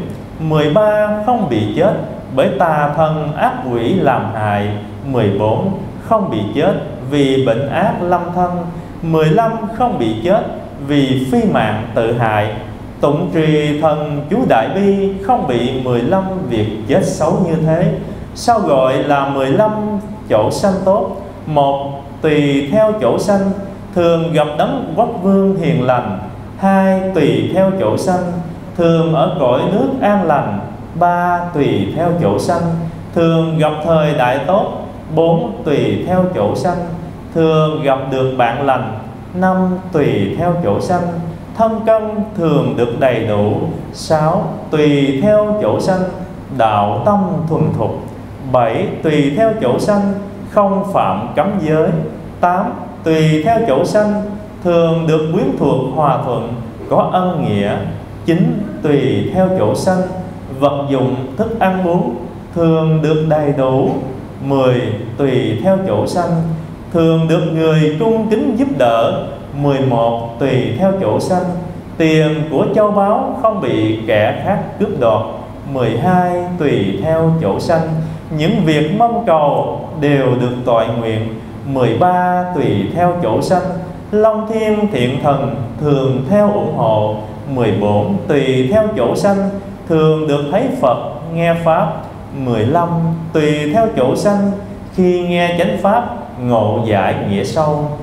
13. Không bị chết bởi tà thần ác quỷ làm hại. 14. Không bị chết vì bệnh ác lâm thân. 15. Không bị chết vì phi mạng tự hại. Tụng trì thần chú Đại Bi không bị 15 việc chết xấu như thế. Sao gọi là 15 chỗ sanh tốt? 1. Tùy theo chỗ sanh, thường gặp đấng quốc vương hiền lành. 2. Tùy theo chỗ sanh, thường ở cõi nước an lành. 3. Tùy theo chỗ sanh, thường gặp thời đại tốt. 4. Tùy theo chỗ sanh, thường gặp được bạn lành. 5. Tùy theo chỗ sanh, thân căn thường được đầy đủ. 6. Tùy theo chỗ sanh, đạo tâm thuần thục. 7. Tùy theo chỗ sanh, không phạm cấm giới. 8. Tùy theo chỗ sanh, thường được quyến thuộc hòa thuận, có ân nghĩa. 9. Tùy theo chỗ sanh, vật dụng thức ăn uống thường được đầy đủ. 10. Tùy theo chỗ sanh, thường được người cung kính giúp đỡ. 11. Tùy theo chỗ sanh, tiền của châu báu không bị kẻ khác cướp đoạt. 12. Tùy theo chỗ sanh, những việc mong cầu đều được toại nguyện. 13. Tùy theo chỗ sanh, Long Thiên Thiện Thần thường theo ủng hộ. 14. Tùy theo chỗ sanh, thường được thấy Phật, nghe Pháp. 15. Tùy theo chỗ sanh, khi nghe chánh Pháp, ngộ giải nghĩa sâu.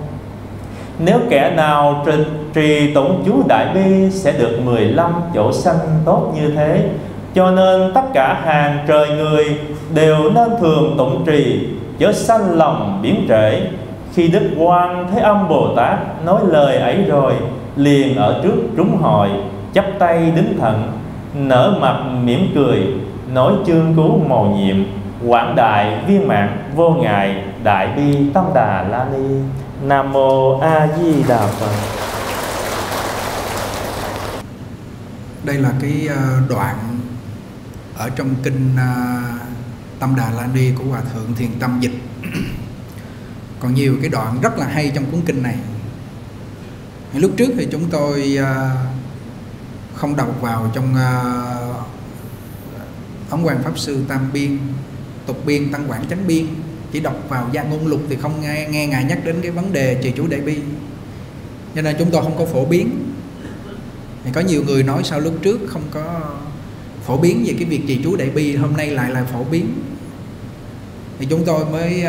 Nếu kẻ nào trì tụng chú Đại Bi sẽ được 15 chỗ sanh tốt như thế. Cho nên tất cả hàng trời người đều nên thường tụng trì, chớ sanh lòng biến trễ. Khi Đức Quan Thế Âm Bồ Tát nói lời ấy rồi, liền ở trước trúng hội, chắp tay đứng thận, nở mặt mỉm cười, nói chương cứu mầu nhiệm, quảng đại viên mãn vô ngại, Đại Bi Tâm Đà La Ni. Nam Mô A Di Đà Phật. Đây là cái đoạn ở trong kinh Tâm Đà La Ni của Hòa Thượng Thiền Tâm dịch. Còn nhiều cái đoạn rất là hay trong cuốn kinh này. Lúc trước thì chúng tôi không đầu vào trong Ấn Quang Pháp Sư Tam Biên, Tục Biên, Tăng Quảng Chánh Biên, chỉ đọc vào Gia Ngôn Lục thì không nghe Ngài nhắc đến cái vấn đề trì chú Đại Bi, cho nên chúng tôi không có phổ biến. Thì có nhiều người nói sao lúc trước không có phổ biến về cái việc trì chú Đại Bi, hôm nay lại là phổ biến. Thì chúng tôi mới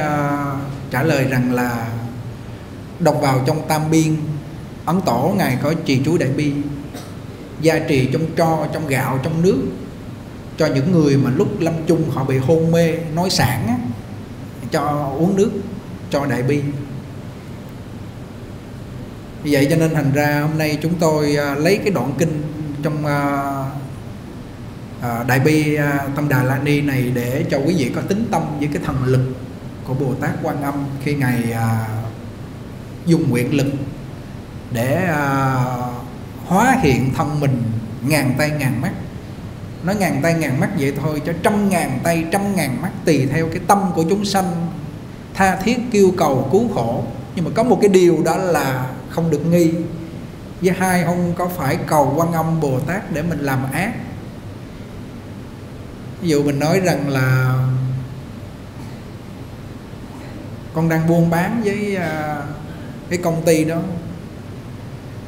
trả lời rằng là đọc vào trong Tam Biên, Ấn Tổ Ngài có trì chú Đại Bi, gia trì trong tro, trong gạo, trong nước cho những người mà lúc lâm chung họ bị hôn mê, nói sản á, cho uống nước, cho Đại Bi. Vì vậy cho nên thành ra hôm nay chúng tôi lấy cái đoạn kinh trong Đại Bi Tâm Đà La Ni này để cho quý vị có tín tâm với cái thần lực của Bồ Tát Quan Âm khi Ngài dùng nguyện lực để hóa hiện thân mình ngàn tay ngàn mắt. Nói ngàn tay ngàn mắt vậy thôi, cho trăm ngàn tay trăm ngàn mắt tùy theo cái tâm của chúng sanh tha thiết kêu cầu cứu khổ. Nhưng mà có một cái điều đó là không được nghi, với hai ông có phải cầu Quan Âm Bồ Tát để mình làm ác. Ví dụ mình nói rằng là con đang buôn bán với cái công ty đó,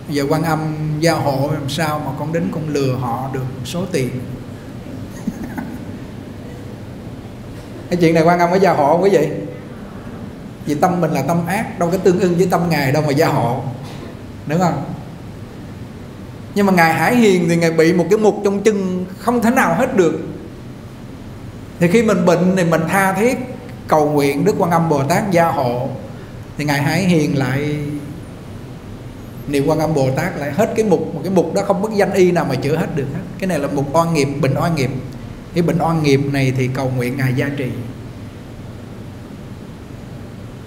giờ Quan Âm gia hộ làm sao mà con đến con lừa họ được một số tiền. Cái chuyện này Quan Âm có gia hộ không quý vị? Vì tâm mình là tâm ác, đâu có tương ưng với tâm Ngài đâu mà gia hộ, đúng không? Nhưng mà Ngài Hải Hiền thì Ngài bị một cái mục trong chân không thể nào hết được. Thì khi mình bệnh thì mình tha thiết cầu nguyện Đức Quan Âm Bồ Tát gia hộ, thì Ngài Hải Hiền lại niệm Quan Âm Bồ Tát lại hết cái mục. Một cái mục đó không bất danh y nào mà chữa hết được hết. Cái này là mục oan nghiệp, bệnh oan nghiệp. Cái bệnh oan nghiệp này thì cầu nguyện Ngài gia trì.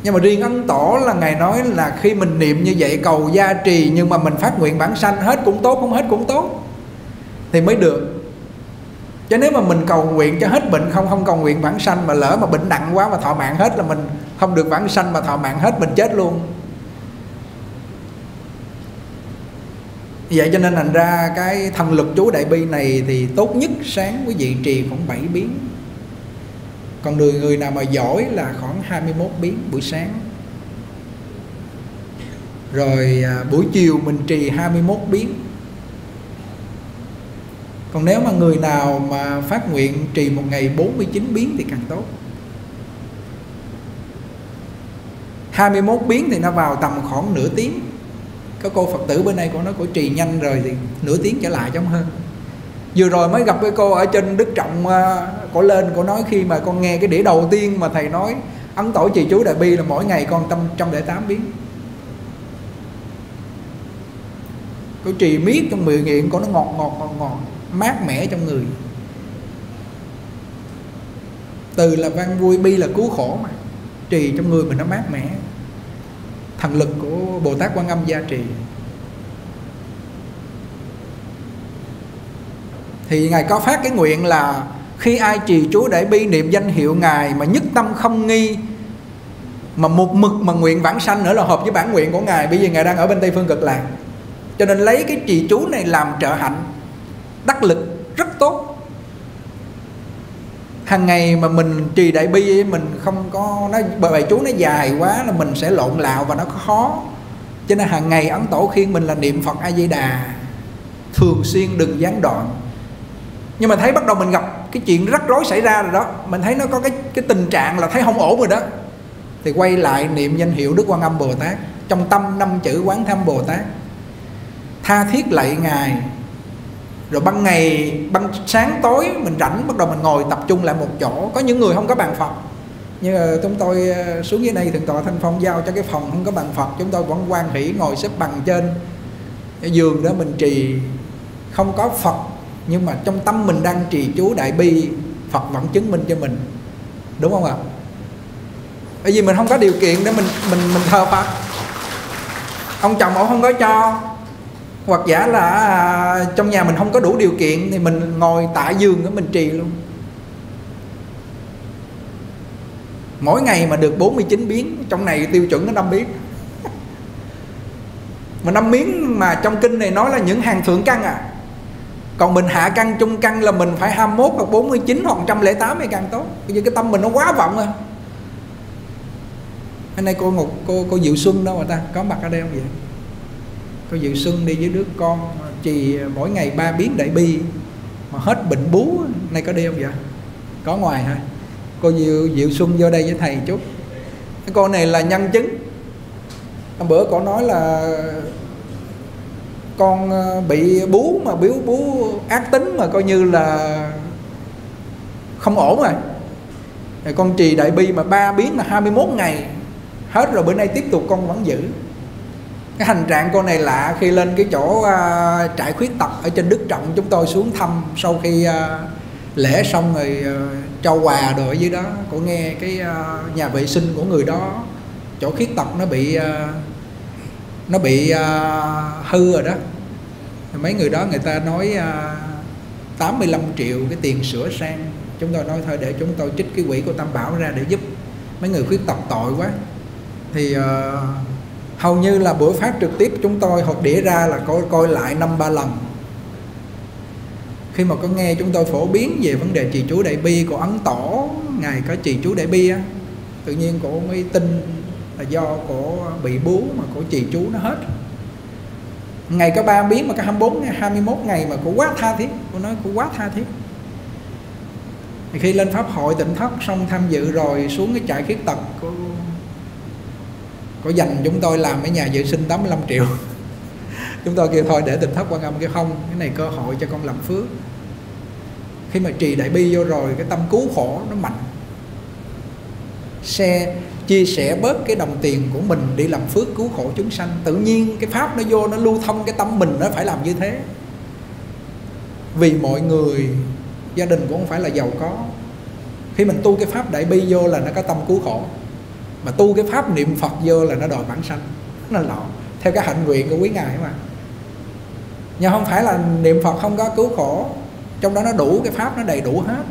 Nhưng mà riêng Ấn Tổ là Ngài nói là khi mình niệm như vậy cầu gia trì, nhưng mà mình phát nguyện bản sanh hết cũng tốt, không hết cũng tốt thì mới được. Chứ nếu mà mình cầu nguyện cho hết bệnh không cầu nguyện bản sanh, mà lỡ mà bệnh nặng quá mà thọ mạng hết là mình không được bản sanh, mà thọ mạng hết mình chết luôn. Vậy cho nên thành ra cái thần lực chú Đại Bi này thì tốt nhất sáng quý vị trì khoảng 7 biến. Còn người nào mà giỏi là khoảng 21 biến buổi sáng. Rồi buổi chiều mình trì 21 biến. Còn nếu mà người nào mà phát nguyện trì một ngày 49 biến thì càng tốt. 21 biến thì nó vào tầm khoảng nửa tiếng. Có cô Phật tử bên đây của nó cổ trì nhanh rồi thì nửa tiếng trở lại giống hơn. Vừa rồi mới gặp cái cô ở trên Đức Trọng, cổ lên cổ nói khi mà con nghe cái đĩa đầu tiên mà thầy nói Ấn Tổ trì chú Đại Bi là mỗi ngày con 108 biến. Cô trì miết trong miệng nghiện của nó ngọt, mát mẻ trong người. Từ là văn vui, bi là cứu khổ mà. Trì trong người mình nó mát mẻ. Thần lực của Bồ Tát Quan Âm gia trì. Thì Ngài có phát cái nguyện là khi ai trì chú Đại Bi niệm danh hiệu Ngài mà nhất tâm không nghi, mà một mực mà nguyện vãng sanh nữa là hợp với bản nguyện của Ngài. Bởi vì Ngài đang ở bên Tây Phương Cực Lạc, cho nên lấy cái trì chú này làm trợ hạnh, đắc lực rất tốt. Hàng ngày mà mình trì Đại Bi mình không có, bài chú nó dài quá là mình sẽ lộn lạo và nó khó. Cho nên hàng ngày Ấn Tổ khuyên mình là niệm Phật A Di Đà thường xuyên, đừng gián đoạn. Nhưng mà thấy bắt đầu mình gặp cái chuyện rắc rối xảy ra rồi đó, mình thấy nó có cái tình trạng là thấy không ổn rồi đó, thì quay lại niệm danh hiệu Đức Quan Âm Bồ Tát. Trong tâm 5 chữ Quán Thâm Bồ Tát, tha thiết lạy Ngài. Rồi ban ngày, ban sáng tối mình rảnh, bắt đầu mình ngồi tập trung lại một chỗ. Có những người không có bàn Phật, như chúng tôi xuống dưới đây Thượng tọa Thanh Phong giao cho cái phòng không có bàn Phật, chúng tôi vẫn hoan hỷ ngồi xếp bằng trên giường đó mình trì. Không có Phật nhưng mà trong tâm mình đang trì chú Đại Bi, Phật vẫn chứng minh cho mình, đúng không ạ? Bởi vì mình không có điều kiện để mình thờ Phật. Ông chồng ông không có cho, hoặc giả là trong nhà mình không có đủ điều kiện, thì mình ngồi tại giường đó mình trì luôn. Mỗi ngày mà được 49 biến, trong này tiêu chuẩn nó 5 biến. Mà 5 biến mà trong kinh này nói là những hàng thượng căn à. Còn mình hạ căn, trung căn là mình phải 21 hoặc 49 hoặc 108 hay càng tốt. Vì cái tâm mình nó quá vọng rồi. Hôm nay cô Diệu Xuân đâu mà ta có mặt ở đây không vậy? Cô Diệu Xuân đi với đứa con trì mỗi ngày 3 biến Đại Bi mà hết bệnh bú. Nay có đi không vậy? Có ngoài thôi. Cô Diệu Xuân vô đây với thầy chút. Cái cô này là nhân chứng. Hôm bữa cô nói là con bị bú mà biếu bú ác tính mà coi như là không ổn rồi. Rồi con trì Đại Bi mà 3 biến là 21 ngày hết rồi, bữa nay tiếp tục con vẫn giữ. Cái hành trạng con này lạ. Khi lên cái chỗ trại khuyết tật ở trên Đức Trọng, chúng tôi xuống thăm sau khi lễ xong rồi trao quà đồ ở dưới đó, cô nghe cái nhà vệ sinh của người đó, chỗ khuyết tật nó bị hư rồi đó. Mấy người đó người ta nói 85 triệu cái tiền sửa sang. Chúng tôi nói thôi để chúng tôi trích cái quỹ của Tam Bảo ra để giúp mấy người khuyết tật tội quá. Thì hầu như là buổi phát trực tiếp chúng tôi họp đĩa ra là coi lại 5-3 lần. Khi mà có nghe chúng tôi phổ biến về vấn đề trì chú Đại Bi của Ấn Tổ, Ngài có trì chú Đại Bi á, tự nhiên cổ mới tin là do cổ bị bú mà cổ trì chú nó hết. Ngày có 3 biến mà có 21 ngày mà cổ quá tha thiết. Cô nói cổ quá tha thiết. Thì khi lên Pháp hội Tịnh Thất xong tham dự rồi xuống cái trại khuyết tật, Cô dành chúng tôi làm cái nhà vệ sinh 85 triệu. Chúng tôi kêu thôi để Tịnh Thất Quan Âm, kêu không, cái này cơ hội cho con làm phước. Khi mà trì Đại Bi vô rồi, cái tâm cứu khổ nó mạnh. Chia sẻ bớt cái đồng tiền của mình đi làm phước cứu khổ chúng sanh. Tự nhiên cái Pháp nó vô, nó lưu thông cái tâm mình, nó phải làm như thế. Vì mọi người, gia đình cũng không phải là giàu có. Khi mình tu cái Pháp Đại Bi vô là nó có tâm cứu khổ. Mà tu cái Pháp niệm Phật vô là nó đòi bản sanh. Nó lọ theo cái hạnh nguyện của quý Ngài mà. Nhưng không phải là niệm Phật không có cứu khổ, trong đó nó đủ, cái Pháp nó đầy đủ hết.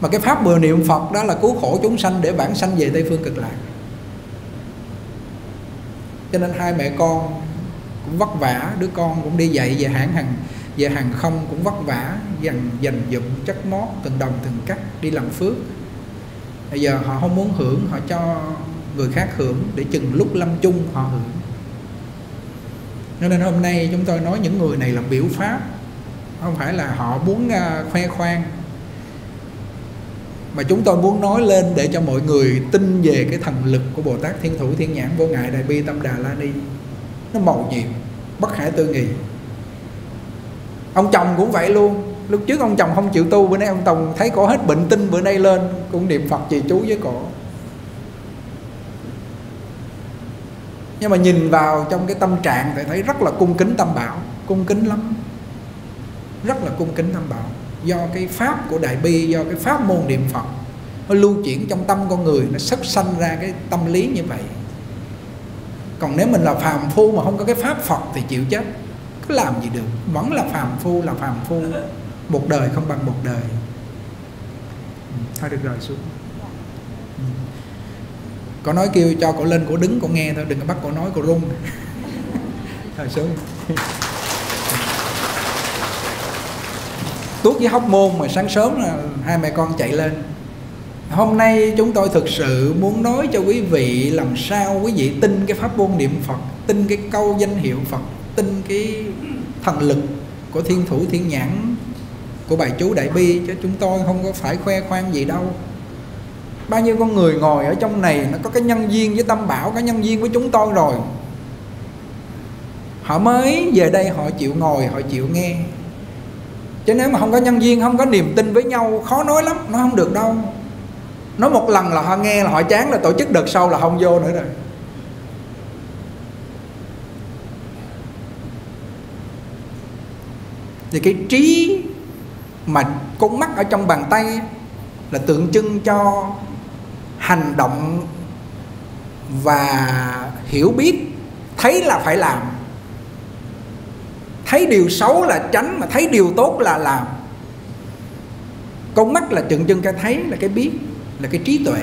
Mà cái Pháp vừa niệm Phật đó là cứu khổ chúng sanh để bản sanh về Tây Phương Cực Lạc. Cho nên hai mẹ con cũng vất vả. Đứa con cũng đi dạy về hàng không cũng vất vả, dành dụm chất mót từng đồng từng cắt đi làm phước. Bây giờ họ không muốn hưởng, họ cho người khác hưởng để chừng lúc lâm chung họ hưởng. Nên hôm nay chúng tôi nói những người này là biểu pháp, không phải là họ muốn khoe khoang, mà chúng tôi muốn nói lên để cho mọi người tin về cái thần lực của Bồ Tát Thiên Thủ Thiên Nhãn Vô Ngại Đại Bi Tâm Đà La Ni. Nó màu nhiệm, bất khả tư nghị. Ông chồng cũng vậy luôn. Lúc trước ông chồng không chịu tu, bữa nay ông Tòng thấy cổ hết bệnh tinh, bữa nay lên cũng niệm Phật trì chú với cổ. Nhưng mà nhìn vào trong cái tâm trạng thì thấy rất là cung kính tam bảo, cung kính lắm, rất là cung kính tam bảo. Do cái pháp của Đại Bi, do cái pháp môn niệm Phật, nó lưu chuyển trong tâm con người, nó sắp sanh ra cái tâm lý như vậy. Còn nếu mình là phàm phu mà không có cái pháp Phật thì chịu chết, cứ làm gì được, vẫn là phàm phu là phàm phu, một đời không bằng một đời. Thôi được rồi, xuống. Cậu nói kêu cho cậu lên, cậu đứng, cậu nghe thôi, đừng có bắt cậu nói, cậu run. Thôi xuống. Tuốt với Hóc Môn mà sáng sớm là hai mẹ con chạy lên. Hôm nay chúng tôi thực sự muốn nói cho quý vị làm sao quý vị tin cái pháp môn niệm Phật, tin cái câu danh hiệu Phật, tin cái thần lực của thiên thủ thiên nhãn của bài chú Đại Bi, chứ chúng tôi không có phải khoe khoang gì đâu. Bao nhiêu con người ngồi ở trong này nó có cái nhân duyên với Tâm Bảo, cái nhân duyên với chúng tôi rồi, họ mới về đây, họ chịu ngồi, họ chịu nghe. Chứ nếu mà không có nhân duyên, không có niềm tin với nhau, khó nói lắm, nó không được đâu. Nói một lần là họ nghe, là họ chán, là tổ chức đợt sau là không vô nữa rồi. Thì cái trí mà con mắt ở trong bàn tay là tượng trưng cho hành động và hiểu biết. Thấy là phải làm, thấy điều xấu là tránh, mà thấy điều tốt là làm. Con mắt là tượng trưng cho thấy, là cái biết, là cái trí tuệ.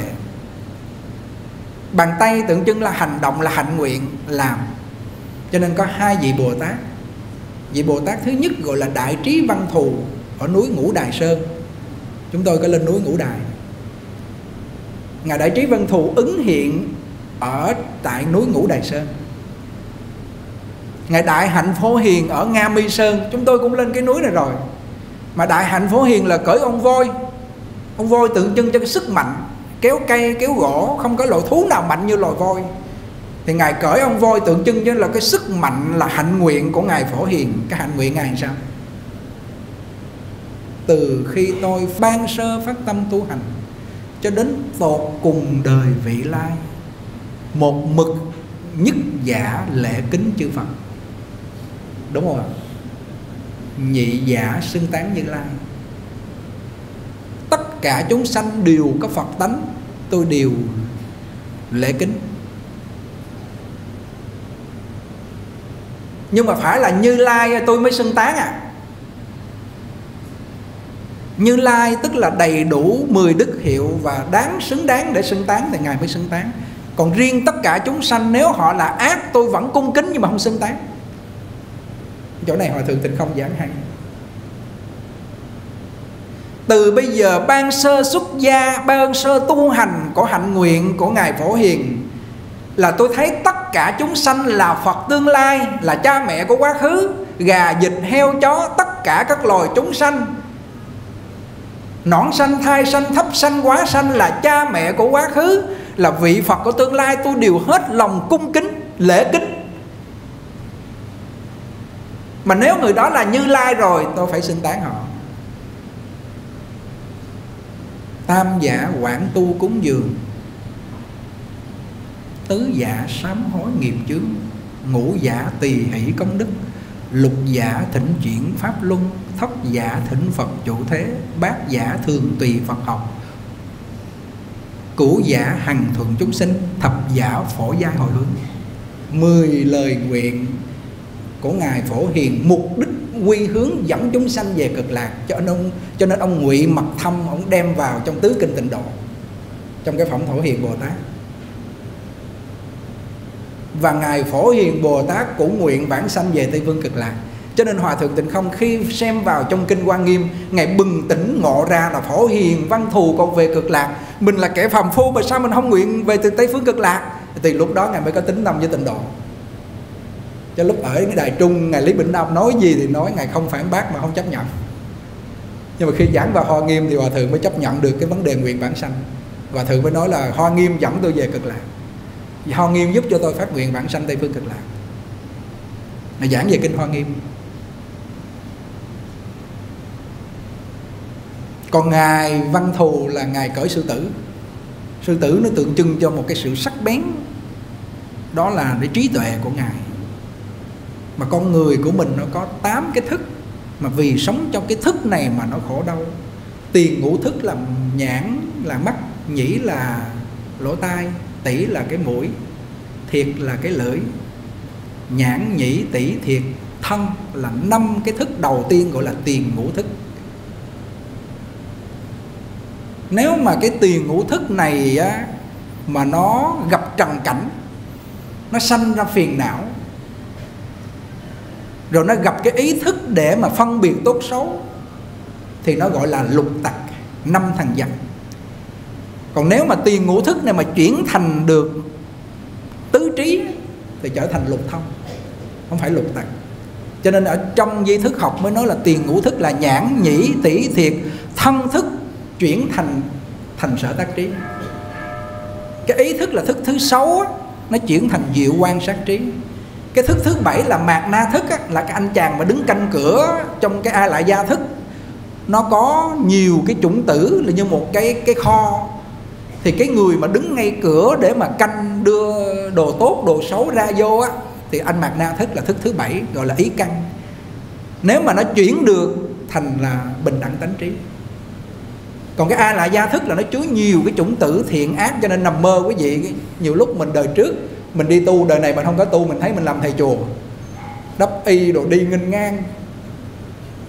Bàn tay tượng trưng là hành động, là hạnh nguyện, làm. Cho nên có hai vị Bồ Tát. Vị Bồ Tát thứ nhất gọi là Đại Trí Văn Thù ở núi Ngũ Đài Sơn. Chúng tôi có lên núi Ngũ Đài. Ngài Đại Trí Văn Thù ứng hiện ở tại núi Ngũ Đài Sơn. Ngài Đại Hạnh Phổ Hiền ở Nga Mi Sơn. Chúng tôi cũng lên cái núi này rồi. Mà Đại Hạnh Phổ Hiền là cởi ông voi. Ông voi tượng trưng cho cái sức mạnh, kéo cây, kéo gỗ, không có loại thú nào mạnh như loài voi. Thì Ngài cởi ông voi tượng trưng cho là cái sức mạnh, là hạnh nguyện của Ngài Phổ Hiền. Cái hạnh nguyện Ngài sao? Từ khi tôi ban sơ phát tâm tu hành cho đến tột cùng đời vị lai, một mực nhất giả lễ kính chư Phật. Đúng không ạ? Nhị giả xưng tán Như Lai. Tất cả chúng sanh đều có Phật tánh, tôi đều lễ kính. Nhưng mà phải là Như Lai tôi mới xưng tán à. Như Lai tức là đầy đủ 10 đức hiệu và đáng xứng đáng để xưng tán thì Ngài mới xưng tán. Còn riêng tất cả chúng sanh nếu họ là ác tôi vẫn cung kính nhưng mà không xưng tán. Chỗ này Hòa Thượng Tịnh Không giảng hay. Từ bây giờ ban sơ xuất gia, ban sơ tu hành của hạnh nguyện của Ngài Phổ Hiền là tôi thấy tất cả chúng sanh là Phật tương lai, là cha mẹ của quá khứ, gà, vịt, heo, chó, tất cả các loài chúng sanh. Nõn sanh, thai sanh, thấp sanh, quá sanh là cha mẹ của quá khứ, là vị Phật của tương lai, tôi đều hết lòng cung kính, lễ kính. Mà nếu người đó là Như Lai rồi tôi phải xưng tán họ. Tam giả quảng tu cúng dường, tứ giả sám hối nghiệp chướng, ngũ giả tỳ hỷ công đức, lục giả thỉnh chuyển pháp luân, thất giả thỉnh Phật chủ thế, bát giả thường tùy Phật học, cửu giả hằng thuận chúng sinh, thập giả phổ gia hồi hướng. 10 lời nguyện của Ngài Phổ Hiền mục đích quy hướng dẫn chúng sanh về cực lạc. Cho nên ông ngụy mật thâm, ông đem vào trong tứ kinh tịnh độ, trong cái phẩm Phổ Hiền Bồ Tát. Và Ngài Phổ Hiền Bồ Tát cũng nguyện vãng sanh về Tây Phương cực lạc. Cho nên Hòa Thượng Tịnh Không khi xem vào trong Kinh Hoa Nghiêm, Ngài bừng tỉnh ngộ ra là Phổ Hiền Văn Thù còn về cực lạc. Mình là kẻ phàm phu mà sao mình không nguyện về từ Tây Phương cực lạc? Thì lúc đó Ngài mới có tính tâm với tịnh độ. Cho lúc ở cái Đài Trung, Ngài Lý Bỉnh Nam nói gì thì nói, Ngài không phản bác mà không chấp nhận. Nhưng mà khi giảng vào Hoa Nghiêm thì Hòa Thượng mới chấp nhận được cái vấn đề nguyện vãng sanh. Hòa Thượng mới nói là Hoa Nghiêm dẫn tôi về cực lạc, Hoa Nghiêm giúp cho tôi phát nguyện vãng sanh Tây Phương cực lạc. Ngài giảng về Kinh Hoa Nghiêm. Còn Ngài Văn Thù là Ngài cởi sư tử. Sư tử nó tượng trưng cho một cái sự sắc bén, đó là để trí tuệ của Ngài. Mà con người của mình nó có 8 cái thức, mà vì sống trong cái thức này mà nó khổ đau. Tiền ngũ thức là nhãn, là mắt, nhĩ là lỗ tai, tỷ là cái mũi, thiệt là cái lưỡi. Nhãn, nhĩ, tỷ, thiệt, thân là 5 cái thức đầu tiên gọi là tiền ngũ thức. Nếu mà cái tiền ngũ thức này á, mà nó gặp trần cảnh, nó sanh ra phiền não, rồi nó gặp cái ý thức để mà phân biệt tốt xấu, thì nó gọi là lục tặc, 5 thằng giặc. Còn nếu mà tiền ngũ thức này mà chuyển thành được tứ trí thì trở thành lục thông, không phải lục tặc. Cho nên ở trong di thức học mới nói là tiền ngũ thức là nhãn, nhĩ, tỷ, thiệt, thân thức chuyển thành sở tác trí. Cái ý thức là thức thứ 6, nó chuyển thành diệu quan sát trí. Cái thức thứ 7 là mạt na thức, là cái anh chàng mà đứng canh cửa trong cái A Lại Gia thức. Nó có nhiều cái chủng tử là như một cái kho, thì cái người mà đứng ngay cửa để mà canh đưa đồ tốt đồ xấu ra vô á, thì anh mạt na thức là thức thứ 7, gọi là ý căn. Nếu mà nó chuyển được thành là bình đẳng tánh trí. Còn cái A Lại Gia thức là nó chứa nhiều cái chủng tử thiện ác, cho nên nằm mơ quý vị. Nhiều lúc mình đời trước mình đi tu, đời này mình không có tu, mình thấy mình làm thầy chùa, đắp y đồ đi nghênh ngang.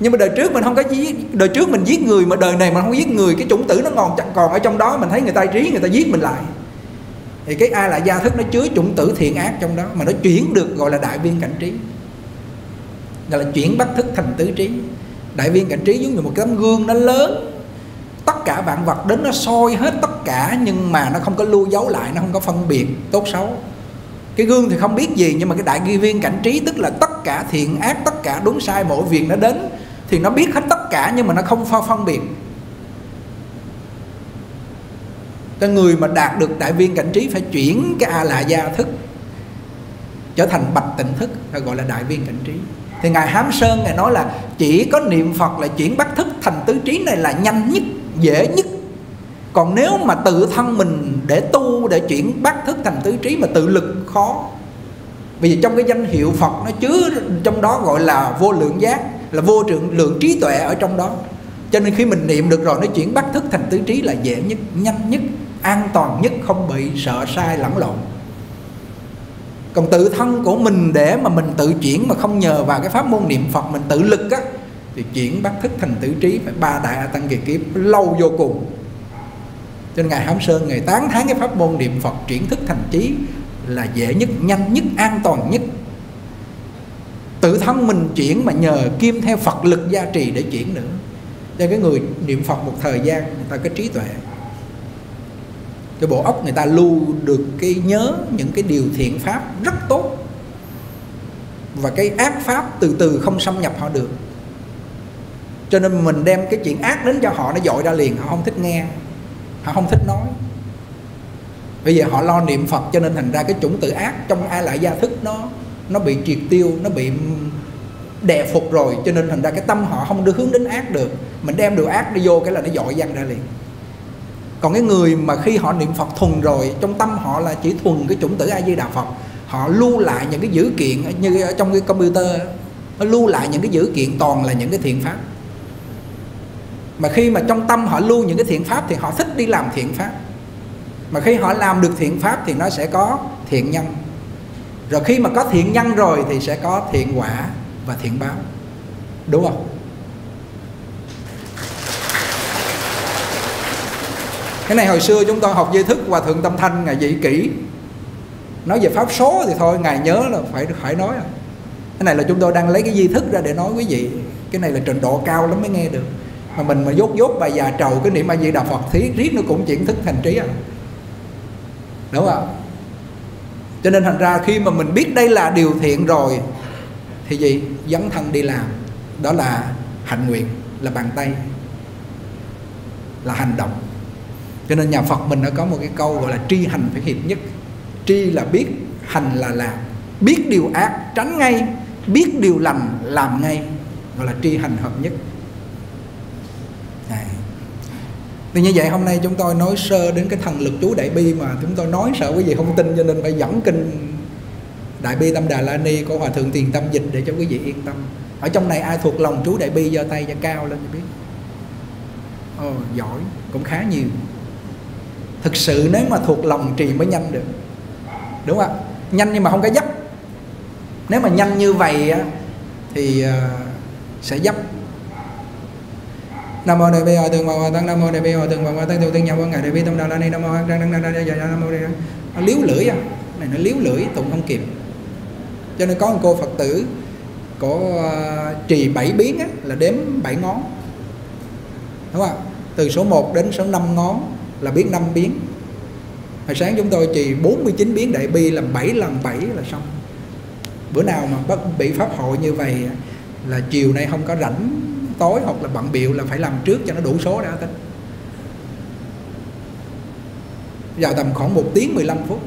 Nhưng mà đời trước mình không có giết, đời trước mình giết người, mà đời này mình không giết người, cái chủng tử nó còn ở trong đó. Mình thấy người ta trí, người ta giết mình lại. Thì cái A Lại Gia thức nó chứa chủng tử thiện ác trong đó, mà nó chuyển được gọi là đại viên cảnh trí, gọi là chuyển bắt thức thành tứ trí. Đại viên cảnh trí giống như một tấm gương nó lớn, tất cả vạn vật đến nó soi hết tất cả, nhưng mà nó không có lưu giấu lại, nó không có phân biệt tốt xấu. Cái gương thì không biết gì, nhưng mà cái đại viên cảnh trí tức là tất cả thiện ác, tất cả đúng sai, mỗi việc nó đến thì nó biết hết tất cả, nhưng mà nó không phân biệt. Cái người mà đạt được đại viên cảnh trí phải chuyển cái A Lại Gia thức trở thành bạch tịnh thức, gọi là đại viên cảnh trí. Thì Ngài Hám Sơn Ngài nói là chỉ có niệm Phật là chuyển bát thức thành tứ trí này là nhanh nhất, dễ nhất. Còn nếu mà tự thân mình để tu, để chuyển bát thức thành tứ trí mà tự lực khó. Vì trong cái danh hiệu Phật nó chứa trong đó gọi là vô lượng giác, là vô lượng trí tuệ ở trong đó. Cho nên khi mình niệm được rồi, nó chuyển bát thức thành tứ trí là dễ nhất, nhanh nhất, an toàn nhất, không bị sợ sai lẫn lộn. Còn tự thân của mình để mà mình tự chuyển mà không nhờ vào cái pháp môn niệm Phật, mình tự lực á, thì chuyển bát thức thành tử trí phải 3 đại A Tăng kỳ kiếp lâu vô cùng. Cho nên Ngài Hám Sơn Ngài tán thán cái pháp môn niệm Phật chuyển thức thành trí là dễ nhất, nhanh nhất, an toàn nhất. Tự thân mình chuyển mà nhờ kim theo Phật lực gia trì để chuyển nữa. Cho cái người niệm Phật một thời gian người ta có trí tuệ, cái bộ óc người ta lưu được cái nhớ những cái điều thiện pháp rất tốt, và cái ác pháp từ từ không xâm nhập họ được. Cho nên mình đem cái chuyện ác đến cho họ, nó dội ra liền, họ không thích nghe, họ không thích nói. Bây giờ họ lo niệm Phật, cho nên thành ra cái chủng tử ác trong A Lại Gia thức nó bị triệt tiêu, nó bị đè phục rồi. Cho nên thành ra cái tâm họ không đưa hướng đến ác được. Mình đem đồ ác đi vô cái là nó dội văng ra liền. Còn cái người mà khi họ niệm Phật thuần rồi, trong tâm họ là chỉ thuần cái chủng tử A Di Đà Phật, họ lưu lại những cái dữ kiện, như ở trong cái computer nó lưu lại những cái dữ kiện toàn là những cái thiện pháp. Mà khi mà trong tâm họ lưu những cái thiện pháp thì họ thích đi làm thiện pháp. Mà khi họ làm được thiện pháp thì nó sẽ có thiện nhân. Rồi khi mà có thiện nhân rồi thì sẽ có thiện quả và thiện báo. Đúng không? Cái này hồi xưa chúng tôi học di thức Hòa Thượng Tâm Thanh Ngài dạy kỹ. Nói về pháp số thì thôi Ngài nhớ là phải nói. Cái này là chúng tôi đang lấy cái di thức ra để nói quý vị. Cái này là trình độ cao lắm mới nghe được. Mà mình mà dốt bà già trầu cái niệm A Di Đà Phật thí riết nó cũng chuyển thức thành trí à. Đúng không? Cho nên thành ra khi mà mình biết đây là điều thiện rồi thì gì? Dấn thân đi làm. Đó là hạnh nguyện, là bàn tay, là hành động. Cho nên nhà Phật mình đã có một cái câu gọi là tri hành phải hiệp nhất. Tri là biết, hành là làm. Biết điều ác tránh ngay, biết điều lành làm ngay, gọi là tri hành hợp nhất. Vì như vậy hôm nay chúng tôi nói sơ đến cái thần lực chú Đại Bi, mà chúng tôi nói sợ quý vị không tin cho nên phải dẫn kinh Đại Bi Tâm Đà La Ni của Hòa Thượng Thiền Tâm dịch để cho quý vị yên tâm. Ở trong này ai thuộc lòng chú Đại Bi giơ tay cho cao lên cho biết. Ồ, giỏi, cũng khá nhiều. Thực sự nếu mà thuộc lòng trì mới nhanh được, đúng không? Nhanh nhưng mà không có dấp. Nếu mà nhanh như vậy á thì sẽ dấp. Nam mô Đại Bi Hòa Thượng Bồ Tát, Nam mô Đại Bi Hòa Thượng Bồ Tát, tu tiên nhập Ngài Đại Bi Tâm Đà La Ni, Nam mô Hán Trang Đăng Đăng Đăng Đăng Đăng Đăng Đăng. Nó liếu lưỡi à, này nó liếu lưỡi tụng không kịp. Cho nên có một cô Phật tử có trì 7 biến á, là đếm 7 ngón, đúng không? Từ số 1 đến số 5 ngón là biết 5 biến. Hồi sáng chúng tôi trì 49 biến Đại Bi, làm 7 lần 7 là xong. Bữa nào mà bị pháp hội như vậy là chiều nay không có rảnh, tối hoặc là bận biệu là phải làm trước cho nó đủ số đã tính. Vào tầm khoảng 1 tiếng 15 phút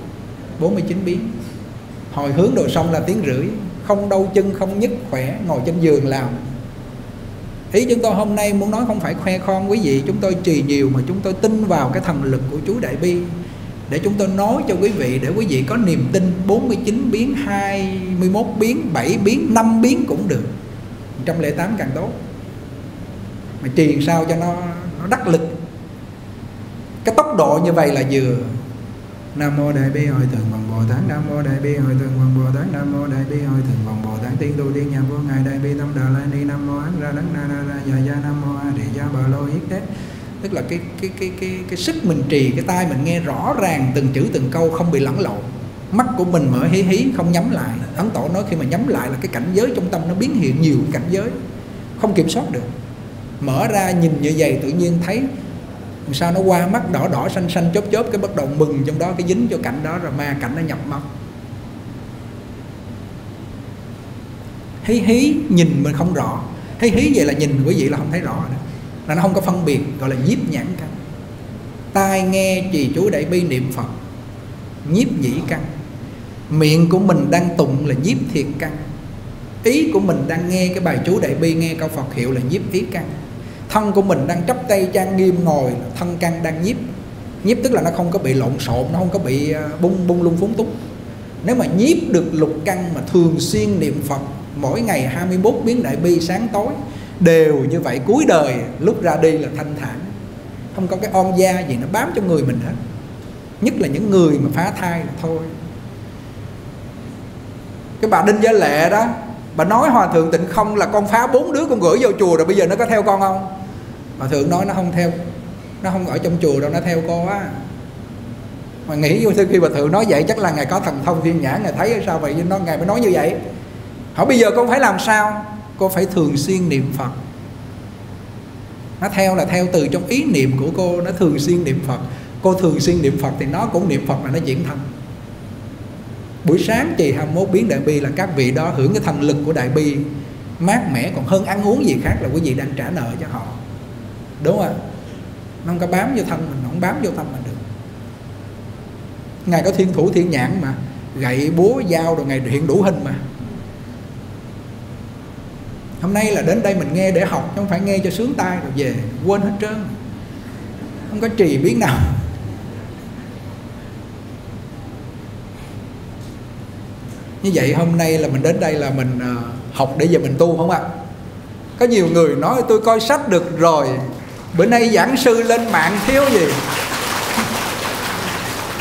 49 biến. Hồi hướng đồ xong là tiếng rưỡi. Không đau chân, không nhức, khỏe, ngồi trên giường làm. Ý chúng tôi hôm nay muốn nói không phải khoe khoang quý vị, chúng tôi trì nhiều mà chúng tôi tin vào cái thần lực của chú Đại Bi, để chúng tôi nói cho quý vị, để quý vị có niềm tin. 49 biến, 21 biến, 7 biến, 5 biến cũng được, 108 càng tốt. Mà trì sao cho nó đắc lực. Cái tốc độ như vậy là vừa. Nam mô Đại Bi Hội Thượng Bằng Bồ Tát, Nam mô Đại Bi Hội Thượng Bằng Bồ Tát, Nam mô Đại Bi Hội Thượng Bằng Bồ Tát, tiên tu tiên nhà vô Ngài Đại Bi Tâm Đà La Ni, Nam mô Án Ra Đắng Na Na Ra Già Gia, Nam mô A Địa Gia Bà Lô Yết Đế. Tức là cái sức mình trì, cái tai mình nghe rõ ràng từng chữ từng câu, không bị lẫn lộn. Mắt của mình mở hí hí, không nhắm lại. Ấn Tổ nói khi mà nhắm lại là cái cảnh giới trong tâm nó biến hiện nhiều cảnh giới, không kiểm soát được. Mở ra nhìn như vậy tự nhiên thấy sao nó qua mắt đỏ đỏ xanh xanh chớp chớp, cái bắt đầu mừng trong đó, cái dính cho cảnh đó rồi ma cảnh nó nhập mắt. Hí hí nhìn mình không rõ, hí hí vậy là nhìn quý vị là không thấy rõ nữa. Là nó không có phân biệt, gọi là nhiếp nhãn căn. Tai nghe trì chú Đại Bi niệm Phật, nhiếp nhĩ căn. Miệng của mình đang tụng là nhiếp thiệt căn. Ý của mình đang nghe cái bài chú Đại Bi, nghe câu Phật hiệu là nhiếp ý căn. Thân của mình đang chắp tay trang nghiêm ngồi, thân căn đang nhiếp. Nhiếp tức là nó không có bị lộn xộn, nó không có bị bung lung phúng túng. Nếu mà nhiếp được lục căn mà thường xuyên niệm Phật, mỗi ngày 21 biến Đại Bi sáng tối đều như vậy, cuối đời lúc ra đi là thanh thản, không có cái on da gì nó bám trong người mình hết. Nhất là những người mà phá thai là thôi. Cái bà Đinh Gia Lệ đó, bà nói Hòa Thượng Tịnh Không là con phá 4 đứa con gửi vô chùa rồi, bây giờ nó có theo con không? Hòa Thượng nói nó không theo, nó không ở trong chùa đâu, nó theo cô á. Mà nghĩ vô khi Hòa Thượng nói vậy chắc là Ngài có thần thông thiên nhãn, Ngài thấy sao vậy nên Ngài mới nói như vậy. Hỏi bây giờ con phải làm sao? Cô phải thường xuyên niệm Phật. Nó theo là theo từ trong ý niệm của cô, nó thường xuyên niệm Phật. Cô thường xuyên niệm Phật thì nó cũng niệm Phật là nó diễn thành. Buổi sáng trì 21 biến Đại Bi là các vị đó hưởng cái thần lực của Đại Bi mát mẻ, còn hơn ăn uống gì khác là quý vị đang trả nợ cho họ, đúng không? Nó không có bám vô thân mình, nó không bám vô tâm mình được. Ngài có thiên thủ thiên nhãn mà, gậy búa dao rồi Ngài hiện đủ hình mà. Hôm nay là đến đây mình nghe để học, không phải nghe cho sướng tai rồi về quên hết trơn, không có trì biến nào. Như vậy hôm nay là mình đến đây là mình học để giờ mình tu, không ạ? Có nhiều người nói tôi coi sách được rồi, bữa nay giảng sư lên mạng thiếu gì,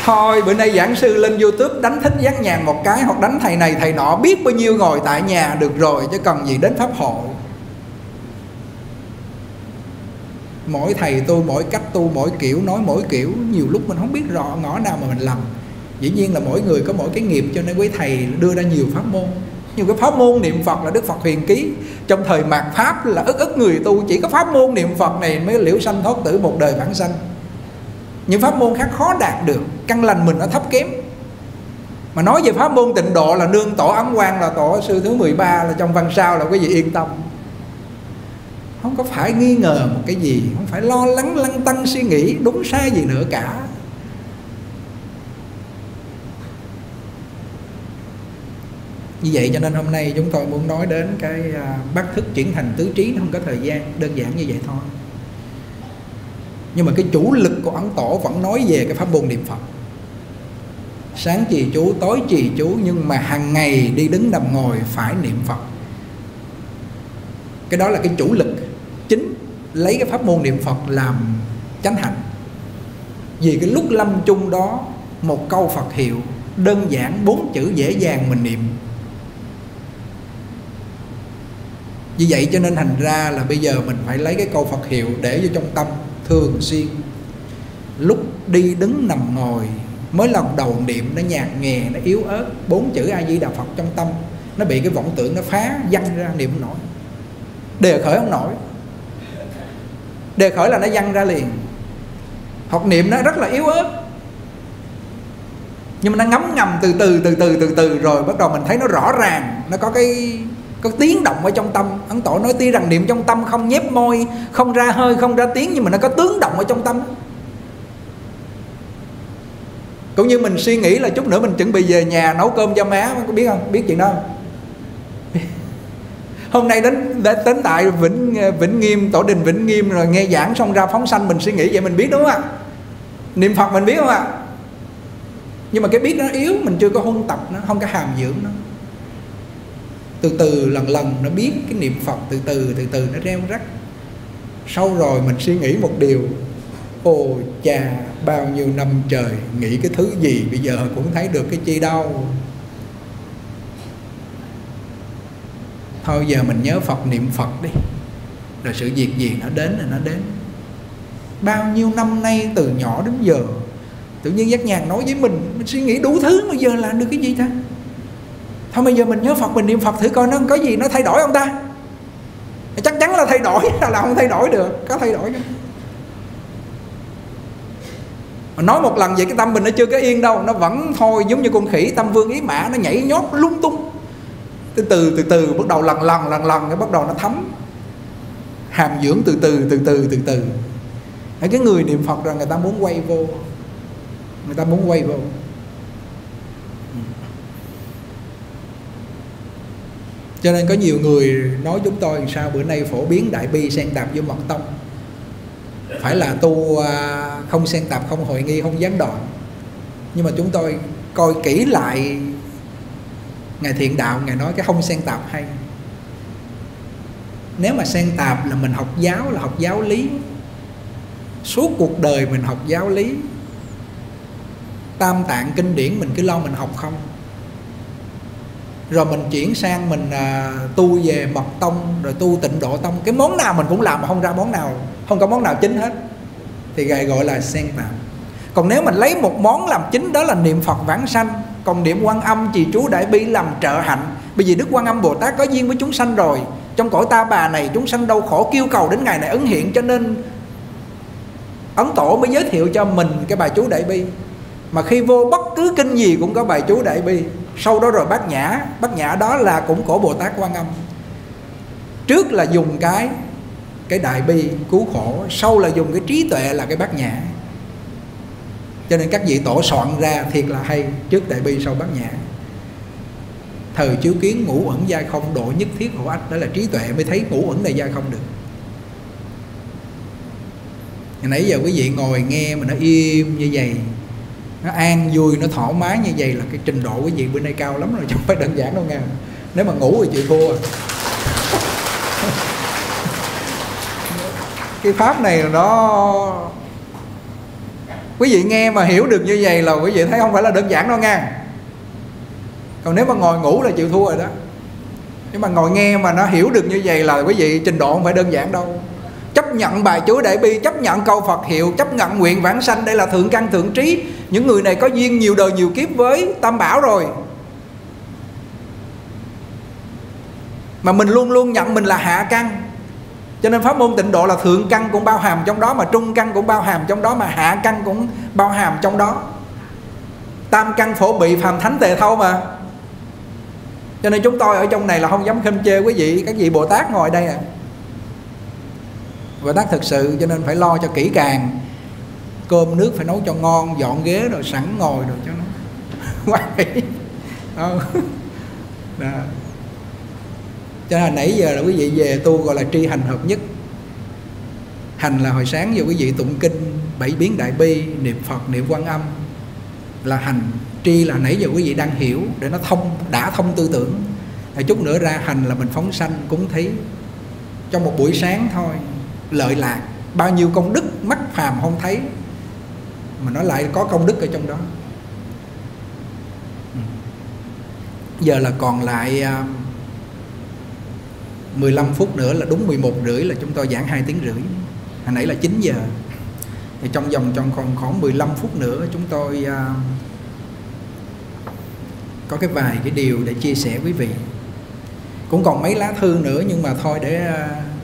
thôi bữa nay giảng sư lên YouTube đánh Thích Giác Nhàn một cái, hoặc đánh thầy này thầy nọ biết bao nhiêu, ngồi tại nhà được rồi chứ cần gì đến pháp hội. Mỗi thầy tu mỗi cách tu, mỗi kiểu nói mỗi kiểu, nhiều lúc mình không biết rõ ngõ nào mà mình lầm. Dĩ nhiên là mỗi người có mỗi cái nghiệp, cho nên quý thầy đưa ra nhiều pháp môn. Nhiều cái pháp môn niệm Phật là Đức Phật huyền ký. Trong thời mạt Pháp là ức người tu, chỉ có pháp môn niệm Phật này mới liễu sanh thoát tử, một đời vãng sanh. Những pháp môn khác khó đạt được, căn lành mình nó thấp kém. Mà nói về pháp môn tịnh độ là nương tổ Ấn Quang, là tổ sư thứ 13, là trong văn sao, là quý vị yên tâm. Không có phải nghi ngờ một cái gì, không phải lo lắng lăn tăn suy nghĩ đúng sai gì nữa cả. Như vậy cho nên hôm nay chúng tôi muốn nói đến cái bát thức chuyển thành tứ trí, nó không có thời gian, đơn giản như vậy thôi. Nhưng mà cái chủ lực của Ấn Tổ vẫn nói về cái pháp môn niệm Phật. sáng trì chú, tối trì chú, nhưng mà hàng ngày đi đứng nằm ngồi phải niệm Phật. Cái đó là cái chủ lực chính, lấy cái pháp môn niệm Phật làm chánh hạnh. Vì cái lúc lâm chung đó, một câu Phật hiệu đơn giản, 4 chữ dễ dàng mình niệm. Vì vậy cho nên thành ra là bây giờ mình phải lấy cái câu Phật hiệu để vô trong tâm thường xuyên. Lúc đi đứng nằm ngồi, mới lòng đầu niệm nó nhạt nhè, nó yếu ớt, 4 chữ A Di Đà Phật trong tâm nó bị cái vọng tưởng nó phá, văng ra niệm nổi, đề khởi không nổi. Đề khởi là nó văng ra liền. Học niệm nó rất là yếu ớt, nhưng mà nó ngấm ngầm từ từ rồi bắt đầu mình thấy nó rõ ràng, nó có cái tiếng động ở trong tâm. Ấn Tổ nói tuy rằng niệm trong tâm không nhép môi, không ra hơi, không ra tiếng, nhưng mà nó có tiếng động ở trong tâm. Cũng như mình suy nghĩ là chút nữa mình chuẩn bị về nhà nấu cơm cho má, có biết không? Biết chuyện đó không? Hôm nay đến tại Vĩnh Nghiêm, Tổ Đình Vĩnh Nghiêm rồi nghe giảng xong ra phóng sanh mình suy nghĩ vậy mình biết đúng không ạ? Niệm Phật mình biết không ạ? Nhưng mà cái biết nó yếu, mình chưa có huân tập nó, không có hàm dưỡng nó. Từ từ lần nó biết cái niệm Phật, từ từ nó reo rắc. Sau rồi mình suy nghĩ một điều: ồ chà, bao nhiêu năm trời nghĩ cái thứ gì bây giờ cũng thấy được cái chi đâu. Thôi giờ mình nhớ Phật, niệm Phật đi, rồi sự việc gì nó đến là nó đến. Bao nhiêu năm nay từ nhỏ đến giờ, tự nhiên Giác Nhàn nói với mình suy nghĩ đủ thứ, bây giờ làm được cái gì ta? Thôi bây giờ mình nhớ Phật, mình niệm Phật thử coi nó có gì, nó thay đổi không ta? Chắc chắn là thay đổi, là không thay đổi được, có thay đổi chứ. Mà nói một lần vậy cái tâm mình nó chưa có yên đâu, nó vẫn thôi, giống như con khỉ tâm vương ý mã, nó nhảy nhót lung tung. Từ từ bắt đầu lần lần nó bắt đầu nó thấm, hàm dưỡng từ từ. Cái người niệm Phật rằng người ta muốn quay vô, người ta muốn quay vô. Cho nên có nhiều người nói chúng tôi làm sao bữa nay phổ biến đại bi xen tạp vô mật tông, phải là tu không xen tạp, không hội nghi, không gián đoạn. Nhưng mà chúng tôi coi kỹ lại Ngài Thiện Đạo, Ngài nói cái không xen tạp hay. Nếu mà xen tạp là mình học giáo, là học giáo lý. Suốt cuộc đời mình học giáo lý, tam tạng kinh điển mình cứ lo mình học không. Rồi mình chuyển sang mình tu về mật tông, rồi tu tịnh độ tông, cái món nào mình cũng làm mà không ra món nào, không có món nào chính hết, thì gọi là xen tạp. Còn nếu mình lấy một món làm chính, đó là niệm Phật vãng sanh, còn niệm Quan Âm trì chú đại bi làm trợ hạnh. Bởi vì Đức Quan Âm Bồ Tát có duyên với chúng sanh rồi, trong cõi ta bà này chúng sanh đau khổ kêu cầu đến ngày này ứng hiện, cho nên Ấn Tổ mới giới thiệu cho mình cái bài chú đại bi. Mà khi vô bất cứ kinh gì cũng có bài chú đại bi. Sau đó rồi bát nhã đó là cũng của Bồ Tát Quan Âm. Trước là dùng cái đại bi cứu khổ, sau là dùng cái trí tuệ là cái bát nhã. Cho nên các vị tổ soạn ra thiệt là hay, trước đại bi sau bát nhã. Thời chiếu kiến ngũ ẩn giai không, độ nhất thiết hữu ách, đó là trí tuệ mới thấy ngũ ẩn này giai không được. Hồi nãy giờ quý vị ngồi nghe mà nó im như vậy, nó an vui, nó thoải mái như vậy là cái trình độ quý vị bữa nay cao lắm rồi, chứ không phải đơn giản đâu nghe. Nếu mà ngủ thì chị thua. Cái pháp này nó, quý vị nghe mà hiểu được như vậy là quý vị thấy không phải là đơn giản đâu nghe. Còn nếu mà ngồi ngủ là chịu thua rồi đó. Nhưng mà ngồi nghe mà nó hiểu được như vậy là quý vị trình độ không phải đơn giản đâu. Chấp nhận bài chú đại bi, chấp nhận câu Phật hiệu, chấp nhận nguyện vãng sanh, đây là thượng căn thượng trí. Những người này có duyên nhiều đời nhiều kiếp với Tam Bảo rồi, mà mình luôn luôn nhận mình là hạ căn. Cho nên pháp môn tịnh độ là thượng căn cũng bao hàm trong đó, mà trung căn cũng bao hàm trong đó, mà hạ căn cũng bao hàm trong đó. Tam căn phổ bị, phàm thánh tề thâu mà. Cho nên chúng tôi ở trong này là không dám khinh chê quý vị, các vị Bồ Tát ngồi đây à, Bồ Tát thực sự. Cho nên phải lo cho kỹ càng, cơm nước phải nấu cho ngon, dọn ghế rồi sẵn ngồi rồi cho nó quay. Cho nên nãy giờ là quý vị về tu gọi là tri hành hợp nhất. Hành là hồi sáng giờ quý vị tụng kinh 7 biến đại bi, niệm Phật, niệm Quan Âm. là hành. Tri là nãy giờ quý vị đang hiểu, để nó đã thông tư tưởng. Chút nữa ra hành là mình phóng sanh cúng thí. Trong một buổi sáng thôi, lợi lạc bao nhiêu công đức mắt phàm không thấy, mà nó lại có công đức ở trong đó. Giờ là còn lại 15 phút nữa là đúng 11 rưỡi, là chúng tôi giảng 2 tiếng rưỡi. Hồi nãy là 9 giờ, thì trong vòng còn khoảng 15 phút nữa chúng tôi có vài điều để chia sẻ quý vị. Cũng còn mấy lá thư nữa, nhưng mà thôi để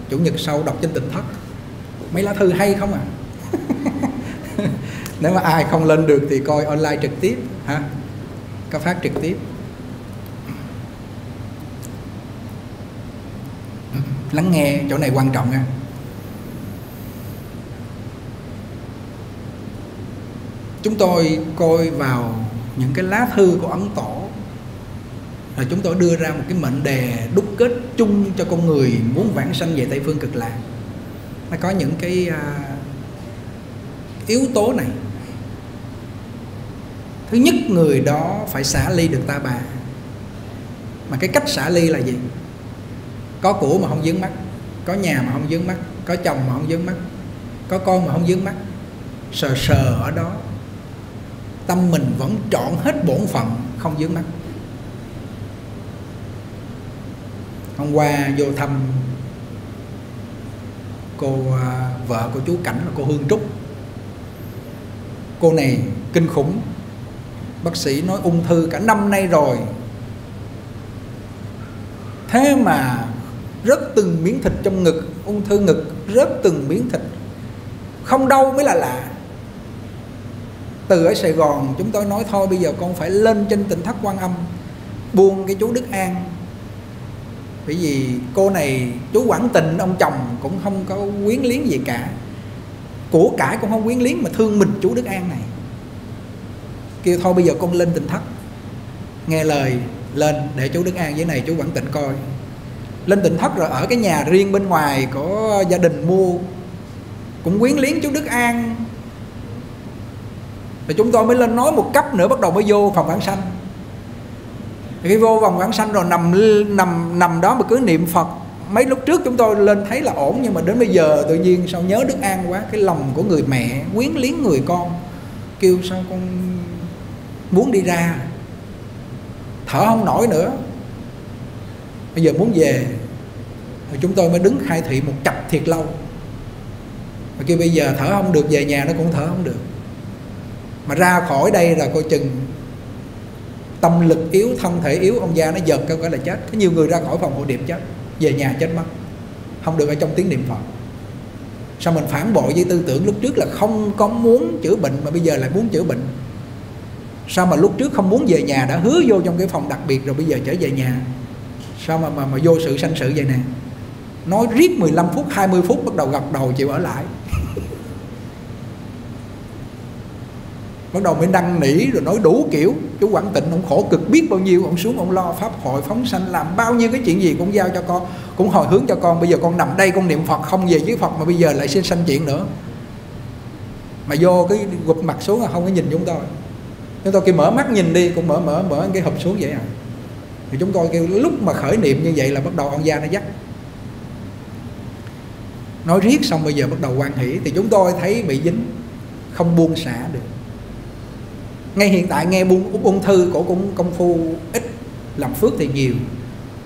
chủ nhật sau đọc trên Tịnh Thất. Mấy lá thư hay không à? Nếu mà ai không lên được thì coi online trực tiếp ha, có phát trực tiếp. Lắng nghe, chỗ này quan trọng nha. Chúng tôi coi vào những lá thư của Ấn Tổ, rồi chúng tôi đưa ra một mệnh đề đúc kết chung cho con người muốn vãng sanh về Tây Phương Cực Lạc. Nó có những yếu tố này. Thứ nhất, người đó phải xả ly được ta bà. Mà cách xả ly là gì? Có của mà không vướng mắc, có nhà mà không vướng mắc, có chồng mà không vướng mắc, có con mà không vướng mắc. Sờ ở đó, tâm mình vẫn trọn hết bổn phận, không vướng mắc. Hôm qua vô thăm cô vợ của chú Cảnh là cô Hương Trúc. Cô này kinh khủng, bác sĩ nói ung thư cả năm nay rồi, thế mà rớt từng miếng thịt trong ngực, ung thư ngực rớt từng miếng thịt, không đau mới là lạ. Từ ở Sài Gòn chúng tôi nói thôi bây giờ con phải lên trên Tịnh Thất Quan Âm buông chú Đức An, bởi vì cô này chú Quảng Tịnh ông chồng cũng không có quyến luyến gì cả, của cải cũng không quyến luyến, mà thương mình chú Đức An này. Kêu thôi bây giờ con lên Tịnh Thất, nghe lời lên để chú Đức An với này chú Quảng Tịnh coi. Lên Tịnh Thất rồi ở nhà riêng bên ngoài của gia đình mua, cũng quyến luyến chú Đức An. Rồi chúng tôi mới lên nói một cấp nữa, bắt đầu mới vô phòng vãng sanh. Khi vô vòng vãng sanh rồi nằm đó mà cứ niệm Phật. Mấy lúc trước chúng tôi lên thấy là ổn, nhưng mà đến bây giờ tự nhiên sao nhớ Đức An quá, lòng của người mẹ quyến luyến người con, kêu sao con muốn đi ra, thở không nổi nữa, bây giờ muốn về. Rồi chúng tôi mới đứng khai thị một chập thiệt lâu, mà kêu bây giờ thở không được, về nhà nó cũng thở không được, mà ra khỏi đây là coi chừng tâm lực yếu, thân thể yếu, ông già nó giật câu cái là chết. Có nhiều người ra khỏi phòng hộ niệm chết, về nhà chết mất, không được ở trong tiếng niệm Phật. Sao mình phản bội với tư tưởng lúc trước là không có muốn chữa bệnh mà bây giờ lại muốn chữa bệnh? Sao mà lúc trước không muốn về nhà, đã hứa vô trong phòng đặc biệt rồi bây giờ trở về nhà, sao mà vô sự sanh sự vậy nè? Nói riết 15 phút, 20 phút bắt đầu gật đầu chịu ở lại. Bắt đầu mới năn nỉ rồi nói đủ kiểu. Chú Quảng Tịnh ông khổ cực biết bao nhiêu, ông xuống ông lo pháp hội phóng sanh, làm bao nhiêu chuyện gì cũng giao cho con, cũng hồi hướng cho con. Bây giờ con nằm đây con niệm Phật, không về với Phật mà bây giờ lại xin sanh chuyện nữa. Mà vô gục mặt xuống là không có nhìn chúng tôi. Chúng tôi kêu mở mắt nhìn đi, cũng mở hộp xuống vậy à. Thì chúng tôi kêu lúc mà khởi niệm như vậy là bắt đầu ông già nó dắt, nói riết xong bây giờ bắt đầu hoan hỷ. Thì chúng tôi thấy bị dính, không buông xả được. Ngay hiện tại nghe ung thư của công phu ít, làm phước thì nhiều,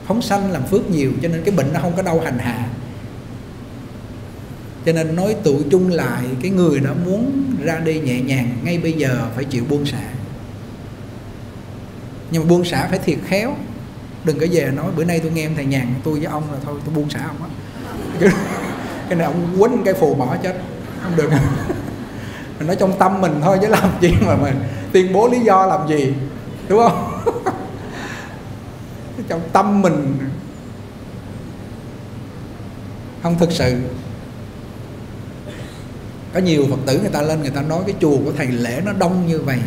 phóng sanh làm phước nhiều, cho nên bệnh nó không có đâu hành hạ. Cho nên nói tụ chung lại, người đó muốn ra đi nhẹ nhàng ngay bây giờ phải chịu buông xả. Nhưng mà buông xả phải thiệt khéo, đừng có về nói bữa nay tôi nghe thầy Nhàn, tôi với ông là thôi tôi buông xả ông á. Cái này ông quýnh phù bỏ chết, không được. Mình nói trong tâm mình thôi chứ làm chuyện mà mình tuyên bố lý do làm gì, đúng không? Trong tâm mình không thực sự. Có nhiều Phật tử người ta lên người ta nói cái chùa của thầy lễ nó đông như vậy,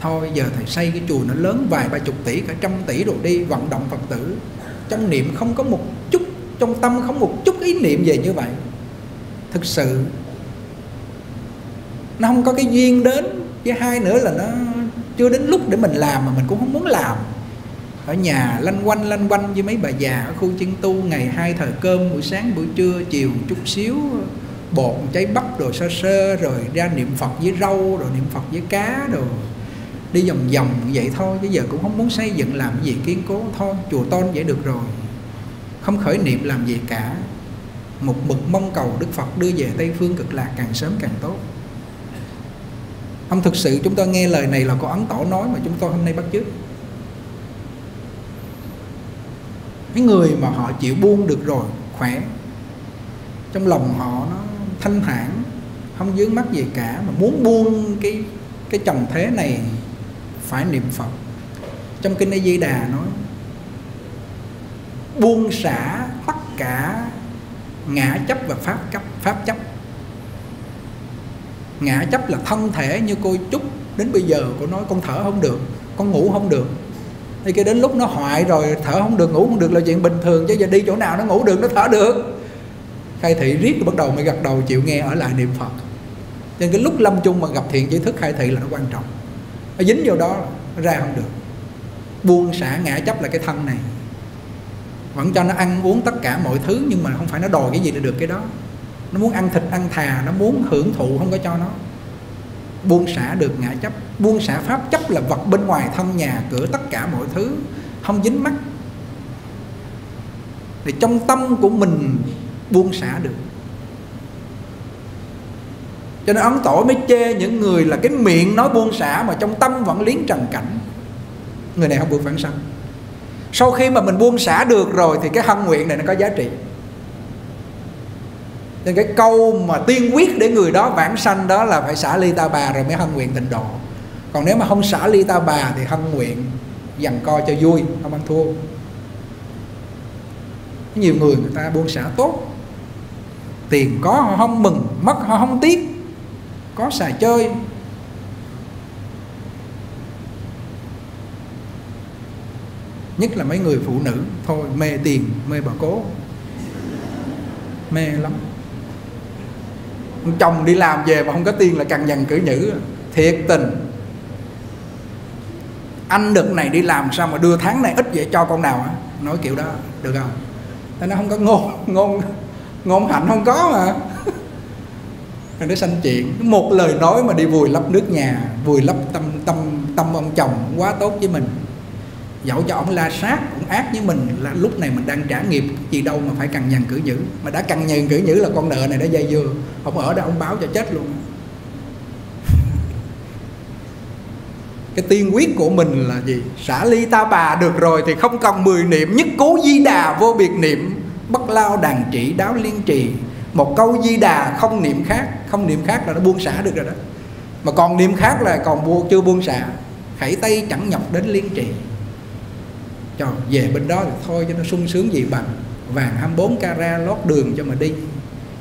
thôi giờ thầy xây cái chùa nó lớn vài 30 tỷ cả 100 tỷ rồi đi, vận động Phật tử. Trong niệm không có một chút, trong tâm không một chút ý niệm về như vậy. Thực sự nó không có duyên đến, Với hai nữa là nó chưa đến lúc để mình làm mà mình cũng không muốn làm. Ở nhà lanh quanh với mấy bà già ở khu chân tu, ngày hai thời cơm, buổi sáng buổi trưa, chiều một chút xíu bột cháy bắp rồi sơ sơ, rồi ra niệm Phật với rau, rồi niệm Phật với cá, rồi đi vòng vòng vậy thôi. Bây giờ cũng không muốn xây dựng làm gì kiên cố, thôi chùa tôn vậy được rồi, không khởi niệm làm gì cả. Một mực mong cầu Đức Phật đưa về Tây Phương Cực Lạc càng sớm càng tốt. Không, thực sự chúng tôi nghe lời này là có Ấn Tổ nói mà chúng tôi hôm nay bắt chước. Cái người mà họ chịu buông được rồi, khỏe, trong lòng họ nó thanh thản, không vướng mắc gì cả, mà muốn buông cái trần thế này phải niệm Phật. Trong Kinh A Di Đà nói buông xả tất cả ngã chấp và pháp chấp. Ngã chấp là thân thể, như cô Trúc đến bây giờ cô nói con thở không được, con ngủ không được, thì cái đến lúc nó hoại rồi, thở không được, ngủ không được là chuyện bình thường, chứ giờ đi chỗ nào nó ngủ được, nó thở được. Khai thị riết rồi bắt đầu mới gật đầu chịu nghe, ở lại niệm Phật. Nên cái lúc lâm chung mà gặp thiện giới thức khai thị là nó quan trọng, nó dính vào đó ra không được. Buông xả ngã chấp là cái thân này, vẫn cho nó ăn uống tất cả mọi thứ, nhưng mà không phải nó đòi cái gì là được cái đó. Nó muốn ăn thịt ăn thà, nó muốn hưởng thụ không có cho nó. Buông xả được ngã chấp. Buông xả pháp chấp là vật bên ngoài thân, nhà cửa, tất cả mọi thứ không dính mắc, thì trong tâm của mình buông xả được. Cho nên Ấn Tổ mới chê những người là cái miệng nói buông xả mà trong tâm vẫn liếng trần cảnh. Người này không vượt vãng sanh. Sau khi mà mình buông xả được rồi thì cái hân nguyện này nó có giá trị. Nên cái câu mà tiên quyết để người đó vãng sanh đó là phải xả ly ta bà rồi mới hân nguyện tịnh độ. Còn nếu mà không xả ly ta bà thì hân nguyện dằn co cho vui, không ăn thua. Nhiều người người ta buông xả tốt, tiền có họ không mừng, mất họ không tiếc, có xài chơi. Nhất là mấy người phụ nữ, thôi mê tiền, mê bà cố, mê lắm. Ông chồng đi làm về mà không có tiền là cằn nhằn cử nhữ, thiệt tình. Anh đợt này đi làm sao mà đưa tháng này ít vậy cho con nào hả? Nói kiểu đó được không? Tại nó không có ngôn hạnh không có mà. Rồi nó sanh chuyện, một lời nói mà đi vùi lấp nước nhà, vùi lấp tâm ông chồng quá tốt với mình. Dẫu cho ông la sát, ông ác với mình, là lúc này mình đang trả nghiệp gì đâu mà phải cằn nhằn cử nhữ. Mà đã cằn nhằn cử nhữ là con nợ này đã dây dưa, không ở đâu ông báo cho chết luôn. Cái tiên quyết của mình là gì? Xả ly ta bà được rồi thì không cần 10 niệm, nhất cố di đà vô biệt niệm, bất lao đàn chỉ đáo liên trì. Một câu di đà không niệm khác. Không niệm khác là nó buông xả được rồi đó. Mà còn niệm khác là còn chưa buông xả. Khẩy tay chẳng nhọc đến liên trì. Trời, về bên đó thì thôi cho nó sung sướng gì bằng. Vàng 24 cara lót đường cho mà đi,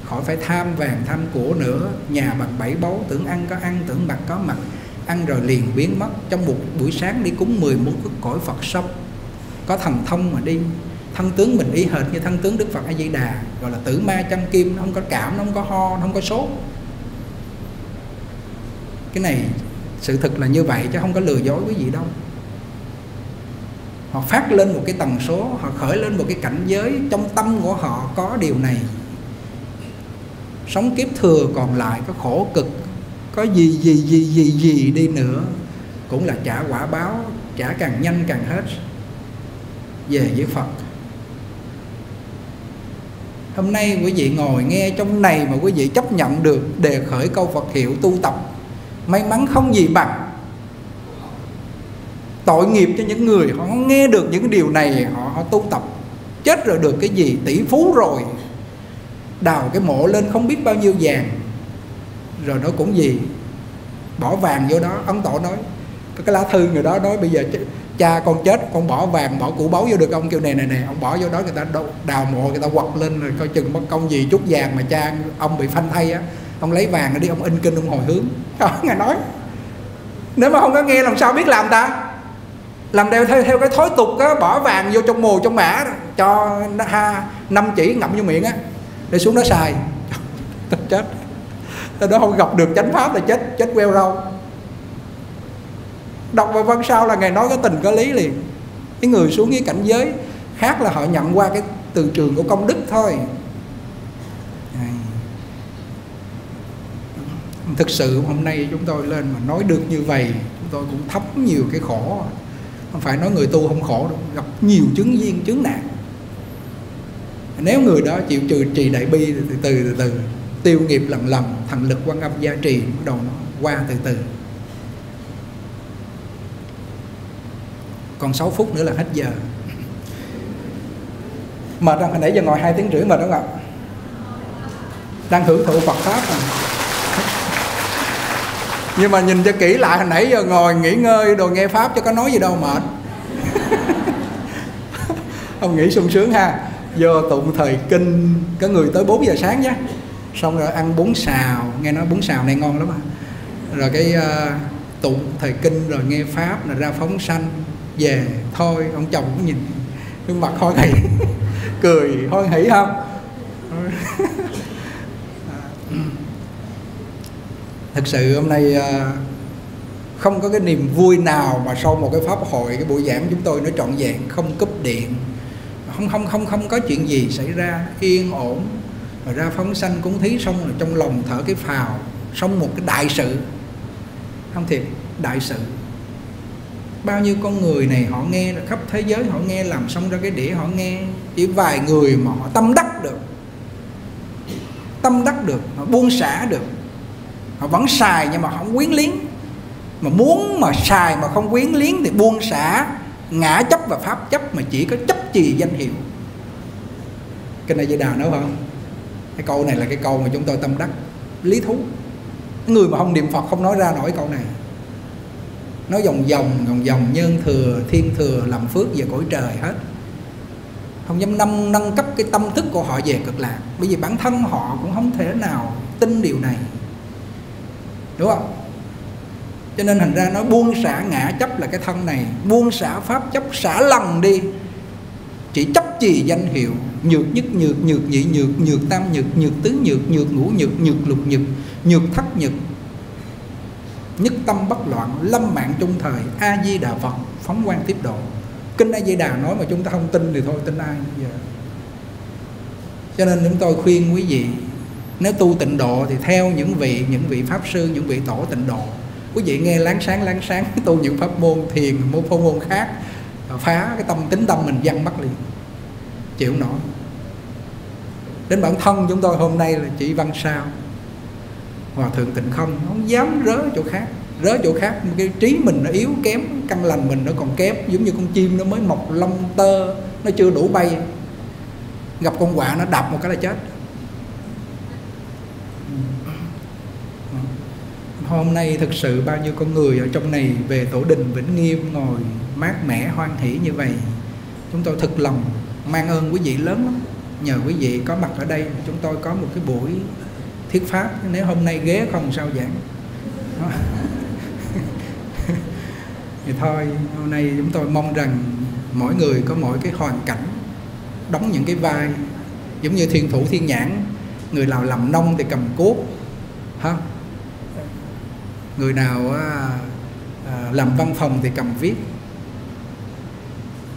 khỏi phải tham vàng tham của nữa. Nhà bằng bảy báu, tưởng ăn có ăn, tưởng mặc có mặc, ăn rồi liền biến mất. Trong một buổi sáng đi cúng 10 muôn cõi Phật sông, có thần thông mà đi. Thân tướng mình y hệt như thân tướng Đức Phật A Di Đà, gọi là tử ma chân kim. Nó không có cảm, nó không có ho, nó không có sốt. Cái này sự thật là như vậy, chứ không có lừa dối quý vị đâu. Họ phát lên một cái tần số, họ khởi lên một cái cảnh giới, trong tâm của họ có điều này. Sống kiếp thừa còn lại có khổ cực, có gì đi nữa cũng là trả quả báo, trả càng nhanh càng hết. Về với Phật. Hôm nay quý vị ngồi nghe trong này mà quý vị chấp nhận được đề khởi câu Phật hiệu tu tập, may mắn không gì bằng. Tội nghiệp cho những người họ nghe được những điều này, họ tu tập, chết rồi được cái gì? Tỷ phú rồi, đào cái mộ lên không biết bao nhiêu vàng, rồi nó cũng gì? Bỏ vàng vô đó. Ấn Tổ nói, có cái lá thư người đó nói bây giờ cha con chết, con bỏ vàng, bỏ củ báu vô được không? Kêu này, ông bỏ vô đó, người ta đào mộ, người ta quật lên rồi coi chừng mất công gì chút vàng mà cha ông bị phanh thay á, ông lấy vàng đi, ông in kinh, ông hồi hướng. Trời, Ngài nói, nếu mà không có nghe làm sao biết làm ta? Làm theo cái thói tục á, bỏ vàng vô trong mồ trong mã, cho nó ha 5 chỉ ngậm vô miệng á, để xuống đó xài. Chết, tao đó không gặp được chánh pháp là chết queo râu. Đọc vào văn sau là Ngài nói cái tình có lý liền. Cái người xuống cái cảnh giới khác là họ nhậm qua cái từ trường của công đức thôi. Thực sự hôm nay chúng tôi lên mà nói được như vậy, chúng tôi cũng thấm nhiều cái khổ. Không phải nói người tu không khổ đâu, gặp nhiều chứng duyên, chứng nạn. Nếu người đó chịu trì đại bi từ từ tiêu nghiệp lần lần, thần lực Quan Âm gia trì bắt đầu nó qua từ từ. Còn 6 phút nữa là hết giờ. Mà hồi nãy giờ ngồi 2 tiếng rưỡi mà đúng không ạ? Đang hưởng thụ Phật pháp à. Nhưng mà nhìn cho kỹ lại, hồi nãy giờ ngồi nghỉ ngơi đồ nghe pháp chứ có nói gì đâu mệt. Ông nghĩ sung sướng ha. Vô tụng thời kinh, có người tới 4 giờ sáng nhé. Xong rồi ăn bún xào, nghe nói bún xào này ngon lắm à. Rồi cái tụng thời kinh rồi nghe pháp, rồi ra phóng sanh. Về thôi, ông chồng cũng nhìn gương mặt hoan hỷ. Cười hoan hỷ không? Thực sự hôm nay không có cái niềm vui nào mà sau một cái pháp hội, cái buổi giảng chúng tôi nó trọn vẹn, không cúp điện, không có chuyện gì xảy ra, yên ổn, rồi ra phóng sanh cúng thí xong rồi trong lòng thở cái phào, xong một cái đại sự, không thiệt, đại sự. Bao nhiêu con người này họ nghe, khắp thế giới họ nghe, làm xong ra cái đĩa họ nghe, chỉ vài người mà họ tâm đắc được, họ buông xả được. Họ vẫn xài nhưng mà không quyến liếng. Mà muốn mà xài mà không quyến liếng thì buông xả, ngã chấp và pháp chấp, mà chỉ có chấp trì danh hiệu. Kinh A Di Đà nữa không? Cái câu này là cái câu mà chúng tôi tâm đắc lý thú. Người mà không niệm Phật không nói ra nổi câu này. Nói vòng vòng nhân thừa, thiên thừa, làm phước về cõi trời hết. Không dám nâng cấp cái tâm thức của họ về cực lạc. Bởi vì bản thân họ cũng không thể nào tin điều này, đúng không? Cho nên thành ra nó buông xả ngã chấp là cái thân này, buông xả pháp chấp, xả lần đi, chỉ chấp trì danh hiệu. Nhược nhất nhược, nhược nhị nhược, nhược tam nhược, nhược tứ nhược, nhược ngũ nhược, nhược lục nhược, nhược thất nhược. Nhất tâm bất loạn, lâm mạng chung thời, A Di Đà Phật, phóng quang tiếp độ. Kinh A Di Đà nói mà chúng ta không tin thì thôi tin ai giờ. Cho nên chúng tôi khuyên quý vị, nếu tu tịnh độ thì theo những vị pháp sư, những vị tổ tịnh độ. Quý vị nghe láng sáng tu những pháp môn thiền, một pháp môn khác, phá cái tâm tính tâm mình văng mắt liền, chịu nổi. Đến bản thân chúng tôi hôm nay là chỉ văn sao Hòa Thượng Tịnh Không không dám rớ chỗ khác. Cái trí mình nó yếu kém, căn lành mình nó còn kém, giống như con chim nó mới mọc lông tơ, nó chưa đủ bay, gặp con quạ nó đập một cái là chết. Hôm nay thực sự bao nhiêu con người ở trong này về Tổ Đình Vĩnh Nghiêm ngồi mát mẻ hoan hỷ như vậy, chúng tôi thực lòng mang ơn quý vị lớn lắm. Nhờ quý vị có mặt ở đây chúng tôi có một cái buổi thuyết pháp. Nếu hôm nay ghế không sao giảng thì thôi, hôm nay chúng tôi mong rằng mỗi người có mỗi cái hoàn cảnh, đóng những cái vai giống như thiên thủ thiên nhãn. Người nào làm nông thì cầm cuốc ha, người nào làm văn phòng thì cầm viết.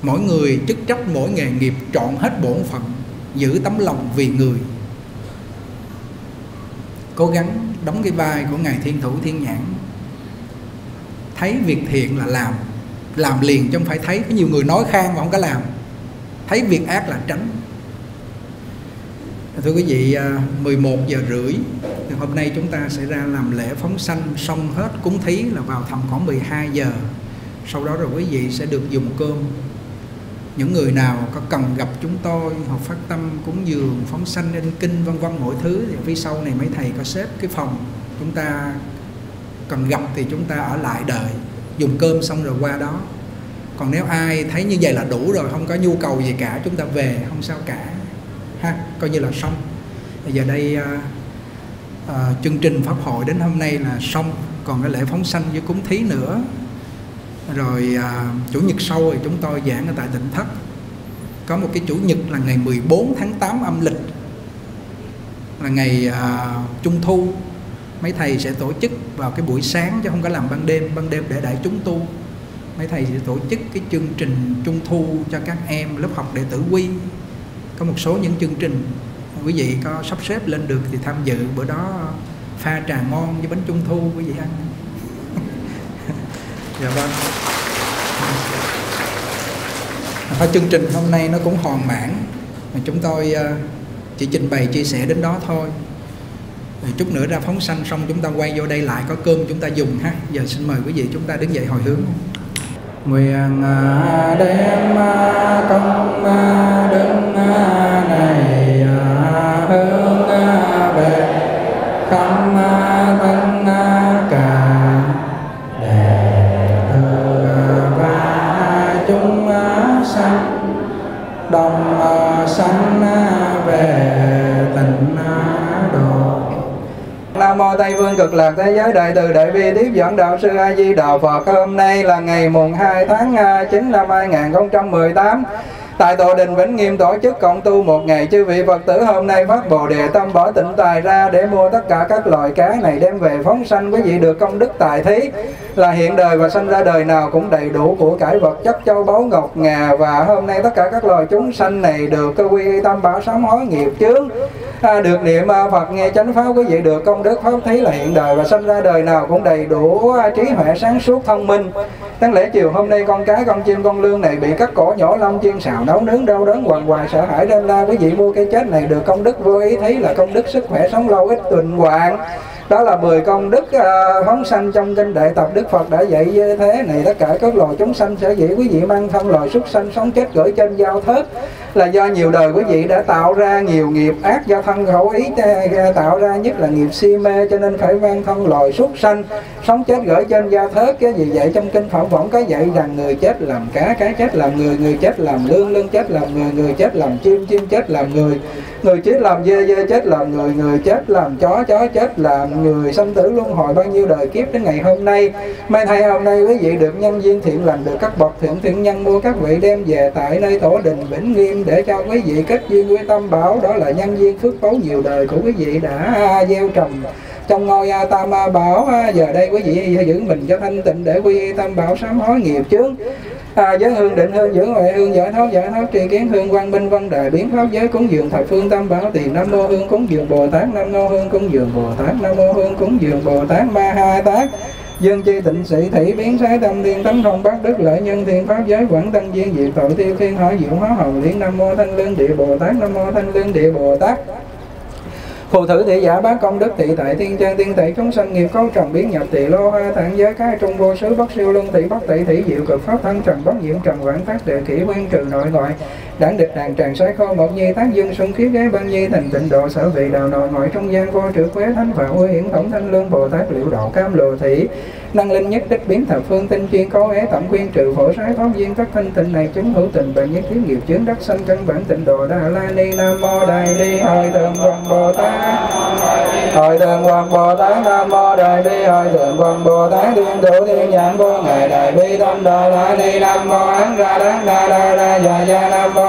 Mỗi người chức trách mỗi nghề nghiệp, trọn hết bổn phận, giữ tấm lòng vì người, cố gắng đóng cái vai của Ngài Thiên Thủ Thiên Nhãn. Thấy việc thiện là làm liền chứ không phải thấy. Có nhiều người nói khang mà không có làm, thấy việc ác là tránh. Thưa quý vị, 11 giờ rưỡi thì hôm nay chúng ta sẽ ra làm lễ phóng sanh, xong hết cúng thí là vào tầm khoảng 12 giờ. Sau đó rồi quý vị sẽ được dùng cơm. Những người nào có cần gặp chúng tôi, học phát tâm, cúng dường, phóng sanh, in kinh, vân vân mọi thứ, thì phía sau này mấy thầy có xếp cái phòng. Chúng ta cần gặp thì chúng ta ở lại đợi, dùng cơm xong rồi qua đó. Còn nếu ai thấy như vậy là đủ rồi, không có nhu cầu gì cả, chúng ta về không sao cả ha, coi như là xong. Bây giờ đây chương trình pháp hội đến hôm nay là xong, còn cái lễ phóng sanh với cúng thí nữa. Rồi chủ nhật sau thì chúng tôi giảng ở tại Tịnh Thất. Có một cái chủ nhật là ngày 14 tháng 8 âm lịch, là ngày Trung Thu. mấy thầy sẽ tổ chức vào cái buổi sáng chứ không có làm ban đêm. Ban đêm để đại chúng tu. Mấy thầy sẽ tổ chức cái chương trình trung thu cho các em lớp học Đệ Tử Quy. Có một số những chương trình quý vị có sắp xếp lên được thì tham dự. Bữa đó pha trà ngon với bánh trung thu quý vị ăn. Dạ vâng. Và chương trình hôm nay nó cũng hoàn mãn, mà chúng tôi chỉ trình bày chia sẻ đến đó thôi. Rồi chút nữa ra phóng sanh xong chúng ta quay vô đây lại có cơm chúng ta dùng ha. Giờ xin mời quý vị chúng ta đứng dậy hồi hướng. Nguyện đem công đức này hướng về khắp tất cả đệ tử và chúng sanh đồng sanh về tịnh độ. Nam Mô Tây Phương Cực Lạc Thế Giới Đại Từ Đại Bi Tiếp Dẫn Đạo Sư A Di Đà Phật. Hôm nay là ngày mùng 2 tháng 9 năm 2018. Tại Tổ Đình Vĩnh Nghiêm tổ chức cộng tu một ngày. Chư vị Phật tử hôm nay phát bồ đề tâm, bỏ tịnh tài ra để mua tất cả các loại cá này đem về phóng sanh. Quý vị được công đức tài thí là hiện đời và sanh ra đời nào cũng đầy đủ của cải vật chất, châu báu ngọc ngà. Và hôm nay tất cả các loài chúng sanh này được cơ quy y tâm bảo sám hối nghiệp chướng, được niệm Phật nghe chánh pháp. Quý vị được công đức pháp thí là hiện đời và sanh ra đời nào cũng đầy đủ trí huệ sáng suốt thông minh. Đáng lẽ chiều hôm nay con cá con chim con lương này bị cắt cổ nhổ lông chiên xào nấu nướng đau đớn hoàng hoài sợ hãi đêm la. Quý vị mua cái chết này được công đức vô ý thí là công đức sức khỏe sống lâu ích tuần hoạn. Đó là 10 công đức phóng sanh trong kinh Đại Tập Đức Phật đã dạy như thế này. Tất cả các loài chúng sanh sở dĩ quý vị mang thân loài súc sanh sống chết gửi trên giao thớt là do nhiều đời quý vị đã tạo ra nhiều nghiệp ác do thân khẩu ý tạo ra, nhất là nghiệp si mê, cho nên phải mang thân loài súc sanh sống chết gửi trên giao thớt. Cái gì vậy? Trong kinh Phật vẫn có dạy rằng người chết làm cá, cá chết làm người, người chết làm lương, lương chết làm người chết làm chim, chim chết làm người chết làm dê, dê chết làm người chết làm chó, chó chết làm người. Sanh tử luân hồi bao nhiêu đời kiếp đến ngày hôm nay. May thay hôm nay quý vị được nhân viên thiện lành, được các bậc thiện nhân mua các vị đem về tại nơi Tổ Đình Vĩnh Nghiêm để cho quý vị kết duyên quy tâm bảo. Đó là nhân viên phước báu nhiều đời của quý vị đã gieo trồng trong ngôi tam bảo. Giờ đây quý vị giữ mình cho thanh tịnh để quy tam bảo sám hối nghiệp chướng. Giới hương, định hương, dưỡng huệ hương, giải thoát tri kiến hương, quang minh văn đại biến pháp giới, cúng dường thập phương tam bảo tiền. Nam mô hương cúng dường Bồ Tát, Nam mô hương cúng dường Bồ Tát, Nam mô hương cúng dường Bồ Tát Ma Ha Tát. Dương chi tịnh sĩ thủy biến sái tâm thiên tấn thông bát đức lợi nhân thiên pháp giới quảng tăng viên diệt tội tiêu thiên hỏi diệu hóa hầu liên. Nam mô Thanh Lương Địa Bồ Tát, Nam mô Thanh Lương Địa Bồ Tát. Phù thử thị giả bác công đức thị tại thiên trang thiên tệ chúng sanh nghiệp cấu trần biến nhập tỳ lô hoa thản giới cái trung vô sứ bất siêu luân thị bất tị thị diệu cực pháp thân trần bất diễm trần vạn phát đệ kỷ nguyên trừ nội ngoại đảng địch đàn tràng sai khô một nhi tác dương xuân khiết ghế ban nhi thành tịnh độ sở vị đạo nội ngoại trung gian vô trữ quế thánh phạm uy hiển tổng thanh lương bồ tát liệu độ cam lồ thị năng linh nhất đích biến thập phương tinh chuyên cố é tổng quyên trừ phổ sái pháp viên các thanh tịnh này chứng hữu tình bệnh nhất thiết nghiệp chướng đắc sanh căn bản tịnh độ Đà La Ni. Nam mô Đại Bi Hồi Thượng Hoàng Bồ Tát, Hồi Thượng Hoàng Bồ Tát. Nam mô Đại Bi Hồi Thượng Hoàng Bồ Tát thiên thủ thiên nhãn vô ngài Đại Bi Tâm Đà La Ni. Nam mô Án Ra Đán Na Đa Ra Dạ Dạ. Nam mô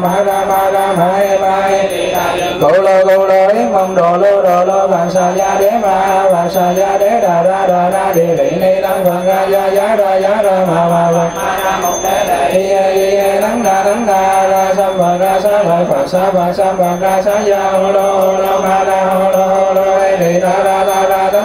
ma ra cô lô yếm mong đồ lô vàng xà gia đế ma ha vàng xà gia đế đà ra đà na địa vị ni tăng vàng ra gia giá ra mà vàng đi tấn đa ra sam vàng ra sa lợi phật sa vàng sam vàng ra sa gia lô ma lô đi ra ra tấn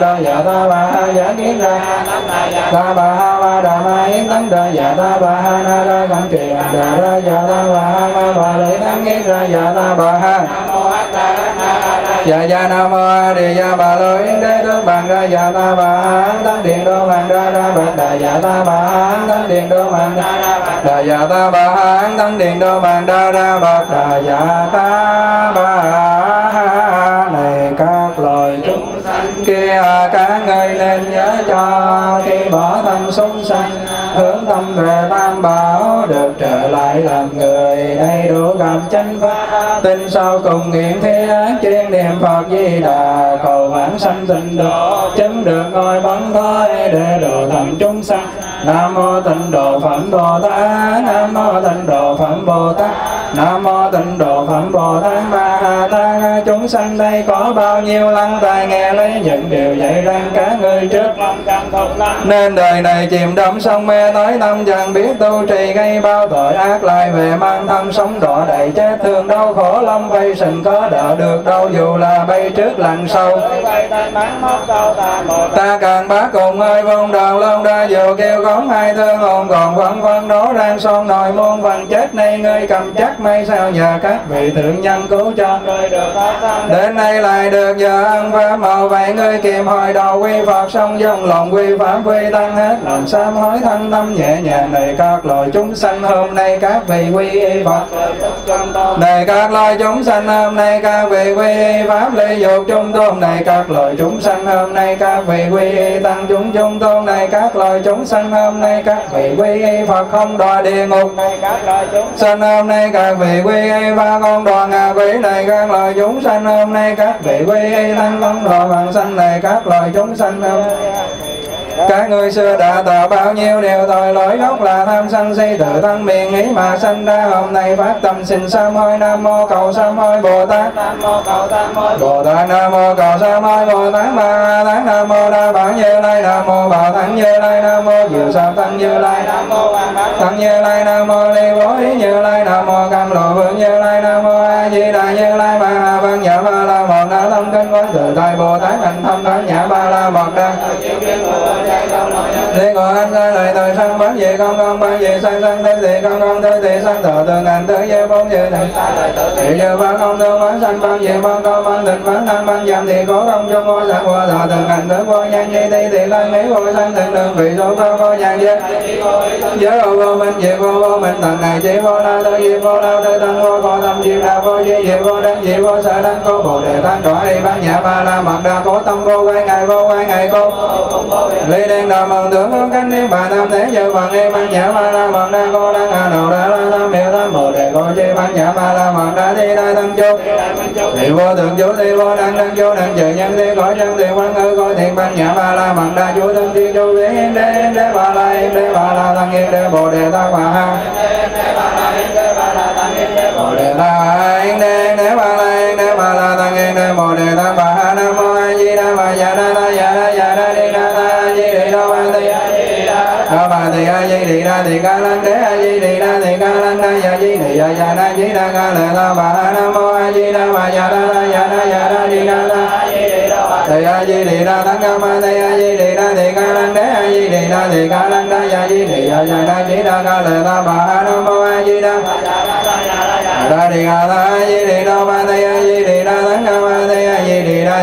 tăng đa dạ ta bà ha giả kiến ra ta bà ha ma đà ma yến tăng đa dạ ta bà ha na ra cận trì đà ra dạ ta bà ha ma bà lợi tăng kiến ra dạ ta bà ha dạ dạ nam mô a di đà bà lợi yến đế tướng bằng ra dạ ta bà ha tăng điện đô bằng ra ra bạch đà dạ ta bà ha tăng điện đô bằng ra đà dạ ta bà ha tăng điện đô bằng ra ra bạch đà dạ ta bà này các loài chúng sanh kia các ngươi nên nhớ cho khi bỏ thân súng sanh hướng tâm về tam bảo được trở lại làm người đầy đủ cảm chánh pháp tin sau cùng nghiệm thế chuyên niệm Phật Di Đà cầu vãng sanh tịnh độ chứng được ngôi bóng thối để độ thành chúng sanh. Nam mô Tịnh độ phẩm Bồ Tát, Nam mô Tịnh độ phẩm Bồ Tát, Nam mô Tịnh độ phẩm Bồ Tát Ma Ha Tát. Chúng sanh đây có bao nhiêu lăng tai nghe lấy những điều dạy rằng các ngươi trước nên đời này chìm đắm sông mê tối tâm chẳng biết tu trì gây bao tội ác lại về mang thâm sống đỏ đầy chết thương đau khổ long vây sừng có đỡ được đâu dù là bay trước lặn sâu ta càng bá cùng ơi vong đòn lông ra dù kêu góng hai thương hồn còn vẫn vẫn đổ rang son nồi muôn vần chết nay ngươi cầm chắc may sao nhờ các vị thượng nhân cứu cho đến nay lại được giờ ăn và màu vậy ngươi kìm hồi đầu quy Phật xong dòng lòng quy phạm quy tăng hết lòng sám hối thân tâm nhẹ nhàng này các loài chúng sanh hôm nay các vị quy y Phật này các loài chúng sanh hôm nay các vị quy y pháp ly dục chúng tôn này các loài chúng sanh hôm nay các vị quy y tăng chúng tôn này các loài chúng sanh hôm nay các vị quy y Phật không đọa địa ngục này các loài chúng sanh hôm nay các vị quy y ba con đọa ngạ quỷ này các loài chúng sanh hôm nay các vị quy y tăng con đọa vàng sanh này các loài chúng sanh hôm các người xưa đã tạo bao nhiêu điều tội lỗi gốc là tham sân si tự thân miệng nghĩ mà sanh ra hôm nay phát tâm xin sám hối nam mô cầu sám hối Bồ Tát Bồ Tát nam mô cầu sám hối Bồ Tát Ma Tát nam mô đa bản Như Lai nam mô bảo thắng Như Lai nam mô diệu sám tăng Như Lai thắng Như Lai nam mô ly bố ý Như Lai nam mô cam lộ vương Như Lai nam mô A Di Đà Như Lai Ma Ha Văn Nhã Ba La Mật Đa Tâm Kinh Quán Tự Tại Bồ Tát Hành Thâm Bát Nhã Ba La Mật Đa thế còn anh ra lời thời sang bán gì con bán gì sang thế gì con thế thì sang thở tường ảnh tới dây bóng gì này thì giờ bán không thương bán sanh bán gì bán con bán thịt bán thăng bán giảm thì có không cho ngôi sạc qua thở tường ảnh tới vô nhanh như tí thì lan mỹ vô sang thịnh đường vị số cao vô nhàn dê giới hồ vô minh diệt vô minh thần này chỉ vô la tư diệt vô la tư tăng vô vô tâm diệt đà vô di diệt vô đăng diệt vô sở đăng cô bồ đề tăng trỏ y bán nhã ba la mật đa cố tâm vô quay ngày cô ly đen đà mừng tưởng hướng cánh niết bàn tam thế như bằng y ban nhã ba la mật đa cô đang hà đầu đã la tam hiệu tam bồ đề cô chi ban nhã ba la mật đa thi đa thân chú thì vô thượng chú thi vô đăng chú đăng trừ nhân thi khỏi chân thì quán ư coi thiện ban nhã ba la mật đa chú thân thiên chú biến yên đế ba la tăng yên đế bồ đề ta hòa ha bồ đề ta yên đế ba la tăng yên đế bồ đề ta hòa ha nam mô a di đà ma ya na ta ya na ya na ni na ta di đà đâu an ti a bà thì a di đì đa thì ca lăng đế a di đì đa thì ca lăng đa ya di đì ya na di đa ca lệ la bà nam mô a di đà ma ya na ta ya na ni na ta thì a di đì đa tăng ca ma thì a di đì đa thì ca lăng đế a di đì đa thì ca lăng đa ya di đì ya na di đa ca lệ la bà nam mô a di đà ra đi ga ta di đi đâu ba tây a di đi ra thắng ga ba tây a di đi ra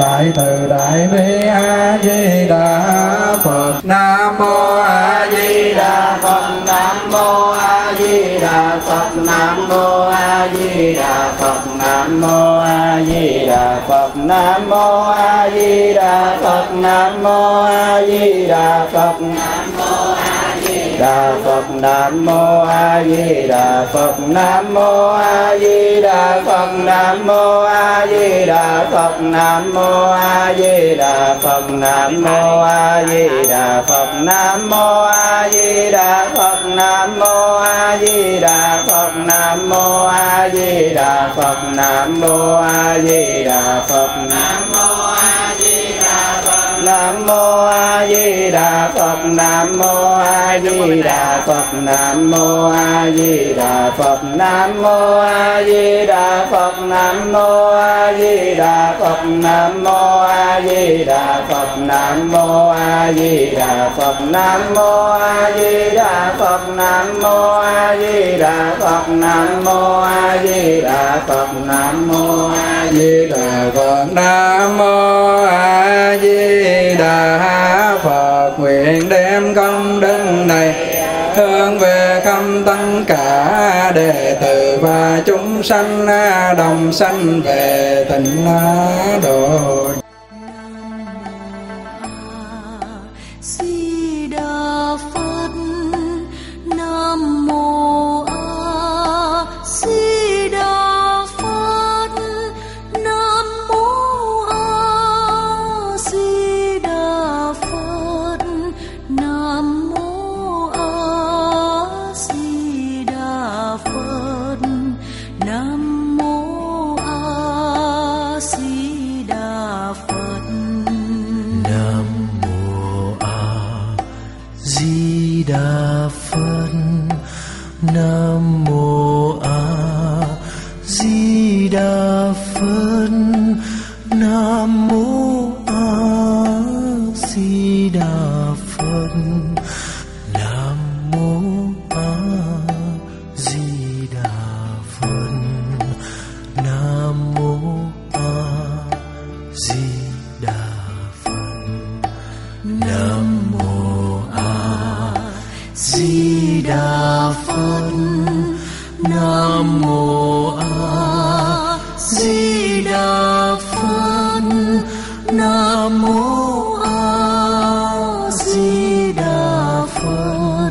đại từ đại bi a di đà Phật nam mô a di đà Phật nam mô a di đà Phật nam mô a di đà Phật nam mô a di đà Phật nam mô a di đà Phật nam mô a di đà Phật nam mô a di Đà Phật. Nam mô A Di Đà Phật. Nam mô A Di Đà Phật. Nam mô A Di Đà Phật. Nam mô A Di Đà Phật. Nam mô A Di Đà Phật. Nam mô A Di Đà Phật. Nam mô A Di Đà Phật. Nam mô A Di Đà Phật. Nam mô A Di Đà Phật. Nam mô A Di Đà Phật. Nam mô A Di Đà Phật. Nam mô A Di Đà Phật. Nam mô A Di Đà Phật. Nam mô A Di Đà Phật. Nam mô A Di Đà Phật. Nam mô A Di Đà Phật. Nam mô A Di Đà Phật. Nam mô A Di Đà Phật. Nam mô A Di Đà Phật. Nam mô A Di Đà Phật. Nam mô A Di Đà Phật. Nam mô A Di Đà Phật. Nguyện đem công đức này hướng về khắp tất cả đệ tử và chúng sanh đồng sanh về Tịnh độ. Di Đà Phật. Nam mô A Di Đà. Đà Phật. Nam mô A Di Đà Phật. Nam mô A Di Đà Phật. Nam mô A Di Đà Phật. Nam mô A Di Đà Phật. Nam Di Đà Phật. Nam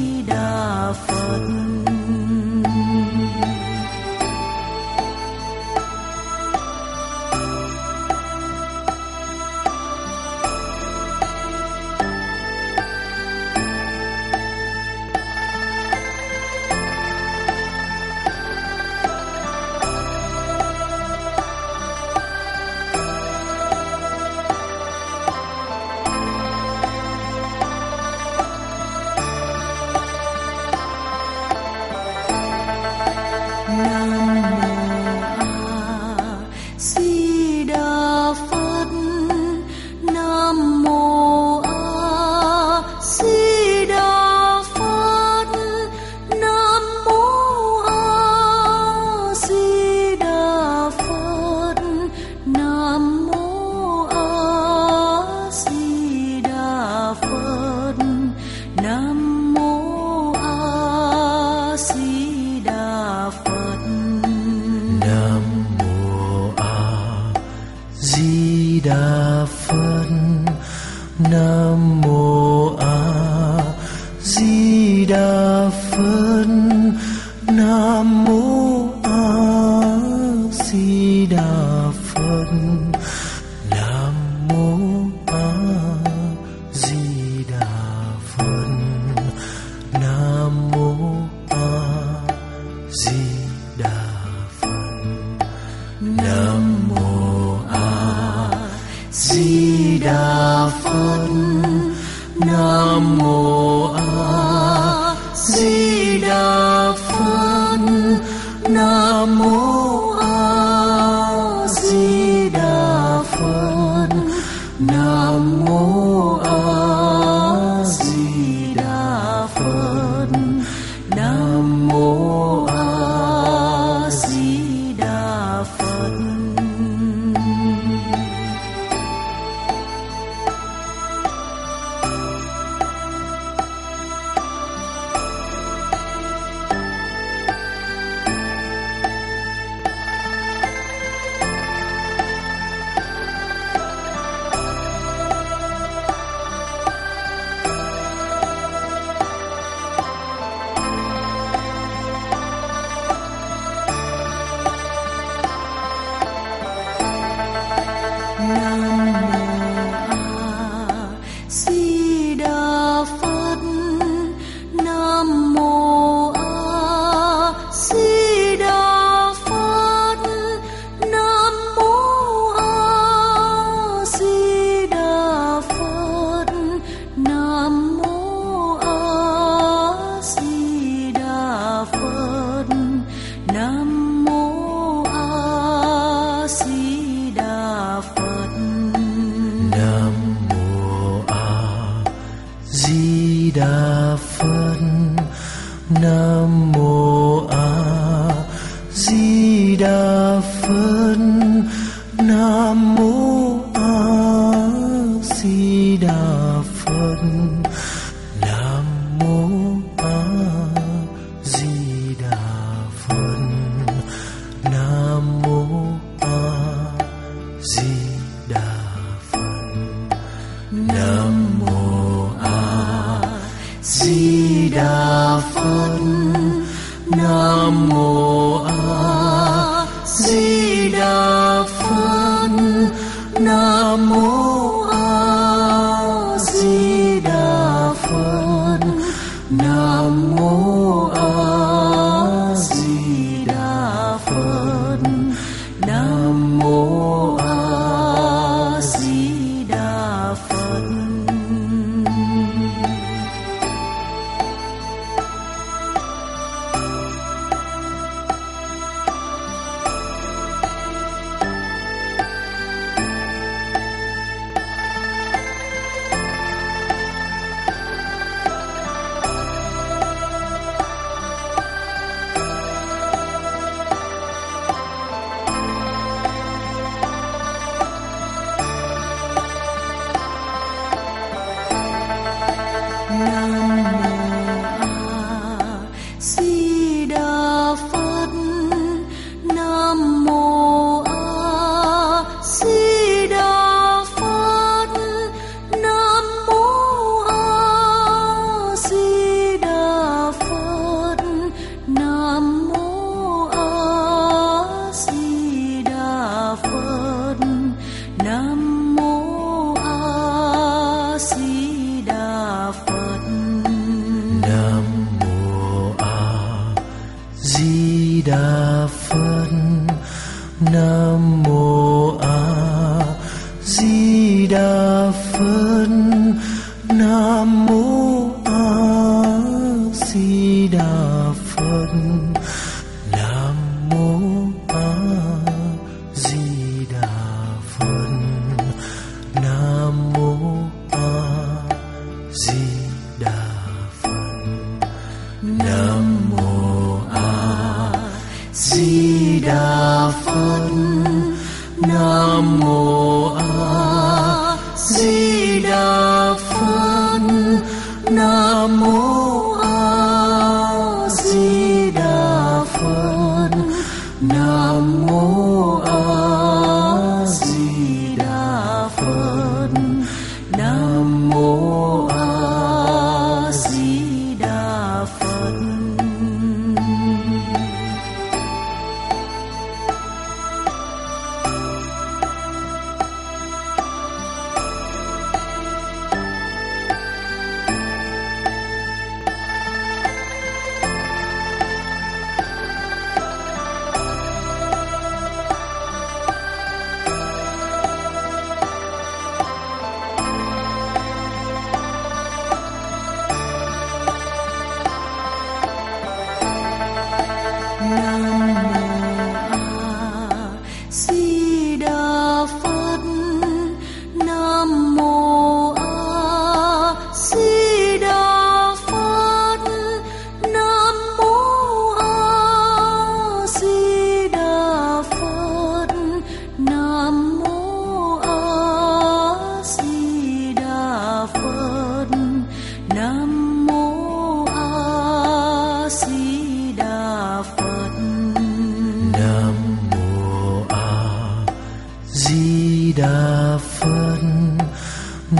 mô A Di Đà Phật. Nam mô A Di Đà Phật. Nam mô A Di Đà Phật. Nam mô A Di Đà Phật.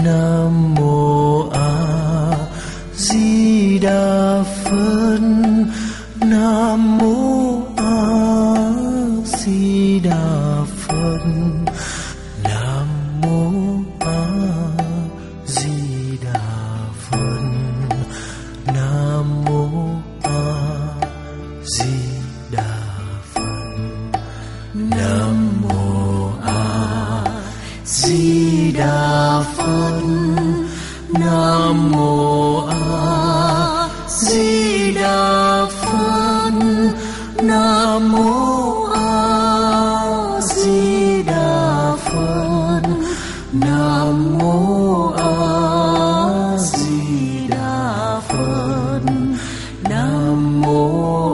Nam Nam Mô A Di Đà Phật. Nam Mô A Di Đà Phật. Nam Mô A Di Đà Phật. Nam Mô A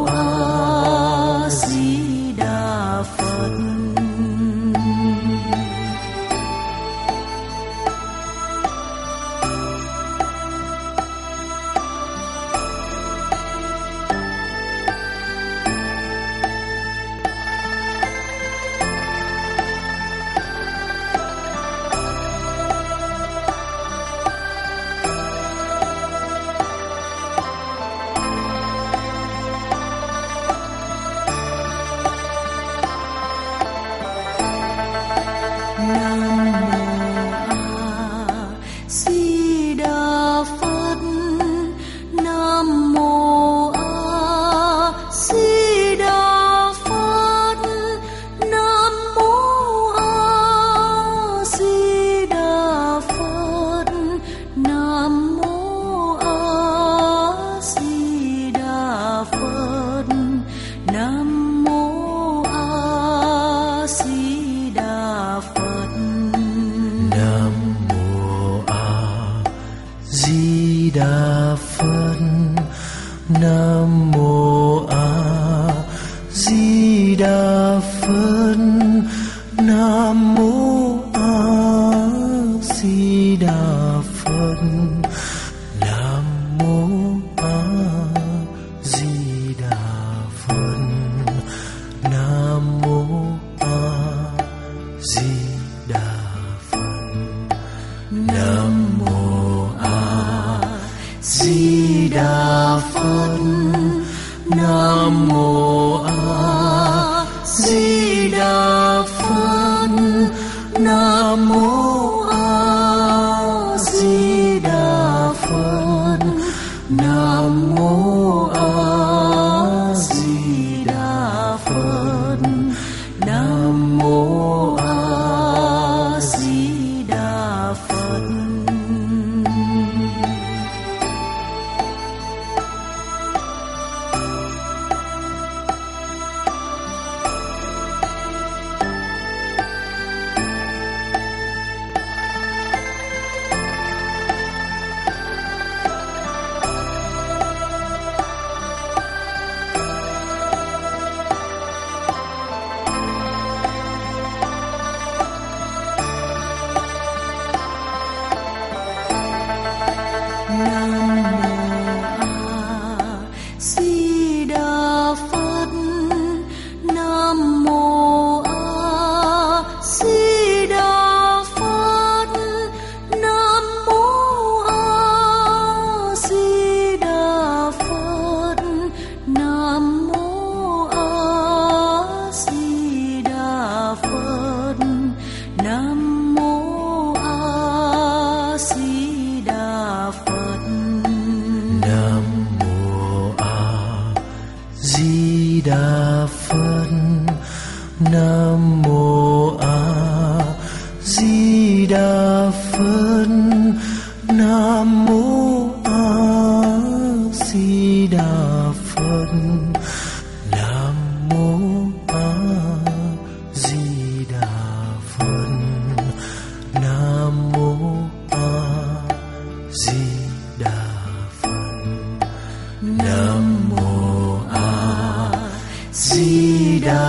Di Đà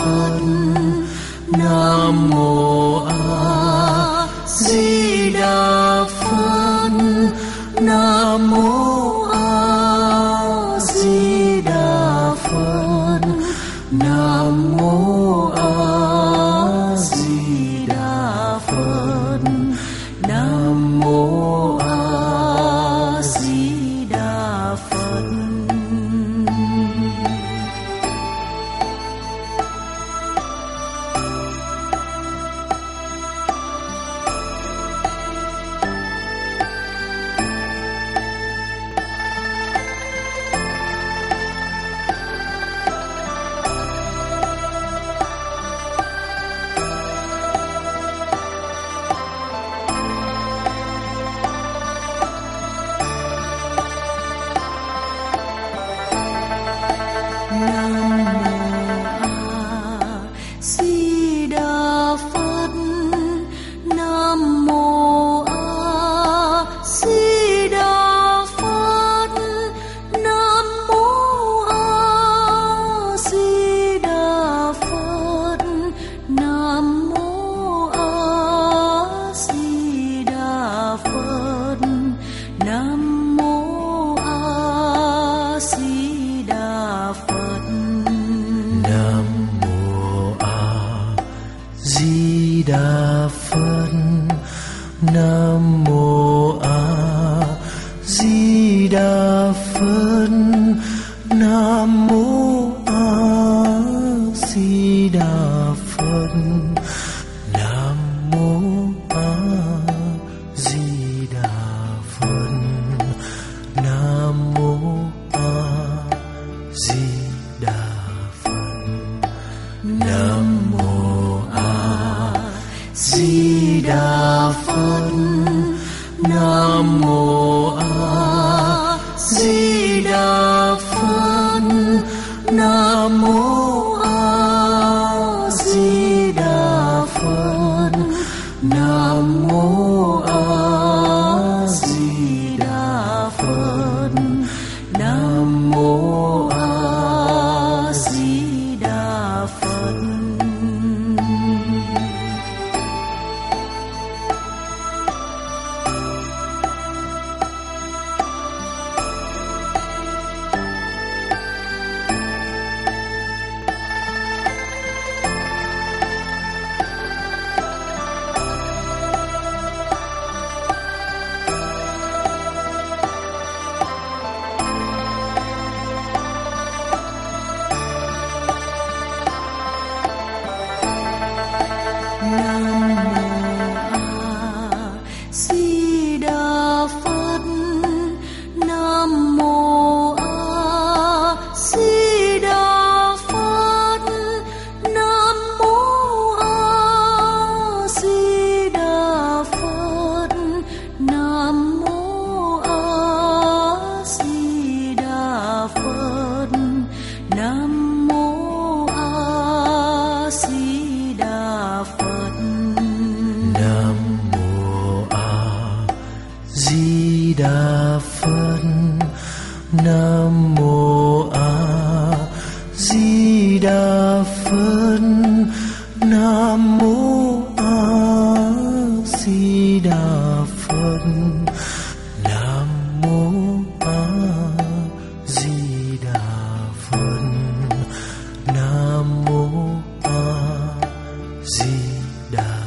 Phật. Di Đà Phật. Nam mô A Di Đà Phật. Nam mô A Di Đà Phật. Nam mô A Di Đà Phật. Nam mô A Di Đà Phật. Nam mô A Di Đà Phật. Nam mô A Di Đà Phật. Nam mô A Di Đà Phật. Nam mô A Di Đà Phật. Nam mô A Di Đà Phật. Nam mô A Di Đà.